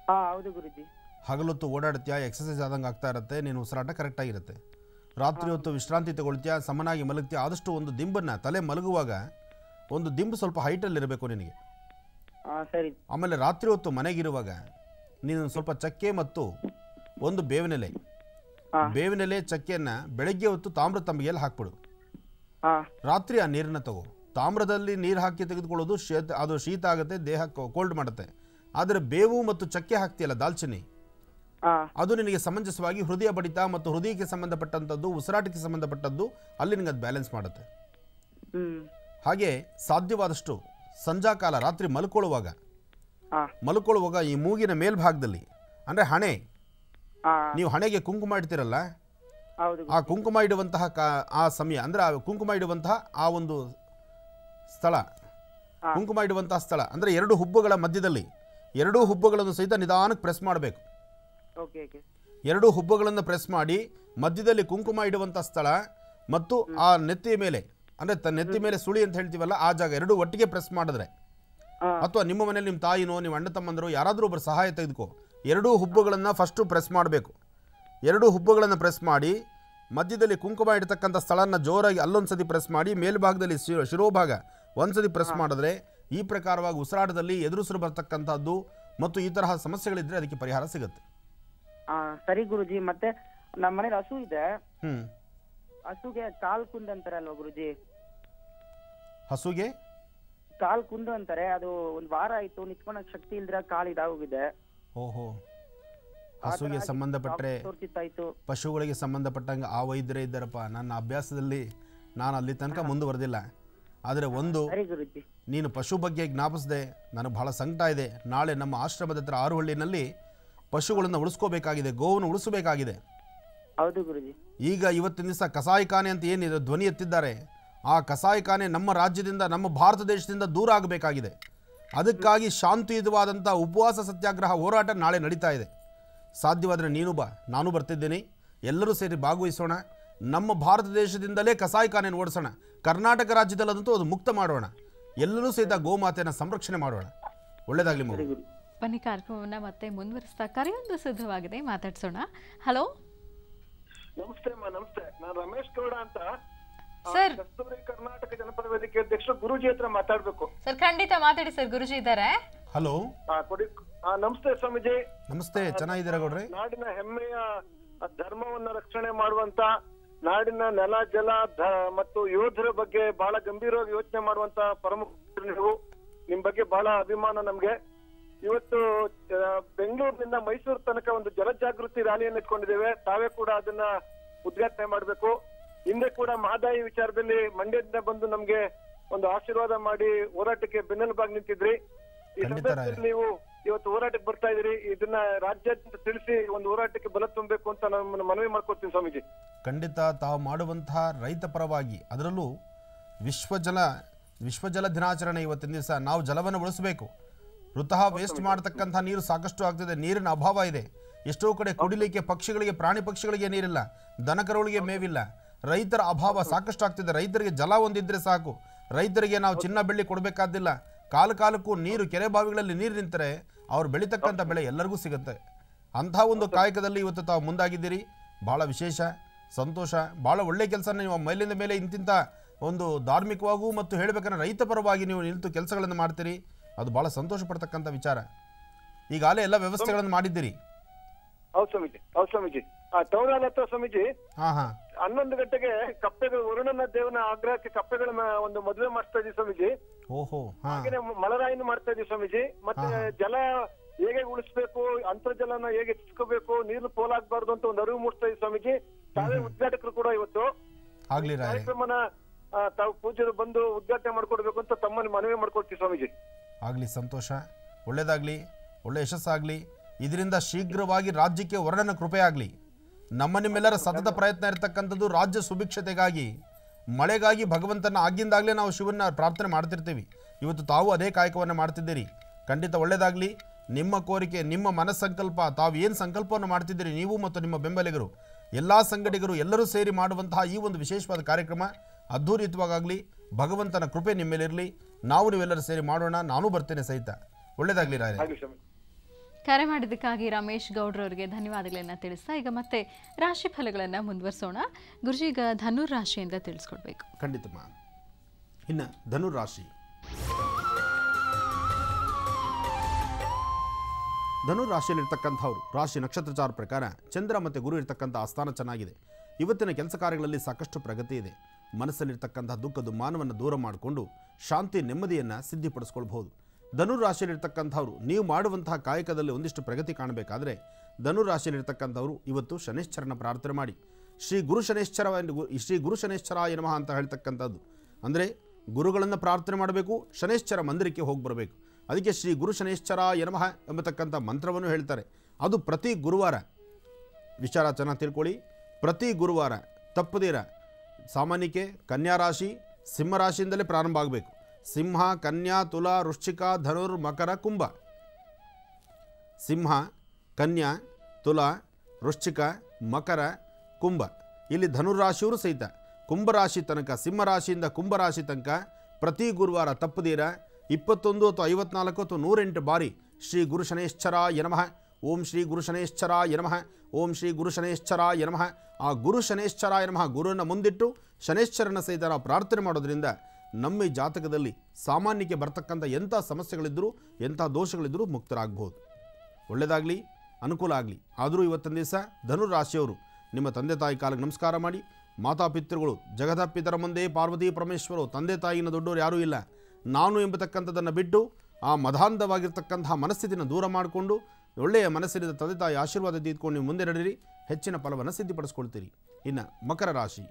ಹಾ, ಹೌದು ಗುರುಜಿ. ಹಗಲೊತ್ತು ಓಡಾಡ್ತೀಯಾ, ಎಕ್ಸಸೈಸ್ ಆದಂಗೆ ಆಗ್ತಾ ಇರುತ್ತೆ, ನೀನು ಉಸಿರಾಟ ಕರೆಕ್ಟಾಗಿರುತ್ತೆ. ರಾತ್ರಿ ಹೊತ್ತು ವಿಶ್ರಾಂತಿ ತಗೊಳ್ತೀಯಾ, ಸಮನಾಗಿ ಮಲಗ್ತೀಯಾ. ಆದಷ್ಟು ಒಂದು ದಿಂಬನ್ನು, ತಲೆ ಮಲಗುವಾಗ ಒಂದು ದಿಂಬು ಸ್ವಲ್ಪ ಹೈಟಲ್ಲಿರಬೇಕು ನಿನಗೆ. ಆಮೇಲೆ ರಾತ್ರಿ ಹೊತ್ತು ಮನೆಗಿರುವಾಗ ನೀನು ಸ್ವಲ್ಪ ಚಕ್ಕೆ ಮತ್ತು ಒಂದು ಬೇವಿನೆಲೆ, ಬೇವಿನೆಲೆ ಚಕ್ಕೆಯನ್ನು ಬೆಳಗ್ಗೆ ಹೊತ್ತು ತಾಮ್ರ ತಂಬಿಗೆಯಲ್ಲಿ ಹಾಕ್ಬಿಡು. ರಾತ್ರಿ ಆ ನೀರನ್ನು ತಗೋ. ತಾಮ್ರದಲ್ಲಿ ನೀರು ಹಾಕಿ ತೆಗೆದುಕೊಳ್ಳೋದು ಶೀತ, ಅದು ಶೀತ ಆಗುತ್ತೆ, ದೇಹ ಕೋಲ್ಡ್ ಮಾಡುತ್ತೆ. ಆದರೆ ಬೇವು ಮತ್ತು ಚಕ್ಕೆ ಹಾಕ್ತಿಯಲ್ಲ, ದಾಲ್ಚಿನ್ನಿ, ಅದು ನಿನಗೆ ಸಮಂಜಸವಾಗಿ ಹೃದಯ ಬಡಿತ ಮತ್ತು ಹೃದಯಕ್ಕೆ ಸಂಬಂಧಪಟ್ಟಂಥದ್ದು, ಉಸಿರಾಟಕ್ಕೆ ಸಂಬಂಧಪಟ್ಟದ್ದು, ಅಲ್ಲಿ ನಿನಗೆ ಅದು ಬ್ಯಾಲೆನ್ಸ್ ಮಾಡುತ್ತೆ. ಹಾಗೆ ಸಾಧ್ಯವಾದಷ್ಟು ಸಂಜಾ ಕಾಲ ರಾತ್ರಿ ಮಲ್ಕೊಳ್ಳುವಾಗ ಮಲ್ಕೊಳ್ಳುವಾಗ ಈ ಮೂಗಿನ ಮೇಲ್ಭಾಗದಲ್ಲಿ, ಅಂದರೆ ಹಣೆ, ನೀವು ಹಣೆಗೆ ಕುಂಕುಮ ಇಡ್ತಿರಲ್ಲ, ಆ ಕುಂಕುಮ ಇಡುವಂತಹ ಆ ಸಮಯ, ಅಂದರೆ ಆ ಕುಂಕುಮ ಇಡುವಂತಹ ಆ ಒಂದು ಸ್ಥಳ, ಕುಂಕುಮ ಇಡುವಂತಹ ಸ್ಥಳ ಅಂದರೆ ಎರಡು ಹುಬ್ಬುಗಳ ಮಧ್ಯದಲ್ಲಿ, ಎರಡೂ ಹುಬ್ಬುಗಳನ್ನು ಸಹಿತ ನಿಧಾನಕ್ಕೆ ಪ್ರೆಸ್ ಮಾಡಬೇಕು. ಎರಡೂ ಹುಬ್ಬುಗಳನ್ನು ಪ್ರೆಸ್ ಮಾಡಿ ಮಧ್ಯದಲ್ಲಿ ಕುಂಕುಮ ಇಡುವಂಥ ಸ್ಥಳ ಮತ್ತು ಆ ನೆತ್ತಿ ಮೇಲೆ, ಅಂದರೆ ತ ನೆತ್ತಿ ಮೇಲೆ ಸುಳಿ ಅಂತ ಹೇಳ್ತೀವಲ್ಲ ಆ ಜಾಗ, ಎರಡೂ ಒಟ್ಟಿಗೆ ಪ್ರೆಸ್ ಮಾಡಿದ್ರೆ, ಅಥವಾ ನಿಮ್ಮ ಮನೇಲಿ ನಿಮ್ಮ ತಾಯಿನೋ ನಿಮ್ಮ ಅಣ್ಣ ತಮ್ಮಂದರೋ ಯಾರಾದರೂ ಒಬ್ಬರು ಸಹಾಯ ತೆಗೆದುಕೋ. ಎರಡೂ ಹುಬ್ಬುಗಳನ್ನು ಫಸ್ಟು ಪ್ರೆಸ್ ಮಾಡಬೇಕು. ಎರಡೂ ಹುಬ್ಬುಗಳನ್ನು ಪ್ರೆಸ್ ಮಾಡಿ ಮಧ್ಯದಲ್ಲಿ ಕುಂಕುಮ ಇಡ್ತಕ್ಕಂಥ ಸ್ಥಳನ ಜೋರಾಗಿ ಅಲ್ಲೊಂದು ಸತಿ ಪ್ರೆಸ್ ಮಾಡಿ, ಮೇಲ್ಭಾಗದಲ್ಲಿ ಶಿರೋ ಶಿರೋಭಾಗ ಒಂದು ಸತಿ ಪ್ರೆಸ್ ಮಾಡಿದ್ರೆ ಈ ಪ್ರಕಾರವಾಗಿ ಉಸಿರಾಟದಲ್ಲಿ ಎದುರಿಸಲು ಬರ್ತಕ್ಕಂಥದ್ದು ಮತ್ತು ಈ ತರಹ ಸಮಸ್ಯೆಗಳಿದ್ರೆ ಅದಕ್ಕೆ ಪರಿಹಾರ ಸಿಗುತ್ತೆ. ಸರಿ ಗುರುಜಿ. ಮತ್ತೆ ನಮ್ಮ ಮನೇಲಿ ಹಸು ಇದೆ, ಹಸುಗೆ ಕಾಲ್ ಕುಂದ ಅಂತಾರಲ್ವ ಗುರುಜಿ, ಹಸುಗೆ ಕಾಲ್ ಕುಂದ ಅಂತಾರೆ, ಅದು ಒಂದ್ ವಾರ ಆಯ್ತು ನಿತ್ಕೊಂಡ ಶಕ್ತಿ ಇಲ್ದಿರ ಕಾಲ್ ಇದಾಗೋಗಿದೆ. ಓಹೋ, ಹಸುವಿಗೆ ಸಂಬಂಧಪಟ್ಟರೆ ಪಶುಗಳಿಗೆ ಸಂಬಂಧಪಟ್ಟಂಗೆ ಆ ವೈದ್ಯರೇ ಇದ್ದಾರಪ್ಪ. ನನ್ನ ಅಭ್ಯಾಸದಲ್ಲಿ ನಾನು ಅಲ್ಲಿ ತನಕ ಮುಂದುವರೆದಿಲ್ಲ. ಆದರೆ ಒಂದು ನೀನು ಪಶು ಬಗ್ಗೆ ಜ್ಞಾಪಿಸದೆ ನನಗೆ ಬಹಳ ಸಂಕಟ ಇದೆ. ನಾಳೆ ನಮ್ಮ ಆಶ್ರಮದ ಹತ್ರ ಆರುಹಳ್ಳಿನಲ್ಲಿ ಪಶುಗಳನ್ನು ಉಳಿಸ್ಕೋಬೇಕಾಗಿದೆ, ಗೋವನ್ನು ಉಳಿಸಬೇಕಾಗಿದೆ. ಈಗ ಇವತ್ತಿನ ದಿವಸ ಕಸಾಯಿಖಾನೆ ಅಂತ ಏನಿದೆ ಧ್ವನಿ ಎತ್ತಿದ್ದಾರೆ, ಆ ಕಸಾಯಿಖಾನೆ ನಮ್ಮ ರಾಜ್ಯದಿಂದ ನಮ್ಮ ಭಾರತ ದೇಶದಿಂದ ದೂರ ಆಗಬೇಕಾಗಿದೆ. ಅದಕ್ಕಾಗಿ ಶಾಂತಿಯುತವಾದಂಥ ಉಪವಾಸ ಸತ್ಯಾಗ್ರಹ ಹೋರಾಟ ನಾಳೆ ನಡೀತಾ ಇದೆ. ಸಾಧ್ಯವಾದರೆ ನೀನು ಬಾ, ನಾನು ಬರ್ತಿದ್ದೀನಿ, ಎಲ್ಲರೂ ಸೇರಿ ಭಾಗವಹಿಸೋಣ. ನಮ್ಮ ಭಾರತ ದೇಶದಿಂದಲೇ ಕಸಾಯಿಖಾನೆಯನ್ನು ಓಡಿಸೋಣ. ಕರ್ನಾಟಕ ರಾಜ್ಯದಲ್ಲದಂತೂ ಅದು ಮುಕ್ತ ಮಾಡೋಣ. ಎಲ್ಲರೂ ಸಹಿತ ಗೋಮಾತೆಯನ್ನು ಸಂರಕ್ಷಣೆ ಮಾಡೋಣ. ಒಳ್ಳೆಯದಾಗಲಿ ಮಗು. ಬನ್ನಿ ಕಾರ್ಯಕ್ರಮವನ್ನು ಮತ್ತೆ ಮುಂದುವರಿಸ್ತಾ ಕರೆಯೊಂದು ಸಿದ್ಧವಾಗಿದೆ, ಮಾತಾಡ್ಸೋಣ. ಹಲೋ ನಮಸ್ತೆ ಅಮ್ಮ. ನಮಸ್ತೆ, ನಾನು ರಮೇಶ್ ಗೌಡ ಅಂತ, ಕಸ್ತೂರಿ ಕರ್ನಾಟಕ ಜನಪದ ವೇದಿಕೆ ಅಧ್ಯಕ್ಷರು. ಗುರುಜಿ ಹತ್ರ ಮಾತಾಡ್ಬೇಕು ಸರ್. ಖಂಡಿತ ಮಾತಾಡಿ ಸರ್, ಗುರುಜಿ ಇದ್ದಾರೆ. ಹಲೋ ಕೊಡಿ. ನಮಸ್ತೆ ಸ್ವಾಮೀಜಿ. ನಮಸ್ತೆ, ಚೆನ್ನಾಗಿದ್ದೀರಾ ಗೌಡ್ರಿ? ನಾಡಿನ ಹೆಮ್ಮೆಯ ಧರ್ಮವನ್ನ ರಕ್ಷಣೆ ಮಾಡುವಂತ, ನಾಡಿನ ನೆಲ ಜಲ ಮತ್ತು ಯೋಧರ ಬಗ್ಗೆ ಬಹಳ ಗಂಭೀರವಾಗಿ ಯೋಚನೆ ಮಾಡುವಂತ ಪ್ರಮುಖ ನೀವು. ನಿಮ್ ಬಗ್ಗೆ ಬಹಳ ಅಭಿಮಾನ ನಮ್ಗೆ. ಇವತ್ತು ಬೆಂಗಳೂರಿನಿಂದ ಮೈಸೂರು ತನಕ ಒಂದು ಜಲಜಾಗೃತಿ ರ್ಯಾಲಿಯನ್ನು ಇಟ್ಕೊಂಡಿದ್ದೇವೆ. ತಾವೇ ಕೂಡ ಅದನ್ನ ಉದ್ಘಾಟನೆ ಮಾಡಬೇಕು. ಹಿಂದೆ ಕೂಡ ಮಹದಾಯಿ ವಿಚಾರದಲ್ಲಿ ಮಂಡ್ಯದಿಂದ ಬಂದು ನಮ್ಗೆ ಒಂದು ಆಶೀರ್ವಾದ ಮಾಡಿ ಹೋರಾಟಕ್ಕೆ ಬೆನ್ನೆಲುಬಾಗಿ ನಿಂತಿದ್ರಿ. ಈ ಸಂದರ್ಭದಲ್ಲಿ ನೀವು ಇವತ್ತು ಹೋರಾಟಕ್ಕೆ ಬರ್ತಾ ಇದ್ರಿ. ಇದನ್ನ ರಾಜ್ಯಾದ್ಯಂತ ತಿಳಿಸಿ ಒಂದು ಹೋರಾಟಕ್ಕೆ ಬಲ ತುಂಬಬೇಕು ಅಂತ ನಾನು ಮನವಿ ಮಾಡ್ಕೊಡ್ತೀನಿ ಸ್ವಾಮೀಜಿ. ಖಂಡಿತ ತಾವು ಮಾಡುವಂತಹ ರೈತ ಪರವಾಗಿ, ಅದರಲ್ಲೂ ವಿಶ್ವಜಲ ವಿಶ್ವಜಲ ದಿನಾಚರಣೆ ಇವತ್ತಿನ ದಿವಸ. ನಾವು ಜಲವನ್ನು ಉಳಿಸಬೇಕು. ವೃತಃ ವೇಸ್ಟ್ ಮಾಡತಕ್ಕಂಥ ನೀರು ಸಾಕಷ್ಟು ಆಗ್ತದೆ. ನೀರಿನ ಅಭಾವ ಇದೆ. ಎಷ್ಟೋ ಕಡೆ ಕುಡಿಲಿಕ್ಕೆ ಪಕ್ಷಿಗಳಿಗೆ, ಪ್ರಾಣಿ ಪಕ್ಷಿಗಳಿಗೆ ನೀರಿಲ್ಲ, ದನಕರುಗಳಿಗೆ ಮೇವಿಲ್ಲ. ರೈತರ ಅಭಾವ ಸಾಕಷ್ಟು ಆಗ್ತಿದೆ. ರೈತರಿಗೆ ಜಲ ಒಂದಿದ್ರೆ ಸಾಕು. ರೈತರಿಗೆ ನಾವು ಚಿನ್ನ ಬೆಳ್ಳಿ ಕೊಡಬೇಕಾದಿಲ್ಲ. ಕಾಲ ಕಾಲಕ್ಕೂ ನೀರು, ಕೆರೆ ಬಾವಿಗಳಲ್ಲಿ ನೀರು ನಿಂತರೆ ಅವ್ರು ಬೆಳೀತಕ್ಕಂಥ ಬೆಳೆ ಎಲ್ಲರಿಗೂ ಸಿಗುತ್ತೆ. ಅಂಥ ಒಂದು ಕಾಯಕದಲ್ಲಿ ಇವತ್ತು ತಾವು ಮುಂದಾಗಿದ್ದೀರಿ. ಭಾಳ ವಿಶೇಷ, ಸಂತೋಷ, ಭಾಳ ಒಳ್ಳೆ ಕೆಲಸ. ನೀವು ಮೇಲಿಂದ ಮೇಲೆ ಇಂತಿಂಥ ಒಂದು ಧಾರ್ಮಿಕವಾಗೂ ಮತ್ತು ಹೇಳಬೇಕಂದ್ರೆ ರೈತ ಪರವಾಗಿ ನೀವು ನಿಂತು ಕೆಲಸಗಳನ್ನು ಮಾಡ್ತೀರಿ. ಅದು ಭಾಳ ಸಂತೋಷ ಪಡ್ತಕ್ಕಂಥ ವಿಚಾರ. ಈಗಾಗಲೇ ಎಲ್ಲ ವ್ಯವಸ್ಥೆಗಳನ್ನು ಮಾಡಿದ್ದೀರಿ. ಹೌದು ಸ್ವಾಮೀಜಿ, ಹೌದು ಸ್ವಾಮೀಜಿ. ಟೌನ್ ಹತ್ರ ಸ್ವಾಮೀಜಿ ಹನ್ನೊಂದು ಗಂಟೆಗೆ ಕಪ್ಪೆಗಳು, ವರುಣನ ದೇವನ ಆಗ್ರಹಕ್ಕೆ ಕಪ್ಪೆಗಳ ಒಂದು ಮದುವೆ ಮಾಡ್ತಾ ಇದೀವಿ ಸ್ವಾಮೀಜಿ. ಓಹೋ. ಹಾಗೆ ಮಲರಾಯಿನ ಮಾಡ್ತಾ ಇದೀವಿ ಸ್ವಾಮೀಜಿ. ಮತ್ತೆ ಜಲ ಹೇಗೆ ಉಳಿಸ್ಬೇಕು, ಅಂತರ್ಜಲನ ಹೇಗೆ ಹೆಚ್ಚಿಸ್ಕೋಬೇಕು, ನೀರು ಪೋಲಾಗಬಾರ್ದು ಅಂತ ಒಂದು ಅರಿವು ಮೂಡಿಸ್ತಾ ಇದೀವಿ ಸ್ವಾಮೀಜಿ. ತಾವೇ ಉದ್ಘಾಟಕರು ಕೂಡ ಇವತ್ತು. ಆಗ್ಲಿ ಕಾರ್ಯಕ್ರಮನ ತಾವು ಪೂಜೆರು ಬಂದು ಉದ್ಘಾಟನೆ ಮಾಡ್ಕೊಡ್ಬೇಕು ಅಂತ ತಮ್ಮನ್ನು ಮನವಿ ಮಾಡ್ಕೊಡ್ತೀವಿ ಸ್ವಾಮೀಜಿ. ಆಗ್ಲಿ, ಸಂತೋಷ, ಒಳ್ಳೇದಾಗ್ಲಿ, ಒಳ್ಳೆ ಯಶಸ್ಸಾಗ್ಲಿ. ಇದರಿಂದ ಶೀಘ್ರವಾಗಿ ರಾಜ್ಯಕ್ಕೆ ವರನ ಕೃಪೆ ಆಗಲಿ. ನಮ್ಮ ನಿಮ್ಮೆಲ್ಲರ ಸತತ ಪ್ರಯತ್ನ ಇರತಕ್ಕಂಥದ್ದು ರಾಜ್ಯ ಸುಭಿಕ್ಷತೆಗಾಗಿ, ಮಳೆಗಾಗಿ. ಭಗವಂತನ ಆಗಿಂದಾಗಲೇ ನಾವು ಶಿವನ ಪ್ರಾರ್ಥನೆ ಮಾಡ್ತಿರ್ತೀವಿ. ಇವತ್ತು ತಾವು ಅದೇ ಕಾಯಕವನ್ನು ಮಾಡ್ತಿದ್ದೀರಿ. ಖಂಡಿತ ಒಳ್ಳೆಯದಾಗಲಿ. ನಿಮ್ಮ ಕೋರಿಕೆ, ನಿಮ್ಮ ಮನಸ್ಸಂಕಲ್ಪ, ತಾವು ಏನು ಸಂಕಲ್ಪವನ್ನು ಮಾಡ್ತಿದ್ದೀರಿ ನೀವು ಮತ್ತು ನಿಮ್ಮ ಬೆಂಬಲಿಗರು, ಎಲ್ಲ ಸಂಘಟಕರು ಎಲ್ಲರೂ ಸೇರಿ ಮಾಡುವಂತಹ ಈ ಒಂದು ವಿಶೇಷವಾದ ಕಾರ್ಯಕ್ರಮ ಅದ್ಧೂರಿಯುತವಾಗಲಿ. ಭಗವಂತನ ಕೃಪೆ ನಿಮ್ಮ ಮೇಲಿರಲಿ. ನಾವು ನೀವೆಲ್ಲರೂ ಸೇರಿ ಮಾಡೋಣ. ನಾನು ಬರ್ತೇನೆ ಸಹಿತ. ಒಳ್ಳೆಯದಾಗಲಿ ರಾಯರೇ. ಕರೆ ಮಾಡಿದ್ದಕ್ಕಾಗಿ ರಮೇಶ್ ಗೌಡ್ರವರಿಗೆ ಧನ್ಯವಾದಗಳನ್ನು ತಿಳಿಸ್ತಾ ಈಗ ಮತ್ತೆ ರಾಶಿ ಫಲಗಳನ್ನು ಮುಂದುವರಿಸೋಣ. ಗುರುಜಿ, ಈಗ ಧನುರ್ ರಾಶಿಯಿಂದ ತಿಳಿಸ್ಕೊಡ್ಬೇಕು. ಖಂಡಿತಮ್ಮ. ಇನ್ನು ಧನುರ್ ರಾಶಿ. ಧನುರ್ ರಾಶಿಯಲ್ಲಿರ್ತಕ್ಕಂಥವ್ರು ರಾಶಿ ನಕ್ಷತ್ರಚಾರ ಪ್ರಕಾರ ಚಂದ್ರ ಮತ್ತು ಗುರು ಇರ್ತಕ್ಕಂಥ ಆಸ್ಥಾನ ಚೆನ್ನಾಗಿದೆ. ಇವತ್ತಿನ ಕೆಲಸ ಕಾರ್ಯಗಳಲ್ಲಿ ಸಾಕಷ್ಟು ಪ್ರಗತಿ ಇದೆ. ಮನಸ್ಸಲ್ಲಿರ್ತಕ್ಕಂಥ ದುಃಖ ದುಮ್ಮಾನವನ್ನು ದೂರ ಮಾಡಿಕೊಂಡು ಶಾಂತಿ ನೆಮ್ಮದಿಯನ್ನು ಸಿದ್ಧಿಪಡಿಸ್ಕೊಳ್ಬಹುದು. ಧನುರ್ ರಾಶಿಯಲ್ಲಿರ್ತಕ್ಕಂಥವ್ರು ನೀವು ಮಾಡುವಂತಹ ಕಾಯಕದಲ್ಲಿ ಒಂದಿಷ್ಟು ಪ್ರಗತಿ ಕಾಣಬೇಕಾದರೆ ಧನುರ್ ರಾಶಿಯಲ್ಲಿರ್ತಕ್ಕಂಥವ್ರು ಇವತ್ತು ಶನೇಶ್ವರನ ಪ್ರಾರ್ಥನೆ ಮಾಡಿ. ಶ್ರೀ ಗುರು ಶನೇಶ್ವರ ಶ್ರೀ ಗುರು ಶನೇಶ್ವರಾಯ ನಮಃ ಅಂತ ಹೇಳ್ತಕ್ಕಂಥದ್ದು ಅಂದರೆ ಗುರುಗಳನ್ನು ಪ್ರಾರ್ಥನೆ ಮಾಡಬೇಕು. ಶನೇಶ್ವರ ಮಂದಿರಕ್ಕೆ ಹೋಗಿ ಬರಬೇಕು. ಅದಕ್ಕೆ ಶ್ರೀ ಗುರು ಶನೇಶ್ವರಾಯ ನಮಃ ಎಂಬತಕ್ಕಂಥ ಮಂತ್ರವನ್ನು ಹೇಳ್ತಾರೆ. ಅದು ಪ್ರತಿ ಗುರುವಾರ, ವಿಚಾರ ಚೆನ್ನಾಗಿ ತಿಳ್ಕೊಳ್ಳಿ, ಪ್ರತಿ ಗುರುವಾರ ತಪ್ಪದಿರ. ಸಾಮಾನ್ಯಕ್ಕೆ ಕನ್ಯಾ ರಾಶಿ, ಸಿಂಹರಾಶಿಯಿಂದಲೇ ಪ್ರಾರಂಭ ಆಗಬೇಕು. ಸಿಂಹ, ಕನ್ಯಾ, ತುಲಾ, ವೃಶ್ಚಿಕ, ಧನುರ್, ಮಕರ, ಕುಂಭ. ಸಿಂಹ, ಕನ್ಯಾ, ತುಲಾ, ವೃಶ್ಚಿಕ, ಮಕರ, ಕುಂಭ. ಇಲ್ಲಿ ಧನುರಾಶಿಯವರು ಸಹಿತ ಕುಂಭರಾಶಿ ತನಕ, ಸಿಂಹರಾಶಿಯಿಂದ ಕುಂಭರಾಶಿ ತನಕ ಪ್ರತಿ ಗುರುವಾರ ತಪ್ಪದೀರ ಇಪ್ಪತ್ತೊಂದು ಅಥವಾ ಐವತ್ನಾಲ್ಕು ಅಥವಾ ನೂರೆಂಟು ಬಾರಿ ಶ್ರೀ ಗುರು ಶನೇಶ್ವರ ಯನಮಃ, ಓಂ ಶ್ರೀ ಗುರು ಶನೇಶ್ವರ ಯನಮಃ, ಓಂ ಶ್ರೀ ಗುರು ಶನೇಶ್ವರ ಯನಮಃ, ಆ ಗುರು ಶನೇಶ್ವರ ಯನಮಃ ಗುರುವನ್ನು ಮುಂದಿಟ್ಟು ಶನೇಶ್ವರನ ಸಹಿತ ನಾವು ಪ್ರಾರ್ಥನೆ ಮಾಡೋದರಿಂದ ನಮ್ಮ ಜಾತಕದಲ್ಲಿ ಸಾಮಾನ್ಯಕ್ಕೆ ಬರ್ತಕ್ಕಂಥ ಎಂಥ ಸಮಸ್ಯೆಗಳಿದ್ದರೂ, ಎಂಥ ದೋಷಗಳಿದ್ದರೂ ಮುಕ್ತರಾಗಬಹುದು. ಒಳ್ಳೆಯದಾಗಲಿ, ಅನುಕೂಲ ಆಗಲಿ. ಆದರೂ ಇವತ್ತಿನ ದಿವಸ ಧನುರ್ ರಾಶಿಯವರು ನಿಮ್ಮ ತಂದೆ ತಾಯಿ ಕಾಲಕ್ಕೆ ನಮಸ್ಕಾರ ಮಾಡಿ. ಮಾತಾಪಿತೃಗಳು, ಜಗದ ಪಿತರ ಮುಂದೆ ಪಾರ್ವತಿ ಪರಮೇಶ್ವರು, ತಂದೆ ತಾಯಿನ ದೊಡ್ಡವರು ಯಾರೂ ಇಲ್ಲ, ನಾನು ಎಂಬತಕ್ಕಂಥದ್ದನ್ನು ಬಿಟ್ಟು ಆ ಮದಾಂಧವಾಗಿರ್ತಕ್ಕಂತಹ ಮನಸ್ಥಿತಿನ ದೂರ ಮಾಡಿಕೊಂಡು ಒಳ್ಳೆಯ ಮನಸ್ಸಿನಿಂದ ತಂದೆ ತಾಯಿ ಆಶೀರ್ವಾದ ತೆಗೆದುಕೊಂಡು ನೀವು ಮುಂದೆ ನಡೆಯಿರಿ, ಹೆಚ್ಚಿನ ಫಲವನ್ನು ಸಿದ್ಧಿಪಡಿಸಿಕೊಳ್ಳುತ್ತೀರಿ. ಇನ್ನು ಮಕರ ರಾಶಿ.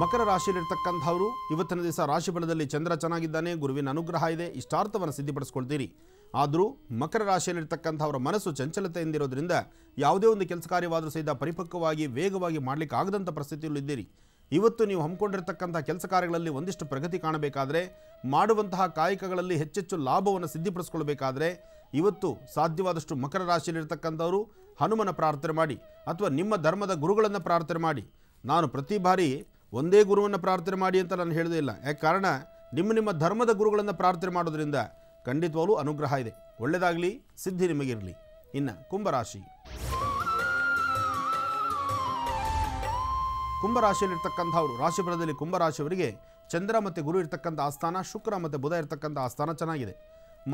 ಮಕರ ರಾಶಿಯಲ್ಲಿರ್ತಕ್ಕಂಥವರು ಇವತ್ತಿನ ದಿವಸ ರಾಶಿ ಬಲದಲ್ಲಿ ಚಂದ್ರ ಚೆನ್ನಾಗಿದ್ದಾನೆ, ಗುರುವಿನ ಅನುಗ್ರಹ ಇದೆ, ಇಷ್ಟಾರ್ಥವನ್ನು ಸಿದ್ಧಿಪಡಿಸಿಕೊಳ್ತೀರಿ. ಆದರೂ ಮಕರ ರಾಶಿಯಲ್ಲಿರ್ತಕ್ಕಂಥವರ ಮನಸ್ಸು ಚಂಚಲತೆಯಿಂದ ಇರೋದ್ರಿಂದ ಯಾವುದೇ ಒಂದು ಕೆಲಸ ಕಾರ್ಯವಾದರೂ ಸಹಿತ ಪರಿಪಕ್ವವಾಗಿ ವೇಗವಾಗಿ ಮಾಡಲಿಕ್ಕೆ ಆಗದಂಥ ಪರಿಸ್ಥಿತಿಯಲ್ಲೂ ಇದ್ದೀರಿ. ಇವತ್ತು ನೀವು ಹಮ್ಮಿಕೊಂಡಿರ್ತಕ್ಕಂಥ ಕೆಲಸ ಕಾರ್ಯಗಳಲ್ಲಿ ಒಂದಿಷ್ಟು ಪ್ರಗತಿ ಕಾಣಬೇಕಾದರೆ, ಮಾಡುವಂತಹ ಕಾಯಕಗಳಲ್ಲಿ ಹೆಚ್ಚೆಚ್ಚು ಲಾಭವನ್ನು ಸಿದ್ಧಿಪಡಿಸ್ಕೊಳ್ಬೇಕಾದರೆ ಇವತ್ತು ಸಾಧ್ಯವಾದಷ್ಟು ಮಕರ ರಾಶಿಯಲ್ಲಿರ್ತಕ್ಕಂಥವರು ಹನುಮನ ಪ್ರಾರ್ಥನೆ ಮಾಡಿ ಅಥವಾ ನಿಮ್ಮ ಧರ್ಮದ ಗುರುಗಳನ್ನು ಪ್ರಾರ್ಥನೆ ಮಾಡಿ. ನಾನು ಪ್ರತಿ ಬಾರಿ ಒಂದೇ ಗುರುವನ್ನು ಪ್ರಾರ್ಥನೆ ಮಾಡಿ ಅಂತ ನಾನು ಹೇಳೋದಿಲ್ಲ, ಯಾಕೆ ಕಾರಣ ನಿಮ್ಮ ನಿಮ್ಮ ಧರ್ಮದ ಗುರುಗಳನ್ನು ಪ್ರಾರ್ಥನೆ ಮಾಡೋದ್ರಿಂದ ಖಂಡಿತವಾಗಲೂ ಅನುಗ್ರಹ ಇದೆ. ಒಳ್ಳೆಯದಾಗಲಿ, ಸಿದ್ಧಿ ನಿಮಗಿರಲಿ. ಇನ್ನು ಕುಂಭರಾಶಿ. ಕುಂಭರಾಶಿಯಲ್ಲಿರ್ತಕ್ಕಂಥವ್ರು ರಾಶಿ ಬಲದಲ್ಲಿ ಕುಂಭರಾಶಿಯವರಿಗೆ ಚಂದ್ರ ಮತ್ತು ಗುರು ಇರ್ತಕ್ಕಂಥ ಆಸ್ಥಾನ, ಶುಕ್ರ ಮತ್ತು ಬುಧ ಇರ್ತಕ್ಕಂಥ ಆಸ್ಥಾನ ಚೆನ್ನಾಗಿದೆ.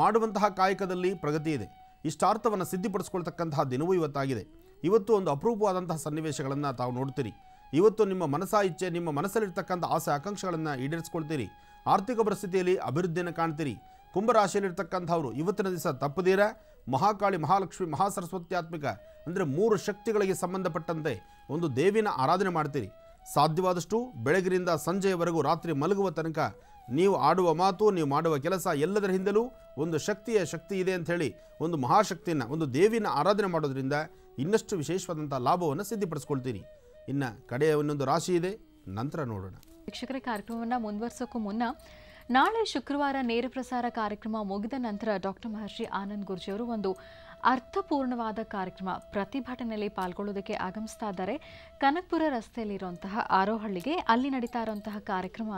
ಮಾಡುವಂತಹ ಕಾಯಕದಲ್ಲಿ ಪ್ರಗತಿ ಇದೆ, ಇಷ್ಟಾರ್ಥವನ್ನು ಸಿದ್ಧಿಪಡಿಸ್ಕೊಳ್ತಕ್ಕಂತಹ ದಿನವೂ ಇವತ್ತಾಗಿದೆ. ಇವತ್ತು ಒಂದು ಅಪರೂಪವಾದಂತಹ ಸನ್ನಿವೇಶಗಳನ್ನು ತಾವು ನೋಡ್ತೀರಿ. ಇವತ್ತು ನಿಮ್ಮ ಮನಸ್ಸಾ ಇಚ್ಛೆ, ನಿಮ್ಮ ಮನಸ್ಸಲ್ಲಿರ್ತಕ್ಕಂಥ ಆಸೆ ಆಕಾಂಕ್ಷೆಗಳನ್ನು ಈಡೇರಿಸ್ಕೊಳ್ತೀರಿ. ಆರ್ಥಿಕ ಪರಿಸ್ಥಿತಿಯಲ್ಲಿ ಅಭಿವೃದ್ಧಿಯನ್ನು ಕಾಣ್ತೀರಿ. ಕುಂಭರಾಶಿಯಲ್ಲಿರ್ತಕ್ಕಂಥವರು ಇವತ್ತಿನ ದಿವಸ ತಪ್ಪದೀರ ಮಹಾಕಾಳಿ, ಮಹಾಲಕ್ಷ್ಮಿ, ಮಹಾಸರಸ್ವತ್ಯಾತ್ಮಿಕ ಅಂದರೆ ಮೂರು ಶಕ್ತಿಗಳಿಗೆ ಸಂಬಂಧಪಟ್ಟಂತೆ ಒಂದು ದೇವಿನ ಆರಾಧನೆ ಮಾಡ್ತೀರಿ. ಸಾಧ್ಯವಾದಷ್ಟು ಬೆಳಗಿನಿಂದ ಸಂಜೆಯವರೆಗೂ, ರಾತ್ರಿ ಮಲಗುವ ತನಕ ನೀವು ಆಡುವ ಮಾತು, ನೀವು ಮಾಡುವ ಕೆಲಸ ಎಲ್ಲದರ ಹಿಂದಲೂ ಒಂದು ಶಕ್ತಿಯ ಶಕ್ತಿ ಇದೆ ಅಂಥೇಳಿ ಒಂದು ಮಹಾಶಕ್ತಿಯನ್ನು, ಒಂದು ದೇವಿನ ಆರಾಧನೆ ಮಾಡೋದ್ರಿಂದ ಇನ್ನಷ್ಟು ವಿಶೇಷವಾದಂಥ ಲಾಭವನ್ನು ಸಿದ್ಧಿಪಡಿಸ್ಕೊಳ್ತೀರಿ. ಇನ್ನು ಕಡೆಯ ಒಂದೊಂದು ರಾಶಿ ಇದೆ, ನಂತರ ನೋಡೋಣ. ಶಿಕ್ಷಕರ ಕಾರ್ಯಕ್ರಮವನ್ನು ಮುಂದುವರಿಸೋಕ್ಕೂ ಮುನ್ನ ನಾಳೆ ಶುಕ್ರವಾರ ನೇರ ಪ್ರಸಾರ ಕಾರ್ಯಕ್ರಮ ಮುಗಿದ ನಂತರ ಡಾಕ್ಟರ್ ಮಹರ್ಷಿ ಆನಂದ್ ಗುರ್ಜಿಯವರು ಒಂದು ಅರ್ಥಪೂರ್ಣವಾದ ಕಾರ್ಯಕ್ರಮ ಪ್ರತಿಭಟನೆಯಲ್ಲಿ ಪಾಲ್ಗೊಳ್ಳೋದಕ್ಕೆ ಆಗಮಿಸ್ತಾ ಇದ್ದಾರೆ. ಕನಕಪುರ ರಸ್ತೆಯಲ್ಲಿರುವಂತಹ ಆರೋಹಳ್ಳಿಗೆ ಅಲ್ಲಿ ನಡೀತಾ ಇರುವಂತಹ ಕಾರ್ಯಕ್ರಮ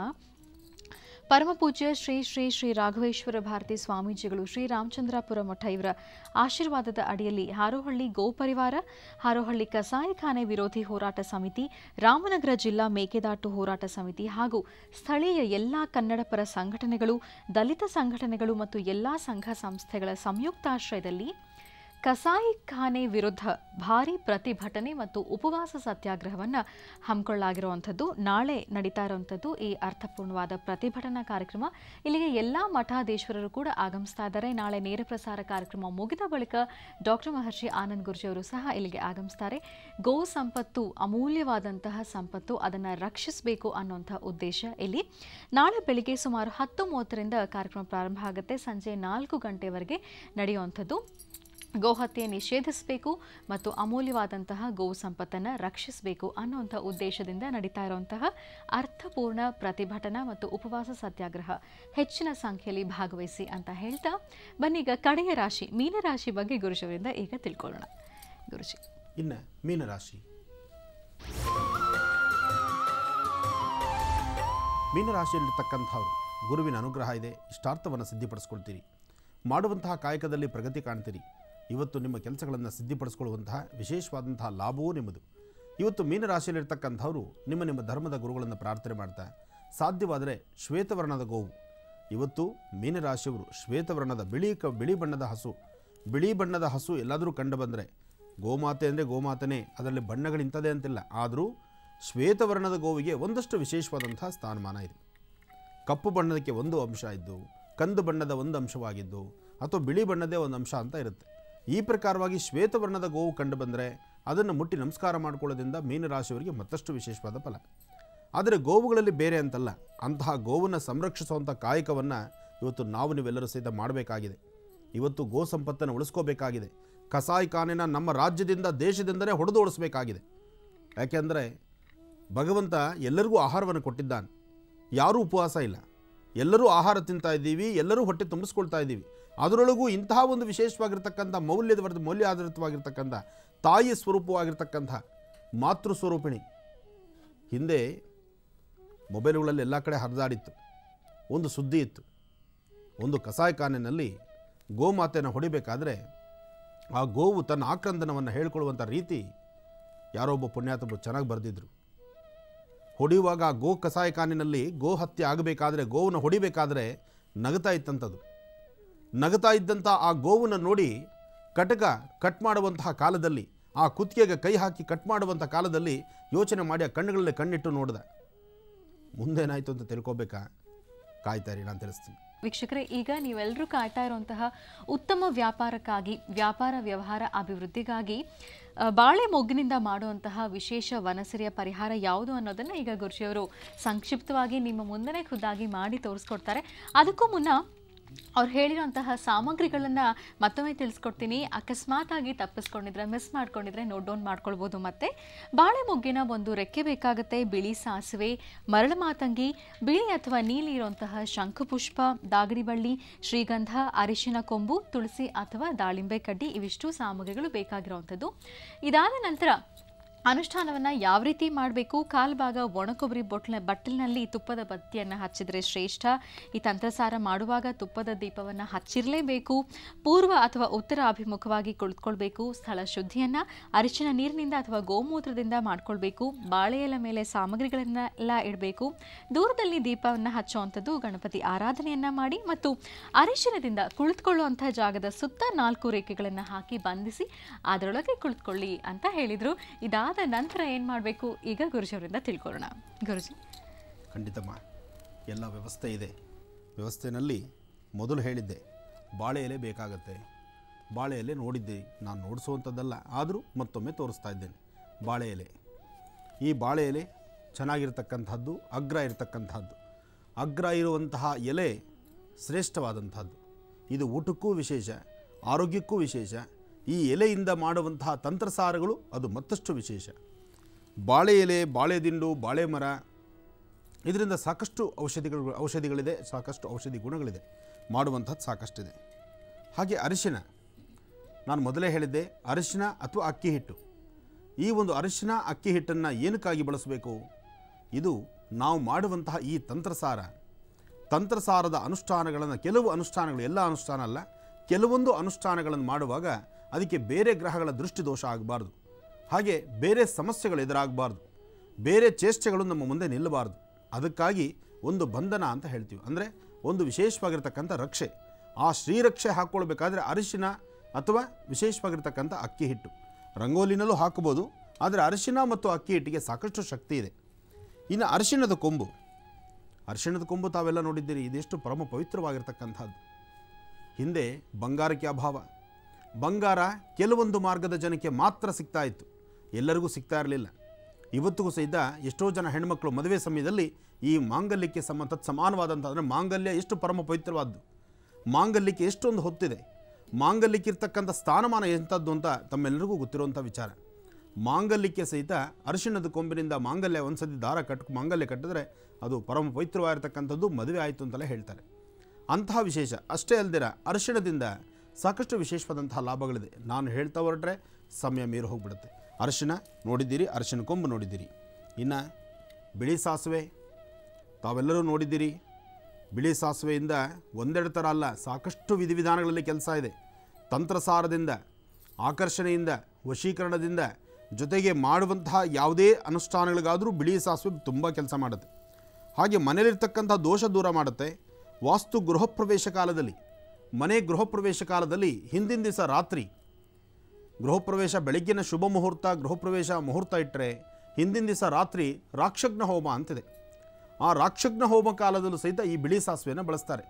ಪರಮಪೂಜ್ಯ ಶ್ರೀ ಶ್ರೀ ಶ್ರೀ ರಾಘವೇಶ್ವರ ಭಾರತಿ ಸ್ವಾಮೀಜಿಗಳು ಶ್ರೀರಾಮಚಂದ್ರಾಪುರ ಮಠ ಇವರ ಆಶೀರ್ವಾದದ ಅಡಿಯಲ್ಲಿ ಹಾರೋಹಳ್ಳಿ ಗೋಪರಿವಾರ, ಹಾರೋಹಳ್ಳಿ ಕಸಾಯಿಖಾನೆ ವಿರೋಧಿ ಹೋರಾಟ ಸಮಿತಿ, ರಾಮನಗರ ಜಿಲ್ಲಾ ಮೇಕೆದಾಟು ಹೋರಾಟ ಸಮಿತಿ ಹಾಗೂ ಸ್ಥಳೀಯ ಎಲ್ಲ ಕನ್ನಡಪರ ಸಂಘಟನೆಗಳು, ದಲಿತ ಸಂಘಟನೆಗಳು ಮತ್ತು ಎಲ್ಲ ಸಂಘ ಸಂಸ್ಥೆಗಳ ಸಂಯುಕ್ತಾಶ್ರಯದಲ್ಲಿ ಕಸಾಯಿಖಾನೆ ವಿರುದ್ಧ ಭಾರೀ ಪ್ರತಿಭಟನೆ ಮತ್ತು ಉಪವಾಸ ಸತ್ಯಾಗ್ರಹವನ್ನು ಹಮ್ಮಿಕೊಳ್ಳಲಾಗಿರುವಂಥದ್ದು. ನಾಳೆ ನಡೀತಾ ಇರುವಂಥದ್ದು ಈ ಅರ್ಥಪೂರ್ಣವಾದ ಪ್ರತಿಭಟನಾ ಕಾರ್ಯಕ್ರಮ. ಇಲ್ಲಿಗೆ ಎಲ್ಲ ಮಠಾಧೀಶ್ವರರು ಕೂಡ ಆಗಮಿಸ್ತಾ ಇದ್ದಾರೆ. ನಾಳೆ ನೇರ ಪ್ರಸಾರ ಕಾರ್ಯಕ್ರಮ ಮುಗಿದ ಬಳಿಕ ಡಾಕ್ಟರ್ ಮಹರ್ಷಿ ಆನಂದ್ ಗುರ್ಜಿಯವರು ಸಹ ಇಲ್ಲಿಗೆ ಆಗಮಿಸ್ತಾರೆ. ಗೋ ಸಂಪತ್ತು ಅಮೂಲ್ಯವಾದಂತಹ ಸಂಪತ್ತು, ಅದನ್ನು ರಕ್ಷಿಸಬೇಕು ಅನ್ನೋಂಥ ಉದ್ದೇಶ ಇಲ್ಲಿ. ನಾಳೆ ಬೆಳಿಗ್ಗೆ ಸುಮಾರು ಹತ್ತು ಮೂವತ್ತರಿಂದ ಕಾರ್ಯಕ್ರಮ ಪ್ರಾರಂಭ ಆಗುತ್ತೆ. ಸಂಜೆ ನಾಲ್ಕು ಗಂಟೆವರೆಗೆ ನಡೆಯುವಂಥದ್ದು. ಗೋಹತ್ಯೆ ನಿಷೇಧಿಸಬೇಕು ಮತ್ತು ಅಮೂಲ್ಯವಾದಂತಹ ಗೋ ಸಂಪತ್ತನ್ನು ರಕ್ಷಿಸಬೇಕು ಅನ್ನೋಂಥ ಉದ್ದೇಶದಿಂದ ನಡೀತಾ ಇರುವಂತಹ ಅರ್ಥಪೂರ್ಣ ಪ್ರತಿಭಟನಾ ಮತ್ತು ಉಪವಾಸ ಸತ್ಯಾಗ್ರಹ ಹೆಚ್ಚಿನ ಸಂಖ್ಯೆಯಲ್ಲಿ ಭಾಗವಹಿಸಿ ಅಂತ ಹೇಳ್ತಾ ಬನ್ನೀಗ ಕಡೆಯ ರಾಶಿ ಮೀನರಾಶಿ ಬಗ್ಗೆ ಗುರುಜಿಯವರಿಂದ ಈಗ ತಿಳ್ಕೊಳ್ಳೋಣ. ಗುರುಜಿ, ಇನ್ನು ಮೀನರಾಶಿ. ಮೀನರಾಶಿಯಲ್ಲಿರ್ತಕ್ಕಂಥವ್ರು ಗುರುವಿನ ಅನುಗ್ರಹ ಇದೆ, ಇಷ್ಟಾರ್ಥವನ್ನು ಸಿದ್ಧಿಪಡಿಸ್ಕೊಳ್ತೀರಿ. ಮಾಡುವಂತಹ ಕಾಯಕದಲ್ಲಿ ಪ್ರಗತಿ ಕಾಣ್ತೀರಿ. ಇವತ್ತು ನಿಮ್ಮ ಕೆಲಸಗಳನ್ನು ಸಿದ್ಧಿಪಡಿಸ್ಕೊಳ್ಳುವಂತಹ ವಿಶೇಷವಾದಂತಹ ಲಾಭವೂ ನಿಮ್ಮದು. ಇವತ್ತು ಮೀನರಾಶಿಯಲ್ಲಿರ್ತಕ್ಕಂಥವರು ನಿಮ್ಮ ನಿಮ್ಮ ಧರ್ಮದ ಗುರುಗಳನ್ನು ಪ್ರಾರ್ಥನೆ ಮಾಡ್ತಾ, ಸಾಧ್ಯವಾದರೆ ಶ್ವೇತವರ್ಣದ ಗೋವು. ಇವತ್ತು ಮೀನರಾಶಿಯವರು ಶ್ವೇತವರ್ಣದ ಬಿಳಿ ಕ ಬಿಳಿ ಬಣ್ಣದ ಹಸು, ಬಿಳಿ ಬಣ್ಣದ ಹಸು ಎಲ್ಲಾದರೂ ಕಂಡು ಬಂದರೆ, ಗೋಮಾತೆ ಅಂದರೆ ಗೋಮಾತೆನೇ, ಅದರಲ್ಲಿ ಬಣ್ಣಗಳಿಂಥದೇ ಅಂತಿಲ್ಲ. ಆದರೂ ಶ್ವೇತವರ್ಣದ ಗೋವಿಗೆ ಒಂದಷ್ಟು ವಿಶೇಷವಾದಂಥ ಸ್ಥಾನಮಾನ ಇದೆ. ಕಪ್ಪು ಬಣ್ಣದಕ್ಕೆ ಒಂದು ಅಂಶ ಇದ್ದು, ಕಂದು ಬಣ್ಣದ ಒಂದು ಅಂಶವಾಗಿದ್ದು, ಅಥವಾ ಬಿಳಿ ಬಣ್ಣದೇ ಒಂದು ಅಂಶ ಅಂತ ಇರುತ್ತೆ. ಈ ಪ್ರಕಾರವಾಗಿ ಶ್ವೇತವರ್ಣದ ಗೋವು ಕಂಡು ಬಂದರೆ ಅದನ್ನು ಮುಟ್ಟಿ ನಮಸ್ಕಾರ ಮಾಡಿಕೊಳ್ಳೋದ್ರಿಂದ ಮೀನರಾಶಿಯವರಿಗೆ ಮತ್ತಷ್ಟು ವಿಶೇಷವಾದ ಫಲ. ಆದರೆ ಗೋವುಗಳಲ್ಲಿ ಬೇರೆ ಅಂತಲ್ಲ, ಅಂತಹ ಗೋವನ್ನು ಸಂರಕ್ಷಿಸುವಂಥ ಕಾಯಕವನ್ನು ಇವತ್ತು ನಾವು ನೀವೆಲ್ಲರೂ ಸಹಿತ ಮಾಡಬೇಕಾಗಿದೆ. ಇವತ್ತು ಗೋ ಸಂಪತ್ತನ್ನು ಉಳಿಸ್ಕೋಬೇಕಾಗಿದೆ. ಕಸಾಯಿಖಾನೆನ ನಮ್ಮ ರಾಜ್ಯದಿಂದ, ದೇಶದಿಂದಲೇ ಹೊಡೆದು ಓಡಿಸಬೇಕಾಗಿದೆ. ಯಾಕೆಂದರೆ ಭಗವಂತ ಎಲ್ಲರಿಗೂ ಆಹಾರವನ್ನು ಕೊಟ್ಟಿದ್ದಾನೆ, ಯಾರೂ ಉಪವಾಸ ಇಲ್ಲ, ಎಲ್ಲರೂ ಆಹಾರ ತಿಂತಾ ಇದ್ದೀವಿ, ಎಲ್ಲರೂ ಹೊಟ್ಟೆ ತುಂಬಿಸ್ಕೊಳ್ತಾ ಇದ್ದೀವಿ. ಅದರೊಳಗೂ ಇಂತಹ ಒಂದು ವಿಶೇಷವಾಗಿರ್ತಕ್ಕಂಥ ಮೌಲ್ಯದ ವರ್ಧ ಮೌಲ್ಯ ಆಧಾರಿತವಾಗಿರ್ತಕ್ಕಂಥ ತಾಯಿ ಸ್ವರೂಪವಾಗಿರ್ತಕ್ಕಂಥ ಮಾತೃ ಸ್ವರೂಪಿಣಿ ಹಿಂದೆ ಮೊಬೈಲ್ಗಳಲ್ಲಿ ಎಲ್ಲ ಕಡೆ ಹರಿದಾಡಿತ್ತು. ಒಂದು ಸುದ್ದಿ ಇತ್ತು, ಒಂದು ಕಸಾಯಿಖಾನೆಯಲ್ಲಿ ಗೋಮಾತೆಯನ್ನು ಹೊಡಿಬೇಕಾದ್ರೆ ಆ ಗೋವು ತನ್ನ ಆಕ್ರಂದನವನ್ನು ಹೇಳಿಕೊಳ್ಳುವಂಥ ರೀತಿ ಯಾರೊಬ್ಬ ಪುಣ್ಯಾತ್ಮರು ಚೆನ್ನಾಗಿ ಬರೆದಿದ್ದರು. ಹೊಡೆಯುವಾಗ ಆ ಗೋ ಕಸಾಯಿಖಾನೆಯಲ್ಲಿ ಗೋ ಹತ್ಯೆ ಆಗಬೇಕಾದ್ರೆ, ಗೋವನ್ನು ಹೊಡಿಬೇಕಾದ್ರೆ ನಗತಾ ಇತ್ತಂಥದ್ದು. ನಗತಾ ಇದ್ದಂಥ ಆ ಗೋವನ್ನು ನೋಡಿ ಕಟಕ ಕಟ್ ಮಾಡುವಂತಹ ಕಾಲದಲ್ಲಿ, ಆ ಕುತ್ತಿಗೆಗೆ ಕೈ ಹಾಕಿ ಕಟ್ ಮಾಡುವಂಥ ಕಾಲದಲ್ಲಿ ಯೋಚನೆ ಮಾಡಿ ಆ ಕಣ್ಣುಗಳಲ್ಲೇ ಕಣ್ಣಿಟ್ಟು ನೋಡಿದೆ. ಮುಂದೇನಾಯಿತು ಅಂತ ತಿಳ್ಕೊಬೇಕಾ? ಕಾಯ್ತಾಯಿರಿ, ನಾನು ತಿಳಿಸ್ತೀನಿ. ವೀಕ್ಷಕರೇ, ಈಗ ನೀವೆಲ್ಲರೂ ಕಾಯ್ತಾ ಇರುವಂತಹ ಉತ್ತಮ ವ್ಯಾಪಾರಕ್ಕಾಗಿ, ವ್ಯಾಪಾರ ವ್ಯವಹಾರ ಅಭಿವೃದ್ಧಿಗಾಗಿ ಬಾಳೆ ಮೊಗ್ಗಿನಿಂದ ಮಾಡುವಂತಹ ವಿಶೇಷ ವನಸಿರಿಯ ಪರಿಹಾರ ಯಾವುದು ಅನ್ನೋದನ್ನು ಈಗ ಗುರುಜಿಯವರು ಸಂಕ್ಷಿಪ್ತವಾಗಿ ನಿಮ್ಮ ಮುಂದೆನೇ ಖುದ್ದಾಗಿ ಮಾಡಿ ತೋರಿಸ್ಕೊಡ್ತಾರೆ. ಅದಕ್ಕೂ ಮುನ್ನ ಅವ್ರು ಹೇಳಿರುವಂತಹ ಸಾಮಗ್ರಿಗಳನ್ನು ಮತ್ತೊಮ್ಮೆ ತಿಳಿಸ್ಕೊಡ್ತೀನಿ. ಅಕಸ್ಮಾತ್ ಆಗಿ ತಪ್ಪಿಸ್ಕೊಂಡಿದ್ರೆ, ಮಿಸ್ ಮಾಡ್ಕೊಂಡಿದ್ರೆ ನೋಟ್ ಡೌನ್ ಮಾಡ್ಕೊಳ್ಬೋದು. ಮತ್ತು ಬಾಳೆ ಮೊಗ್ಗಿನ ಒಂದು ರೆಕ್ಕೆ ಬೇಕಾಗುತ್ತೆ, ಬಿಳಿ ಸಾಸಿವೆ, ಮರಳು ಮಾತಂಗಿ, ಬಿಳಿ ಅಥವಾ ನೀಲಿ ಇರುವಂತಹ ಶಂಖಪುಷ್ಪ, ದಾಗಡಿ ಬಳ್ಳಿ, ಶ್ರೀಗಂಧ, ಅರಿಶಿನ ಕೊಂಬು, ತುಳಸಿ ಅಥವಾ ದಾಳಿಂಬೆ ಕಡ್ಡಿ, ಇವಿಷ್ಟು ಸಾಮಗ್ರಿಗಳು ಬೇಕಾಗಿರುವಂಥದ್ದು. ಇದಾದ ನಂತರ ಅನುಷ್ಠಾನವನ್ನು ಯಾವ ರೀತಿ ಮಾಡಬೇಕು? ಕಾಲ್ಭಾಗ ಒಣಕೊಬ್ಬರಿ ಬೊಟ್ಲ ಬಟ್ಟಲಿನಲ್ಲಿ ತುಪ್ಪದ ಬತ್ತಿಯನ್ನು ಹಚ್ಚಿದರೆ ಶ್ರೇಷ್ಠ. ಈ ತಂತ್ರಸಾರ ಮಾಡುವಾಗ ತುಪ್ಪದ ದೀಪವನ್ನು ಹಚ್ಚಿರಲೇಬೇಕು. ಪೂರ್ವ ಅಥವಾ ಉತ್ತರ ಅಭಿಮುಖವಾಗಿ ಕುಳಿತುಕೊಳ್ಬೇಕು. ಸ್ಥಳ ಶುದ್ಧಿಯನ್ನು ಅರಿಶಿನ ನೀರಿನಿಂದ ಅಥವಾ ಗೋಮೂತ್ರದಿಂದ ಮಾಡಿಕೊಳ್ಬೇಕು. ಬಾಳೆ ಎಲೆ ಮೇಲೆ ಸಾಮಗ್ರಿಗಳನ್ನೆಲ್ಲ ಇಡಬೇಕು. ದೂರದಲ್ಲಿ ದೀಪವನ್ನು ಹಚ್ಚುವಂಥದ್ದು. ಗಣಪತಿ ಆರಾಧನೆಯನ್ನು ಮಾಡಿ ಮತ್ತು ಅರಿಶಿನದಿಂದ ಕುಳಿತುಕೊಳ್ಳುವಂಥ ಜಾಗದ ಸುತ್ತ ನಾಲ್ಕು ರೇಖೆಗಳನ್ನು ಹಾಕಿ ಬಂಧಿಸಿ ಅದರೊಳಗೆ ಕುಳಿತುಕೊಳ್ಳಿ ಅಂತ ಹೇಳಿದರು. ಇದಾದ ನಂತರ ಏನು ಮಾಡಬೇಕು ಈಗ ಗುರುಜಿಯವರಿಂದ ತಿಳ್ಕೊಳ್ಳೋಣ. ಗುರುಜಿ, ಖಂಡಿತಮ್ಮ ಎಲ್ಲ ವ್ಯವಸ್ಥೆ ಇದೆ. ವ್ಯವಸ್ಥೆಯಲ್ಲಿ ಮೊದಲು ಹೇಳಿದ್ದೆ, ಬಾಳೆ ಎಲೆ ಬೇಕಾಗತ್ತೆ. ಬಾಳೆ ಎಲೆ ನೋಡಿದ್ದೆ, ನಾನು ನೋಡಿಸುವಂಥದ್ದಲ್ಲ, ಆದರೂ ಮತ್ತೊಮ್ಮೆ ತೋರಿಸ್ತಾ ಇದ್ದೇನೆ. ಬಾಳೆ ಎಲೆ, ಈ ಬಾಳೆ ಎಲೆ ಚೆನ್ನಾಗಿರ್ತಕ್ಕಂಥದ್ದು, ಅಗ್ರ ಇರತಕ್ಕಂಥದ್ದು. ಅಗ್ರ ಇರುವಂತಹ ಎಲೆ ಶ್ರೇಷ್ಠವಾದಂಥದ್ದು. ಇದು ಊಟಕ್ಕೂ ವಿಶೇಷ, ಆರೋಗ್ಯಕ್ಕೂ ವಿಶೇಷ. ಈ ಎಲೆಯಿಂದ ಮಾಡುವಂತಹ ತಂತ್ರಸಾರಗಳು ಅದು ಮತ್ತಷ್ಟು ವಿಶೇಷ. ಬಾಳೆ ಎಲೆ, ಬಾಳೆ ದಿಂಡು, ಬಾಳೆ ಮರ, ಇದರಿಂದ ಸಾಕಷ್ಟು ಔಷಧಿಗಳು ಔಷಧಿಗಳಿದೆ ಸಾಕಷ್ಟು ಔಷಧಿ ಗುಣಗಳಿದೆ, ಮಾಡುವಂಥದ್ದು ಸಾಕಷ್ಟಿದೆ. ಹಾಗೆ ಅರಿಶಿನ, ನಾನು ಮೊದಲೇ ಹೇಳಿದ್ದೆ, ಅರಿಶಿನ ಅಥವಾ ಅಕ್ಕಿ ಹಿಟ್ಟು. ಈ ಒಂದು ಅರಿಶಿನ ಅಕ್ಕಿ ಹಿಟ್ಟನ್ನು ಏನಕ್ಕಾಗಿ ಬಳಸಬೇಕು? ಇದು ನಾವು ಮಾಡುವಂತಹ ಈ ತಂತ್ರಸಾರ, ತಂತ್ರಸಾರದ ಅನುಷ್ಠಾನಗಳನ್ನು, ಕೆಲವು ಅನುಷ್ಠಾನಗಳು, ಎಲ್ಲ ಅನುಷ್ಠಾನ ಅಲ್ಲ, ಕೆಲವೊಂದು ಅನುಷ್ಠಾನಗಳನ್ನು ಮಾಡುವಾಗ ಅದಕ್ಕೆ ಬೇರೆ ಗ್ರಹಗಳ ದೃಷ್ಟಿದೋಷ ಆಗಬಾರ್ದು, ಹಾಗೆ ಬೇರೆ ಸಮಸ್ಯೆಗಳು ಎದುರಾಗಬಾರ್ದು, ಬೇರೆ ಚೇಷ್ಟೆಗಳು ನಮ್ಮ ಮುಂದೆ ನಿಲ್ಲಬಾರ್ದು. ಅದಕ್ಕಾಗಿ ಒಂದು ಬಂಧನ ಅಂತ ಹೇಳ್ತೀವಿ, ಅಂದರೆ ಒಂದು ವಿಶೇಷವಾಗಿರ್ತಕ್ಕಂಥ ರಕ್ಷೆ. ಆ ಶ್ರೀರಕ್ಷೆ ಹಾಕ್ಕೊಳ್ಬೇಕಾದ್ರೆ ಅರಿಶಿನ ಅಥವಾ ವಿಶೇಷವಾಗಿರ್ತಕ್ಕಂಥ ಅಕ್ಕಿ ಹಿಟ್ಟು, ರಂಗೋಲಿನಲ್ಲೂ ಹಾಕ್ಬೋದು, ಆದರೆ ಅರಿಶಿನ ಮತ್ತು ಅಕ್ಕಿ ಹಿಟ್ಟಿಗೆ ಸಾಕಷ್ಟು ಶಕ್ತಿ ಇದೆ. ಇನ್ನು ಅರಿಶಿಣದ ಕೊಂಬು, ಅರಿಶಿಣದ ಕೊಂಬು ತಾವೆಲ್ಲ ನೋಡಿದ್ದೀರಿ, ಇದೆಷ್ಟು ಪರಮ ಪವಿತ್ರವಾಗಿರ್ತಕ್ಕಂಥದ್ದು. ಹಿಂದೆ ಬಂಗಾರಕ್ಕೆ ಅಭಾವ, ಬಂಗಾರ ಕೆಲವೊಂದು ಮಾರ್ಗದ ಜನಕ್ಕೆ ಮಾತ್ರ ಸಿಗ್ತಾ ಇತ್ತು, ಎಲ್ಲರಿಗೂ ಸಿಗ್ತಾ ಇರಲಿಲ್ಲ. ಇವತ್ತಿಗೂ ಸಹಿತ ಎಷ್ಟೋ ಜನ ಹೆಣ್ಮಕ್ಳು ಮದುವೆ ಸಮಯದಲ್ಲಿ ಈ ಮಾಂಗಲ್ಯಕ್ಕೆ ಸಮ ತತ್ ಸಮಾನವಾದಂಥ, ಅಂದರೆ ಮಾಂಗಲ್ಯ ಎಷ್ಟು ಪರಮ ಪವಿತ್ರವಾದ್ದು, ಮಾಂಗಲ್ಯಕ್ಕೆ ಎಷ್ಟೊಂದು ಹೊತ್ತಿದೆ, ಮಾಂಗಲ್ಯಕ್ಕೆ ಇರ್ತಕ್ಕಂಥ ಸ್ಥಾನಮಾನ ಎಂಥದ್ದು ಅಂತ ತಮ್ಮೆಲ್ಲರಿಗೂ ಗೊತ್ತಿರುವಂಥ ವಿಚಾರ. ಮಾಂಗಲ್ಯಕ್ಕೆ ಸಹಿತ ಅರಿಶಿಣದ ಕೊಂಬಿನಿಂದ ಮಾಂಗಲ್ಯ ಒಂದು ಸತಿ ದಾರ ಕಟ್ಟು ಮಾಂಗಲ್ಯ ಕಟ್ಟಿದ್ರೆ ಅದು ಪರಮ ಪವಿತ್ರವಾಗಿರ್ತಕ್ಕಂಥದ್ದು, ಮದುವೆ ಆಯಿತು ಅಂತೆಲ್ಲ ಹೇಳ್ತಾರೆ. ಅಂತಹ ವಿಶೇಷ. ಅಷ್ಟೇ ಅಲ್ಲದಿರ ಅರಿಶಿಣದಿಂದ ಸಾಕಷ್ಟು ವಿಶೇಷವಾದಂತಹ ಲಾಭಗಳಿದೆ. ನಾನು ಹೇಳ್ತಾ ಹೊರಟ್ರೆ ಸಮಯ ಮೀರಿ ಹೋಗಿಬಿಡುತ್ತೆ. ಅರಿಶಿನ ನೋಡಿದ್ದೀರಿ, ಅರಿಶಿನ ಕೊಂಬು ನೋಡಿದ್ದೀರಿ. ಇನ್ನು ಬಿಳಿ ಸಾಸಿವೆ ತಾವೆಲ್ಲರೂ ನೋಡಿದ್ದೀರಿ. ಬಿಳಿ ಸಾಸಿವೆಯಿಂದ ಒಂದೆರಡು ಥರ ಅಲ್ಲ, ಸಾಕಷ್ಟು ವಿಧಿವಿಧಾನಗಳಲ್ಲಿ ಕೆಲಸ ಇದೆ. ತಂತ್ರಸಾರದಿಂದ, ಆಕರ್ಷಣೆಯಿಂದ, ವಶೀಕರಣದಿಂದ, ಜೊತೆಗೆ ಮಾಡುವಂತಹ ಯಾವುದೇ ಅನುಷ್ಠಾನಗಳಿಗಾದರೂ ಬಿಳಿ ಸಾಸಿವೆ ತುಂಬ ಕೆಲಸ ಮಾಡುತ್ತೆ. ಹಾಗೆ ಮನೇಲಿರ್ತಕ್ಕಂಥ ದೋಷ ದೂರ ಮಾಡುತ್ತೆ. ವಾಸ್ತು ಗೃಹ ಪ್ರವೇಶ ಕಾಲದಲ್ಲಿ, ಮನೆ ಗೃಹ ಪ್ರವೇಶ ಕಾಲದಲ್ಲಿ ಹಿಂದಿನ ದಿವಸ ರಾತ್ರಿ ಗೃಹ ಪ್ರವೇಶ, ಬೆಳಗ್ಗಿನ ಶುಭ ಮುಹೂರ್ತ ಗೃಹ ಪ್ರವೇಶ ಮುಹೂರ್ತ ಇಟ್ಟರೆ ಹಿಂದಿನ ದಿವಸ ರಾತ್ರಿ ರಾಕ್ಷಗ್ನ ಹೋಮ ಅಂತಿದೆ. ಆ ರಾಕ್ಷಗ್ನ ಹೋಮ ಕಾಲದಲ್ಲೂ ಸಹಿತ ಈ ಬಿಳಿ ಸಾಸಿವೆಯನ್ನು ಬಳಸ್ತಾರೆ.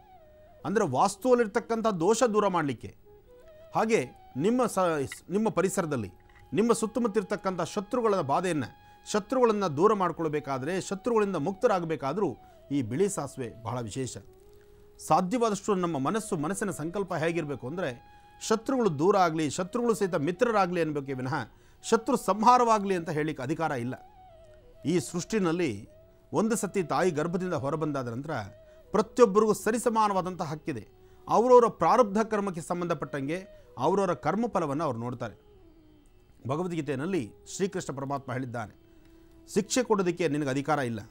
ಅಂದರೆ ವಾಸ್ತುವಲ್ಲಿರ್ತಕ್ಕಂಥ ದೋಷ ದೂರ ಮಾಡಲಿಕ್ಕೆ. ಹಾಗೆ ನಿಮ್ಮ ಸ ನಿಮ್ಮ ಪರಿಸರದಲ್ಲಿ, ನಿಮ್ಮ ಸುತ್ತಮುತ್ತಿರ್ತಕ್ಕಂಥ ಶತ್ರುಗಳ ಬಾಧೆಯನ್ನು, ಶತ್ರುಗಳನ್ನು ದೂರ ಮಾಡಿಕೊಳ್ಬೇಕಾದ್ರೆ, ಶತ್ರುಗಳಿಂದ ಮುಕ್ತರಾಗಬೇಕಾದರೂ ಈ ಬಿಳಿ ಸಾಸಿವೆ ಬಹಳ ವಿಶೇಷ. ಸಾಧ್ಯವಾದಷ್ಟು ನಮ್ಮ ಮನಸ್ಸು, ಮನಸ್ಸಿನ ಸಂಕಲ್ಪ ಹೇಗಿರಬೇಕು ಅಂದರೆ ಶತ್ರುಗಳು ದೂರ ಆಗಲಿ, ಶತ್ರುಗಳು ಸಹಿತ ಮಿತ್ರರಾಗಲಿ ಅನ್ನಬೇಕೇ ವಿನಃ ಶತ್ರು ಸಂಹಾರವಾಗಲಿ ಅಂತ ಹೇಳಲಿಕ್ಕೆ ಅಧಿಕಾರ ಇಲ್ಲ. ಈ ಸೃಷ್ಟಿನಲ್ಲಿ ಒಂದು ಸತಿ ತಾಯಿ ಗರ್ಭದಿಂದ ಹೊರಬಂದಾದ ನಂತರ ಪ್ರತಿಯೊಬ್ಬರಿಗೂ ಸರಿಸಮಾನವಾದಂಥ ಹಕ್ಕಿದೆ. ಅವರವರ ಪ್ರಾರಬ್ಧ ಕರ್ಮಕ್ಕೆ ಸಂಬಂಧಪಟ್ಟಂಗೆ ಅವರವರ ಕರ್ಮಫಲವನ್ನು ಅವರು ನೋಡ್ತಾರೆ. ಭಗವದ್ಗೀತೆಯಲ್ಲಿ ಶ್ರೀಕೃಷ್ಣ ಪರಮಾತ್ಮ ಹೇಳಿದ್ದಾನೆ, ಶಿಕ್ಷೆ ಕೊಡೋದಕ್ಕೆ ನಿನಗೆ ಅಧಿಕಾರ ಇಲ್ಲ,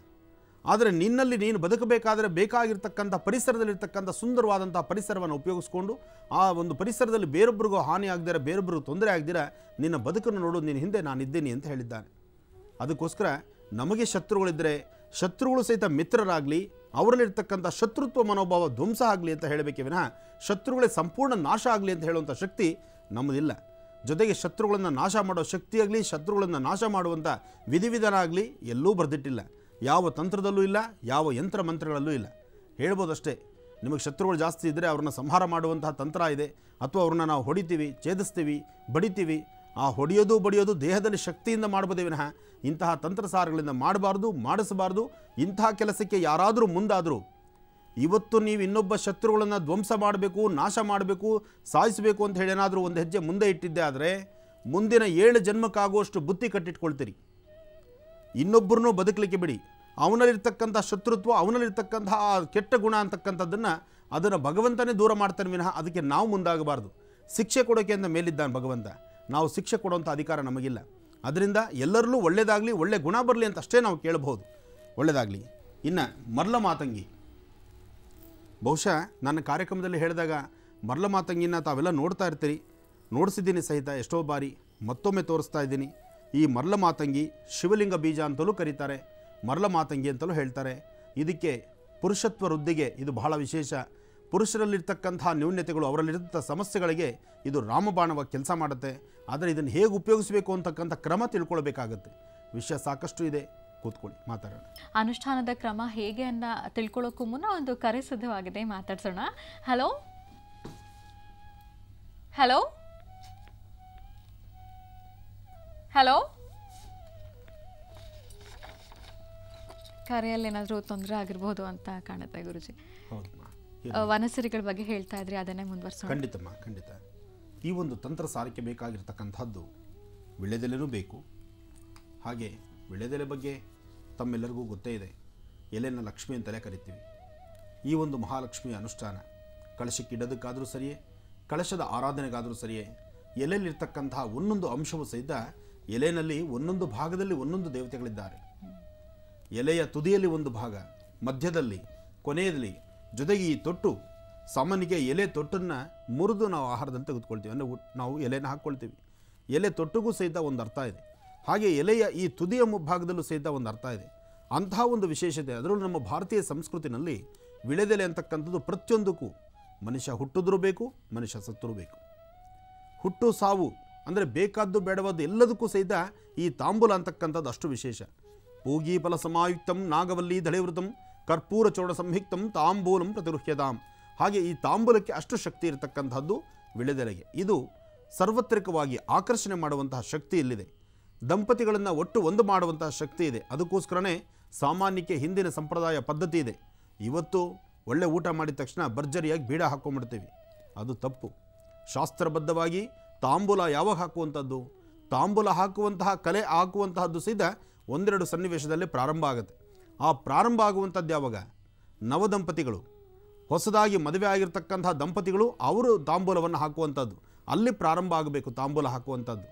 ಆದರೆ ನಿನ್ನಲ್ಲಿ ನೀನು ಬದುಕಬೇಕಾದರೆ ಬೇಕಾಗಿರ್ತಕ್ಕಂಥ ಪರಿಸರದಲ್ಲಿರ್ತಕ್ಕಂಥ ಸುಂದರವಾದಂಥ ಪರಿಸರವನ್ನು ಉಪಯೋಗಿಸ್ಕೊಂಡು ಆ ಒಂದು ಪರಿಸರದಲ್ಲಿ ಬೇರೊಬ್ಬರಿಗೂ ಹಾನಿ ಆಗದಿರ, ಬೇರೊಬ್ಬರಿಗೂ ತೊಂದರೆ ಆಗದಿರ ನಿನ್ನ ಬದುಕನ್ನು ನೋಡೋದು ನಿನ್ನ ಹಿಂದೆ ನಾನಿದ್ದೀನಿ ಅಂತ ಹೇಳಿದ್ದಾನೆ. ಅದಕ್ಕೋಸ್ಕರ ನಮಗೆ ಶತ್ರುಗಳಿದ್ದರೆ ಶತ್ರುಗಳು ಸಹಿತ ಮಿತ್ರರಾಗಲಿ, ಅವರಲ್ಲಿರ್ತಕ್ಕಂಥ ಶತ್ರುತ್ವ ಮನೋಭಾವ ಧ್ವಂಸ ಆಗಲಿ ಅಂತ ಹೇಳಬೇಕೇ ವಿನಃ ಶತ್ರುಗಳೇ ಸಂಪೂರ್ಣ ನಾಶ ಆಗಲಿ ಅಂತ ಹೇಳುವಂಥ ಶಕ್ತಿ ನಮ್ಮದಿಲ್ಲ. ಜೊತೆಗೆ ಶತ್ರುಗಳನ್ನು ನಾಶ ಮಾಡೋ ಶಕ್ತಿಯಾಗಲಿ, ಶತ್ರುಗಳನ್ನು ನಾಶ ಮಾಡುವಂಥ ವಿಧಿವಿಧಾನ ಆಗಲಿ ಎಲ್ಲೂ ಬರೆದಿಟ್ಟಿಲ್ಲ, ಯಾವ ತಂತ್ರದಲ್ಲೂ ಇಲ್ಲ, ಯಾವ ಯಂತ್ರ ಮಂತ್ರಗಳಲ್ಲೂ ಇಲ್ಲ. ಹೇಳ್ಬೋದಷ್ಟೇ, ನಿಮಗೆ ಶತ್ರುಗಳು ಜಾಸ್ತಿ ಇದ್ದರೆ ಅವರನ್ನು ಸಂಹಾರ ಮಾಡುವಂತ ತಂತ್ರ ಇದೆ. ಅಥವಾ ಅವರನ್ನು ನಾವು ಹೊಡಿತೀವಿ, ಛೇದಿಸ್ತೀವಿ, ಬಡಿತೀವಿ. ಆ ಹೊಡೆಯೋದು ಬಡಿಯೋದು ದೇಹದಲ್ಲಿ ಶಕ್ತಿಯಿಂದ ಮಾಡಬಹುದು ವಿನಃ ಇಂತಹ ತಂತ್ರಸಾರಗಳಿಂದ ಮಾಡಬಾರ್ದು, ಮಾಡಿಸಬಾರ್ದು. ಇಂತಹ ಕೆಲಸಕ್ಕೆ ಯಾರಾದರೂ ಮುಂದಾದರೂ ಇವತ್ತು ನೀವು ಇನ್ನೊಬ್ಬ ಶತ್ರುಗಳನ್ನು ಧ್ವಂಸ ಮಾಡಬೇಕು, ನಾಶ ಮಾಡಬೇಕು, ಸಾಯಿಸಬೇಕು ಅಂತ ಹೇಳಿ ಏನಾದರೂ ಒಂದು ಹೆಜ್ಜೆ ಮುಂದೆ ಇಟ್ಟಿದ್ದೆ ಆದರೆ ಮುಂದಿನ ಏಳು ಜನ್ಮಕ್ಕಾಗುವಷ್ಟು ಬುತ್ತಿ ಕಟ್ಟಿಟ್ಕೊಳ್ತೀರಿ. ಇನ್ನೊಬ್ಬರನ್ನೂ ಬದುಕಲಿಕ್ಕೆ ಬಿಡಿ. ಅವನಲ್ಲಿರ್ತಕ್ಕಂಥ ಶತ್ರುತ್ವ, ಅವನಲ್ಲಿರ್ತಕ್ಕಂಥ ಆ ಕೆಟ್ಟ ಗುಣ ಅಂತಕ್ಕಂಥದ್ದನ್ನು ಅದನ್ನು ಭಗವಂತನೇ ದೂರ ಮಾಡ್ತಾನೆ ವಿನಃ ಅದಕ್ಕೆ ನಾವು ಮುಂದಾಗಬಾರ್ದು. ಶಿಕ್ಷೆ ಕೊಡೋಕೆ ಅಂತ ಮೇಲಿದ್ದಾನೆ ಭಗವಂತ, ನಾವು ಶಿಕ್ಷೆ ಕೊಡುವಂಥ ಅಧಿಕಾರ ನಮಗಿಲ್ಲ. ಅದರಿಂದ ಎಲ್ಲರಲ್ಲೂ ಒಳ್ಳೆಯದಾಗಲಿ, ಒಳ್ಳೆ ಗುಣ ಬರಲಿ ಅಂತ ಅಷ್ಟೇ ನಾವು ಕೇಳಬಹುದು. ಒಳ್ಳೆಯದಾಗಲಿ. ಇನ್ನು ಮರಲ ಮಾತಂಗಿ, ಬಹುಶಃ ನನ್ನ ಕಾರ್ಯಕ್ರಮದಲ್ಲಿ ಹೇಳಿದಾಗ ಮರಲ ಮಾತಂಗಿನ ತಾವೆಲ್ಲ ನೋಡ್ತಾ ಇರ್ತೀರಿ, ನೋಡಿಸಿದ್ದೀನಿ ಸಹಿತ ಎಷ್ಟೋ ಬಾರಿ, ಮತ್ತೊಮ್ಮೆ ತೋರಿಸ್ತಾ ಇದ್ದೀನಿ. ಈ ಮರಲ ಮಾತಂಗಿ ಶಿವಲಿಂಗ ಬೀಜ ಅಂತಲೂ ಕರೀತಾರೆ, ಮರಲ ಮಾತಂಗಿ ಅಂತಲೂ ಹೇಳ್ತಾರೆ. ಇದಕ್ಕೆ ಪುರುಷತ್ವ ವೃದ್ಧಿಗೆ ಇದು ಬಹಳ ವಿಶೇಷ. ಪುರುಷರಲ್ಲಿರ್ತಕ್ಕಂಥ ನ್ಯೂನ್ಯತೆಗಳು, ಅವರಲ್ಲಿರ್ತಕ್ಕಂಥ ಸಮಸ್ಯೆಗಳಿಗೆ ಇದು ರಾಮಬಾಣವಾಗಿ ಕೆಲಸ ಮಾಡುತ್ತೆ. ಆದರೆ ಇದನ್ನು ಹೇಗೆ ಉಪಯೋಗಿಸಬೇಕು ಅಂತಕ್ಕಂಥ ಕ್ರಮ ತಿಳ್ಕೊಳ್ಬೇಕಾಗತ್ತೆ. ವಿಷಯ ಸಾಕಷ್ಟು ಇದೆ, ಕೂತ್ಕೊಳ್ಳಿ ಮಾತಾಡೋಣ. ಅನುಷ್ಠಾನದ ಕ್ರಮ ಹೇಗೆ ಅನ್ನ ತಿಳ್ಕೊಳ್ಳೋಕ್ಕೂ ಮುನ್ನ ಒಂದು ಕರೆ ಸಿದ್ಧವಾಗಿದೆ, ಮಾತಾಡ್ಸೋಣ. ಹಲೋ ಹಲೋ ಹಲೋ, ಕರೆಯಲ್ಲಿ ಏನಾದರೂ ತೊಂದರೆ ಆಗಿರಬಹುದು ಅಂತ ಕಾಣುತ್ತೆ ಗುರುಜಿ. ವನಸಿರಿಗಳ ಬಗ್ಗೆ ಹೇಳ್ತಾ ಇದ್ರಿ, ಅದನ್ನೇ ಮುಂದುವರಿಸೋಣ. ಖಂಡಿತಮ್ಮ, ಖಂಡಿತ. ಈ ಒಂದು ತಂತ್ರ ಸಾರಕ್ಕೆ ಬೇಕಾಗಿರ್ತಕ್ಕಂಥದ್ದು ವಿಳೆದೆಲೆನೂ ಬೇಕು. ಹಾಗೆ ವಿಳೆದೆಲೆ ಬಗ್ಗೆ ತಮ್ಮೆಲ್ಲರಿಗೂ ಗೊತ್ತೇ ಇದೆ, ಎಲೆನ ಲಕ್ಷ್ಮಿ ಅಂತಲೇ ಕರಿತೀವಿ. ಈ ಒಂದು ಮಹಾಲಕ್ಷ್ಮಿಯ ಅನುಷ್ಠಾನ ಕಳಶಕ್ಕಿಡೋದಕ್ಕಾದರೂ ಸರಿಯೇ, ಕಳಶದ ಆರಾಧನೆಗಾದರೂ ಸರಿಯೇ, ಎಲೆಯಲ್ಲಿರ್ತಕ್ಕಂತಹ ಒಂದೊಂದು ಅಂಶವೂ ಸಹಿತ, ಎಲೆಯಲ್ಲಿ ಒಂದೊಂದು ಭಾಗದಲ್ಲಿ ಒಂದೊಂದು ದೇವತೆಗಳಿದ್ದಾರೆ. ಎಲೆಯ ತುದಿಯಲ್ಲಿ ಒಂದು ಭಾಗ, ಮಧ್ಯದಲ್ಲಿ, ಕೊನೆಯಲ್ಲಿ, ಜೊತೆಗೆ ಈ ತೊಟ್ಟು. ಸಾಮಾನ್ಯಕ್ಕೆ ಎಲೆ ತೊಟ್ಟನ್ನು ಮುರಿದು ನಾವು ಆಹಾರದಲ್ಲಿ ತೆಗೆದುಕೊಳ್ತೀವಿ, ಅಂದರೆ ನಾವು ಎಲೆನ ಹಾಕ್ಕೊಳ್ತೀವಿ. ಎಲೆ ತೊಟ್ಟಿಗೂ ಸಹಿತ ಒಂದು ಅರ್ಥ ಇದೆ. ಹಾಗೆ ಎಲೆಯ ಈ ತುದಿಯ ಭಾಗದಲ್ಲೂ ಸಹಿತ ಒಂದು ಅರ್ಥ ಇದೆ. ಅಂತಹ ಒಂದು ವಿಶೇಷತೆ. ಅದರಲ್ಲೂ ನಮ್ಮ ಭಾರತೀಯ ಸಂಸ್ಕೃತಿನಲ್ಲಿ ವಿಳೆದೆಲೆ ಅಂತಕ್ಕಂಥದ್ದು ಪ್ರತಿಯೊಂದಕ್ಕೂ ಮನುಷ್ಯ ಹುಟ್ಟಿದ್ರೂ ಬೇಕು, ಮನುಷ್ಯ ಸತ್ತರೂ ಬೇಕು. ಹುಟ್ಟು ಸಾವು ಅಂದರೆ ಬೇಕಾದ್ದು ಬೇಡವಾದ್ದು ಎಲ್ಲದಕ್ಕೂ ಸಹಿತ ಈ ತಾಂಬೂಲ ಅಂತಕ್ಕಂಥದ್ದು ಅಷ್ಟು ವಿಶೇಷ. ಪೂಗಿ ಫಲ ಸಮಾಯುಕ್ತಂ ನಾಗವಲ್ಲಿ ದಳಿವೃತಂ ಕರ್ಪೂರ ಚೋಡ ಸಂಹಿಕ್ತಂ ತಾಂಬೂಲಂ ಪ್ರತಿರುಹ್ಯದಾಂ. ಹಾಗೆ ಈ ತಾಂಬೂಲಕ್ಕೆ ಅಷ್ಟು ಶಕ್ತಿ ಇರತಕ್ಕಂಥದ್ದು ವಿಳೆದೆಲೆಗೆ. ಇದು ಸಾರ್ವತ್ರಿಕವಾಗಿ ಆಕರ್ಷಣೆ ಮಾಡುವಂತಹ ಶಕ್ತಿ ಇಲ್ಲಿದೆ. ದಂಪತಿಗಳನ್ನು ಒಟ್ಟು ಒಂದು ಮಾಡುವಂತಹ ಶಕ್ತಿ ಇದೆ. ಅದಕ್ಕೋಸ್ಕರನೇ ಸಾಮಾನ್ಯಕ್ಕೆ ಹಿಂದಿನ ಸಂಪ್ರದಾಯ ಪದ್ಧತಿ ಇದೆ. ಇವತ್ತು ಒಳ್ಳೆ ಊಟ ಮಾಡಿದ ತಕ್ಷಣ ಭರ್ಜರಿಯಾಗಿ ಬೀಡ ಹಾಕ್ಕೊಂಡ್ಬಿಡ್ತೀವಿ, ಅದು ತಪ್ಪು. ಶಾಸ್ತ್ರಬದ್ಧವಾಗಿ ತಾಂಬೂಲ ಯಾವಾಗ ಹಾಕುವಂಥದ್ದು, ತಾಂಬೂಲ ಹಾಕುವಂತಹ ಕಲೆ ಹಾಕುವಂತಹದ್ದು ಸಹಿತ ಒಂದೆರಡು ಸನ್ನಿವೇಶದಲ್ಲಿ ಪ್ರಾರಂಭ ಆಗುತ್ತೆ. ಆ ಪ್ರಾರಂಭ ಆಗುವಂಥದ್ದು ಯಾವಾಗ? ನವದಂಪತಿಗಳು, ಹೊಸದಾಗಿ ಮದುವೆ ಆಗಿರ್ತಕ್ಕಂಥ ದಂಪತಿಗಳು ಅವರು ತಾಂಬೂಲವನ್ನು ಹಾಕುವಂಥದ್ದು, ಅಲ್ಲಿ ಪ್ರಾರಂಭ ಆಗಬೇಕು ತಾಂಬೂಲ ಹಾಕುವಂಥದ್ದು.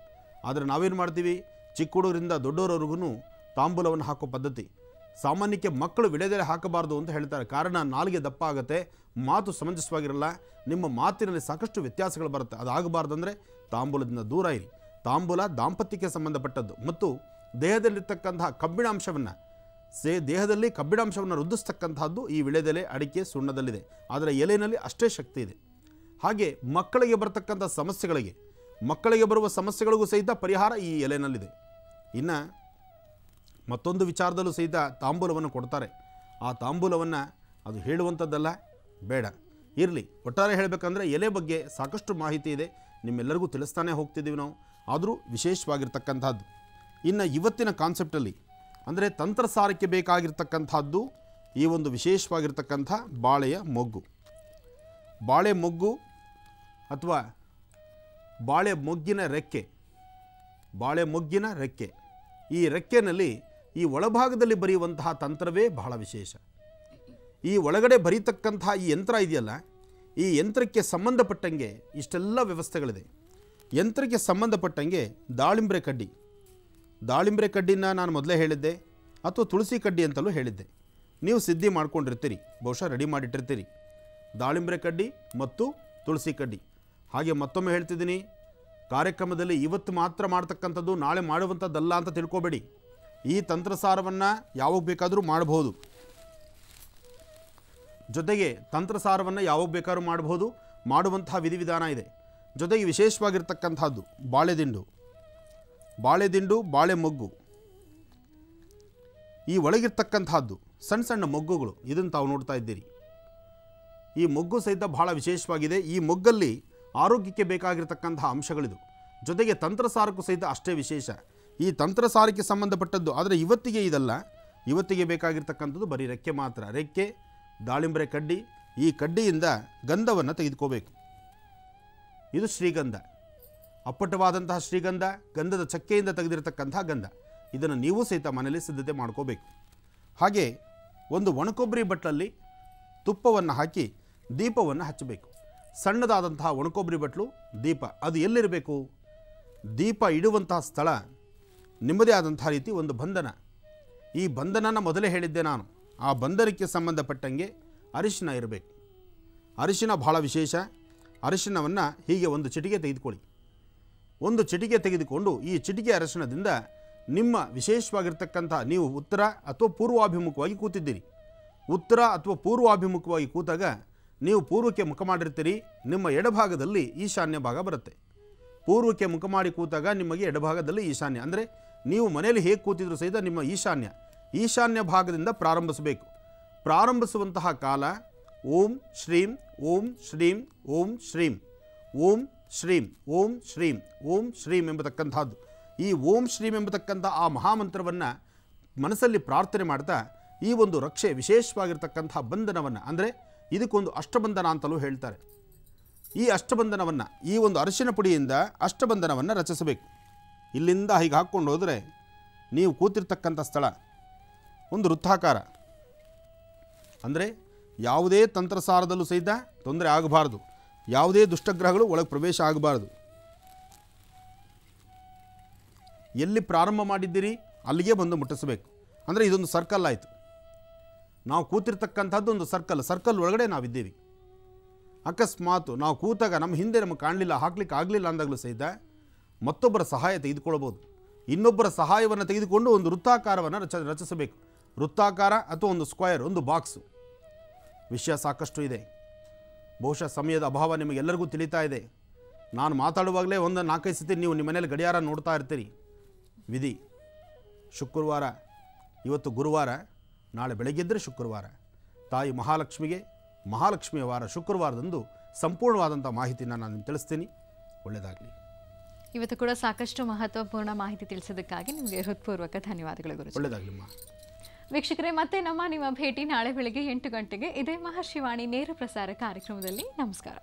ಆದರೆ ನಾವೇನು ಮಾಡ್ತೀವಿ, ಚಿಕ್ಕ ಹುಡುಗರಿಂದ ದೊಡ್ಡೋರವ್ರಿಗೂ ತಾಂಬೂಲವನ್ನು ಹಾಕೋ ಪದ್ಧತಿ. ಸಾಮಾನ್ಯಕ್ಕೆ ಮಕ್ಕಳು ವಿಳೆದೆಲೆ ಹಾಕಬಾರ್ದು ಅಂತ ಹೇಳ್ತಾರೆ. ಕಾರಣ ನಾಲಿಗೆ ದಪ್ಪ ಆಗುತ್ತೆ, ಮಾತು ಸಮಂಜಸವಾಗಿರಲ್ಲ, ನಿಮ್ಮ ಮಾತಿನಲ್ಲಿ ಸಾಕಷ್ಟು ವ್ಯತ್ಯಾಸಗಳು ಬರುತ್ತೆ. ಅದು ಆಗಬಾರ್ದು ಅಂದರೆ ತಾಂಬೂಲದಿಂದ ದೂರ ಇರಿ. ತಾಂಬೂಲ ದಾಂಪತ್ಯಕ್ಕೆ ಸಂಬಂಧಪಟ್ಟದ್ದು. ಮತ್ತು ದೇಹದಲ್ಲಿರ್ತಕ್ಕಂತಹ ಕಬ್ಬಿಣಾಂಶವನ್ನು ಸೇ ದೇಹದಲ್ಲಿ ಕಬ್ಬಿಣಾಂಶವನ್ನು ವೃದ್ಧಿಸ್ತಕ್ಕಂಥದ್ದು ಈ ವಿಳೆದೆಲೆ, ಅಡಿಕೆ, ಸುಣ್ಣದಲ್ಲಿದೆ. ಆದರೆ ಎಲೆಯಲ್ಲಿ ಅಷ್ಟೇ ಶಕ್ತಿ ಇದೆ. ಹಾಗೆ ಮಕ್ಕಳಿಗೆ ಬರ್ತಕ್ಕಂಥ ಸಮಸ್ಯೆಗಳಿಗೆ, ಮಕ್ಕಳಿಗೆ ಬರುವ ಸಮಸ್ಯೆಗಳಿಗೂ ಸಹಿತ ಪರಿಹಾರ ಈ ಎಲೆಯಲ್ಲಿದೆ. ಇನ್ನು ಮತ್ತೊಂದು ವಿಚಾರದಲ್ಲೂ ಸಹಿತ ತಾಂಬೂಲವನ್ನು ಕೊಡ್ತಾರೆ. ಆ ತಾಂಬೂಲವನ್ನು ಅದು ಹೇಳುವಂಥದ್ದಲ್ಲ, ಬೇಡ, ಇರಲಿ. ಒಟ್ಟಾರೆ ಹೇಳಬೇಕಂದ್ರೆ ಎಲೆ ಬಗ್ಗೆ ಸಾಕಷ್ಟು ಮಾಹಿತಿ ಇದೆ, ನಿಮ್ಮೆಲ್ಲರಿಗೂ ತಿಳಿಸ್ತಾನೆ ಹೋಗ್ತಿದ್ದೀವಿ ನಾವು. ಆದರೂ ವಿಶೇಷವಾಗಿರ್ತಕ್ಕಂಥದ್ದು. ಇನ್ನು ಇವತ್ತಿನ ಕಾನ್ಸೆಪ್ಟಲ್ಲಿ ಅಂದರೆ ತಂತ್ರಸಾರಕ್ಕೆ ಬೇಕಾಗಿರ್ತಕ್ಕಂಥದ್ದು ಈ ಒಂದು ವಿಶೇಷವಾಗಿರ್ತಕ್ಕಂಥ ಬಾಳೆಯ ಮೊಗ್ಗು. ಬಾಳೆ ಮೊಗ್ಗು ಅಥವಾ ಬಾಳೆ ಮೊಗ್ಗಿನ ರೆಕ್ಕೆ, ಬಾಳೆ ಮೊಗ್ಗಿನ ರೆಕ್ಕೆ. ಈ ರೆಕ್ಕೆಯಲ್ಲಿ ಈ ಒಳಭಾಗದಲ್ಲಿ ಬರೆಯುವಂತಹ ತಂತ್ರವೇ ಬಹಳ ವಿಶೇಷ. ಈ ಒಳಗಡೆ ಬರೀತಕ್ಕಂತಹ ಈ ಯಂತ್ರ ಇದೆಯಲ್ಲ, ಈ ಯಂತ್ರಕ್ಕೆ ಸಂಬಂಧಪಟ್ಟಂಗೆ ಇಷ್ಟೆಲ್ಲ ವ್ಯವಸ್ಥೆಗಳಿದೆ. ಯಂತ್ರಕ್ಕೆ ಸಂಬಂಧಪಟ್ಟಂಗೆ ದಾಳಿಂಬ್ರೆ ಕಡ್ಡಿ, ದಾಳಿಂಬ್ರೆ ಕಡ್ಡಿನ ನಾನು ಮೊದಲೇ ಹೇಳಿದ್ದೆ, ಅಥವಾ ತುಳಸಿ ಕಡ್ಡಿ ಅಂತಲೂ ಹೇಳಿದ್ದೆ. ನೀವು ಸಿದ್ಧಿ ಮಾಡ್ಕೊಂಡಿರ್ತೀರಿ, ಬಹುಶಃ ರೆಡಿ ಮಾಡಿಟ್ಟಿರ್ತೀರಿ. ದಾಳಿಂಬ್ರೆ ಕಡ್ಡಿ ಮತ್ತು ತುಳಸಿ ಕಡ್ಡಿ. ಹಾಗೆ ಮತ್ತೊಮ್ಮೆ ಹೇಳ್ತಿದ್ದೀನಿ, ಕಾರ್ಯಕ್ರಮದಲ್ಲಿ ಇವತ್ತು ಮಾತ್ರ ಮಾಡ್ತಕ್ಕಂಥದ್ದು, ನಾಳೆ ಮಾಡುವಂಥದ್ದಲ್ಲ ಅಂತ ತಿಳ್ಕೊಬೇಡಿ. ಈ ತಂತ್ರಸಾರವನ್ನು ಯಾವಾಗ ಬೇಕಾದರೂ ಮಾಡಬಹುದು. ಜೊತೆಗೆ ತಂತ್ರಸಾರವನ್ನು ಯಾವಾಗ ಬೇಕಾದ್ರೂ ಮಾಡಬಹುದು, ಮಾಡುವಂತಹ ವಿಧಿವಿಧಾನ ಇದೆ. ಜೊತೆಗೆ ವಿಶೇಷವಾಗಿರ್ತಕ್ಕಂಥದ್ದು ಬಾಳೆದಿಂಡು, ಬಾಳೆದಿಂಡು, ಬಾಳೆ ಮೊಗ್ಗು, ಈ ಒಳಗಿರ್ತಕ್ಕಂಥದ್ದು ಸಣ್ಣ ಸಣ್ಣ ಮೊಗ್ಗುಗಳು. ಇದನ್ನು ತಾವು ನೋಡ್ತಾ ಇದ್ದೀರಿ. ಈ ಮೊಗ್ಗು ಸಹಿತ ಬಹಳ ವಿಶೇಷವಾಗಿದೆ। ಈ ಮೊಗ್ಗಲ್ಲಿ ಆರೋಗ್ಯಕ್ಕೆ ಬೇಕಾಗಿರತಕ್ಕಂತಹ ಅಂಶಗಳಿದು, ಜೊತೆಗೆ ತಂತ್ರಸಾರಕ್ಕೂ ಸಹಿತ ಅಷ್ಟೇ ವಿಶೇಷ। ಈ ತಂತ್ರಸಾರಕ್ಕೆ ಸಂಬಂಧಪಟ್ಟದ್ದು, ಆದರೆ ಇವತ್ತಿಗೆ ಇದಲ್ಲ, ಇವತ್ತಿಗೆ ಬೇಕಾಗಿರತಕ್ಕಂಥದ್ದು ಬರೀ ರೆಕ್ಕೆ ಮಾತ್ರ। ರೆಕ್ಕೆ, ದಾಳಿಂಬರೆ ಕಡ್ಡಿ, ಈ ಕಡ್ಡಿಯಿಂದ ಗಂಧವನ್ನು ತೆಗೆದುಕೋಬೇಕು। ಇದು ಶ್ರೀಗಂಧ, ಅಪ್ಪಟವಾದಂತಹ ಶ್ರೀಗಂಧ, ಗಂಧದ ಚಕ್ಕೆಯಿಂದ ತೆಗೆದಿರತಕ್ಕಂತಹ ಗಂಧ। ಇದನ್ನು ನೀವು ಸಹಿತ ಮನೆಯಲ್ಲಿ ಸಿದ್ಧತೆ ಮಾಡ್ಕೋಬೇಕು। ಹಾಗೆ ಒಂದು ಒಣಕೊಬ್ಬರಿ ಬಟ್ಲಲ್ಲಿ ತುಪ್ಪವನ್ನು ಹಾಕಿ ದೀಪವನ್ನು ಹಚ್ಚಬೇಕು। ಸಣ್ಣದಾದಂತಹ ಒಣಕೊಬ್ಬರಿ ಬಟ್ಲು ದೀಪ, ಅದು ಎಲ್ಲಿರಬೇಕು? ದೀಪ ಇಡುವಂತಹ ಸ್ಥಳ ನಿಮ್ಮದೇ ಆದಂತಹ ರೀತಿ ಒಂದು ಬಂಧನ, ಈ ಬಂಧನನ ಮೊದಲೇ ಹೇಳಿದ್ದೆ ನಾನು, ಆ ಬಂಧನಕ್ಕೆ ಸಂಬಂಧಪಟ್ಟಂಗೆ ಅರಿಶಿನ ಇರಬೇಕು। ಅರಿಶಿನ ಬಹಳ ವಿಶೇಷ। ಅರಿಶಿನವನ್ನು ಹೀಗೆ ಒಂದು ಚಿಟಿಕೆ ತೆಗೆದುಕೊಳ್ಳಿ, ಒಂದು ಚಿಟಿಕೆ ತೆಗೆದುಕೊಂಡು ಈ ಚಿಟಿಕೆ ಅರಿಶಿನದಿಂದ ನಿಮ್ಮ ವಿಶೇಷವಾಗಿರ್ತಕ್ಕಂಥ, ನೀವು ಉತ್ತರ ಅಥವಾ ಪೂರ್ವಾಭಿಮುಖವಾಗಿ ಕೂತಿದ್ದೀರಿ, ಉತ್ತರ ಅಥವಾ ಪೂರ್ವಾಭಿಮುಖವಾಗಿ ಕೂತಾಗ ನೀವು ಪೂರ್ವಕ್ಕೆ ಮುಖ ಮಾಡಿರ್ತೀರಿ, ನಿಮ್ಮ ಎಡಭಾಗದಲ್ಲಿ ಈಶಾನ್ಯ ಭಾಗ ಬರುತ್ತೆ। ಪೂರ್ವಕ್ಕೆ ಮುಖ ಮಾಡಿ ಕೂತಾಗ ನಿಮಗೆ ಎಡಭಾಗದಲ್ಲಿ ಈಶಾನ್ಯ, ಅಂದರೆ ನೀವು ಮನೆಯಲ್ಲಿ ಹೇಗೆ ಕೂತಿದ್ರು ಸಹಿತ ನಿಮ್ಮ ಈಶಾನ್ಯ ಈಶಾನ್ಯ ಭಾಗದಿಂದ ಪ್ರಾರಂಭಿಸಬೇಕು। ಪ್ರಾರಂಭಿಸುವಂತಹ ಕಾಲ ಓಂ ಶ್ರೀಂ ಓಂ ಶ್ರೀಂ ಓಂ ಶ್ರೀಂ ಓಂ ಶ್ರೀಂ ಓಂ ಶ್ರೀಂ ಓಂ ಶ್ರೀಂ ಎಂಬತಕ್ಕಂಥದ್ದು, ಈ ಓಂ ಶ್ರೀಂ ಎಂಬತಕ್ಕಂಥ ಆ ಮಹಾಮಂತ್ರವನ್ನು ಮನಸ್ಸಲ್ಲಿ ಪ್ರಾರ್ಥನೆ ಮಾಡ್ತಾ ಈ ಒಂದು ರಕ್ಷೆ ವಿಶೇಷವಾಗಿರ್ತಕ್ಕಂಥ ಬಂಧನವನ್ನು, ಅಂದರೆ ಇದಕ್ಕೊಂದು ಅಷ್ಟಬಂಧನ ಅಂತಲೂ ಹೇಳ್ತಾರೆ, ಈ ಅಷ್ಟಬಂಧನವನ್ನು ಈ ಒಂದು ಅರಿಶಿನ ಪುಡಿಯಿಂದ ಅಷ್ಟಬಂಧನವನ್ನು ರಚಿಸಬೇಕು। ಇಲ್ಲಿಂದ ಹೀಗೆ ಹಾಕ್ಕೊಂಡು ಹೋದರೆ ನೀವು ಕೂತಿರ್ತಕ್ಕಂಥ ಸ್ಥಳ ಒಂದು ವೃತ್ತಾಕಾರ, ಅಂದರೆ ಯಾವುದೇ ತಂತ್ರಸಾರದಲ್ಲೂ ಸಹಿತ ತೊಂದರೆ ಆಗಬಾರ್ದು, ಯಾವುದೇ ದುಷ್ಟಗ್ರಹಗಳು ಒಳಗೆ ಪ್ರವೇಶ ಆಗಬಾರ್ದು। ಎಲ್ಲಿ ಪ್ರಾರಂಭ ಮಾಡಿದ್ದೀರಿ ಅಲ್ಲಿಗೆ ಬಂದು ಮುಟ್ಟಿಸಬೇಕು, ಅಂದರೆ ಇದೊಂದು ಸರ್ಕಲ್ ಆಯಿತು, ನಾವು ಕೂತಿರ್ತಕ್ಕಂಥದ್ದು ಒಂದು ಸರ್ಕಲ್, ಸರ್ಕಲ್ ಒಳಗಡೆ ನಾವಿದ್ದೀವಿ। ಅಕಸ್ಮಾತ್ ನಾವು ಕೂತಾಗ ನಮ್ಮ ಹಿಂದೆ ನಮಗೆ ಕಾಣಲಿಲ್ಲ, ಹಾಕ್ಲಿಕ್ಕೆ ಆಗಲಿಲ್ಲ ಅಂದಾಗಲೂ ಸಹಿತ ಮತ್ತೊಬ್ಬರ ಸಹಾಯ ತೆಗೆದುಕೊಳ್ಳಬಹುದು, ಇನ್ನೊಬ್ಬರ ಸಹಾಯವನ್ನು ತೆಗೆದುಕೊಂಡು ಒಂದು ವೃತ್ತಾಕಾರವನ್ನು ರಚ ರಚಿಸಬೇಕು ವೃತ್ತಾಕಾರ ಅಥವಾ ಒಂದು ಸ್ಕ್ವೇರ್, ಒಂದು ಬಾಕ್ಸು। ವಿಷಯ ಸಾಕಷ್ಟು ಇದೆ, ಬಹುಶಃ ಸಮಯದ ಅಭಾವ ನಿಮಗೆಲ್ಲರಿಗೂ ತಿಳಿತಾ ಇದೆ। ನಾನು ಮಾತಾಡುವಾಗಲೇ ಒಂದು ನಾಲ್ಕೈದು ಸತಿ ನೀವು ನಿಮ್ಮ ಮನೇಲಿ ಗಡಿಯಾರ ನೋಡ್ತಾ ಇರ್ತೀರಿ, ವಿಧಿ ಶುಕ್ರವಾರ, ಇವತ್ತು ಗುರುವಾರ, ನಾಳೆ ಬೆಳಗ್ಗೆದ್ದರೆ ಶುಕ್ರವಾರ, ತಾಯಿ ಮಹಾಲಕ್ಷ್ಮಿಗೆ ಮಹಾಲಕ್ಷ್ಮಿಯ ವಾರ ಶುಕ್ರವಾರದಂದು ಸಂಪೂರ್ಣವಾದಂಥ ಮಾಹಿತಿನ ನಾನು ತಿಳಿಸ್ತೀನಿ, ಒಳ್ಳೆಯದಾಗಲಿ। ಇವತ್ತು ಕೂಡ ಸಾಕಷ್ಟು ಮಹತ್ವಪೂರ್ಣ ಮಾಹಿತಿ ತಿಳಿಸೋದಕ್ಕಾಗಿ ನಿಮಗೆ ಹೃತ್ಪೂರ್ವಕ ಧನ್ಯವಾದಗಳು ಗುರು, ಒಳ್ಳೆಯದಾಗಲಿಮ್ಮ। ವೀಕ್ಷಕರೇ, ಮತ್ತೆ ನಮ್ಮ ನಿಮ್ಮ ಭೇಟಿ ನಾಳೆ ಬೆಳಗ್ಗೆ ಎಂಟು ಗಂಟೆಗೆ ಇದೇ ಮಹರ್ಷಿ ವಾಣಿ ನೇರ ಪ್ರಸಾರ ಕಾರ್ಯಕ್ರಮದಲ್ಲಿ। ನಮಸ್ಕಾರ।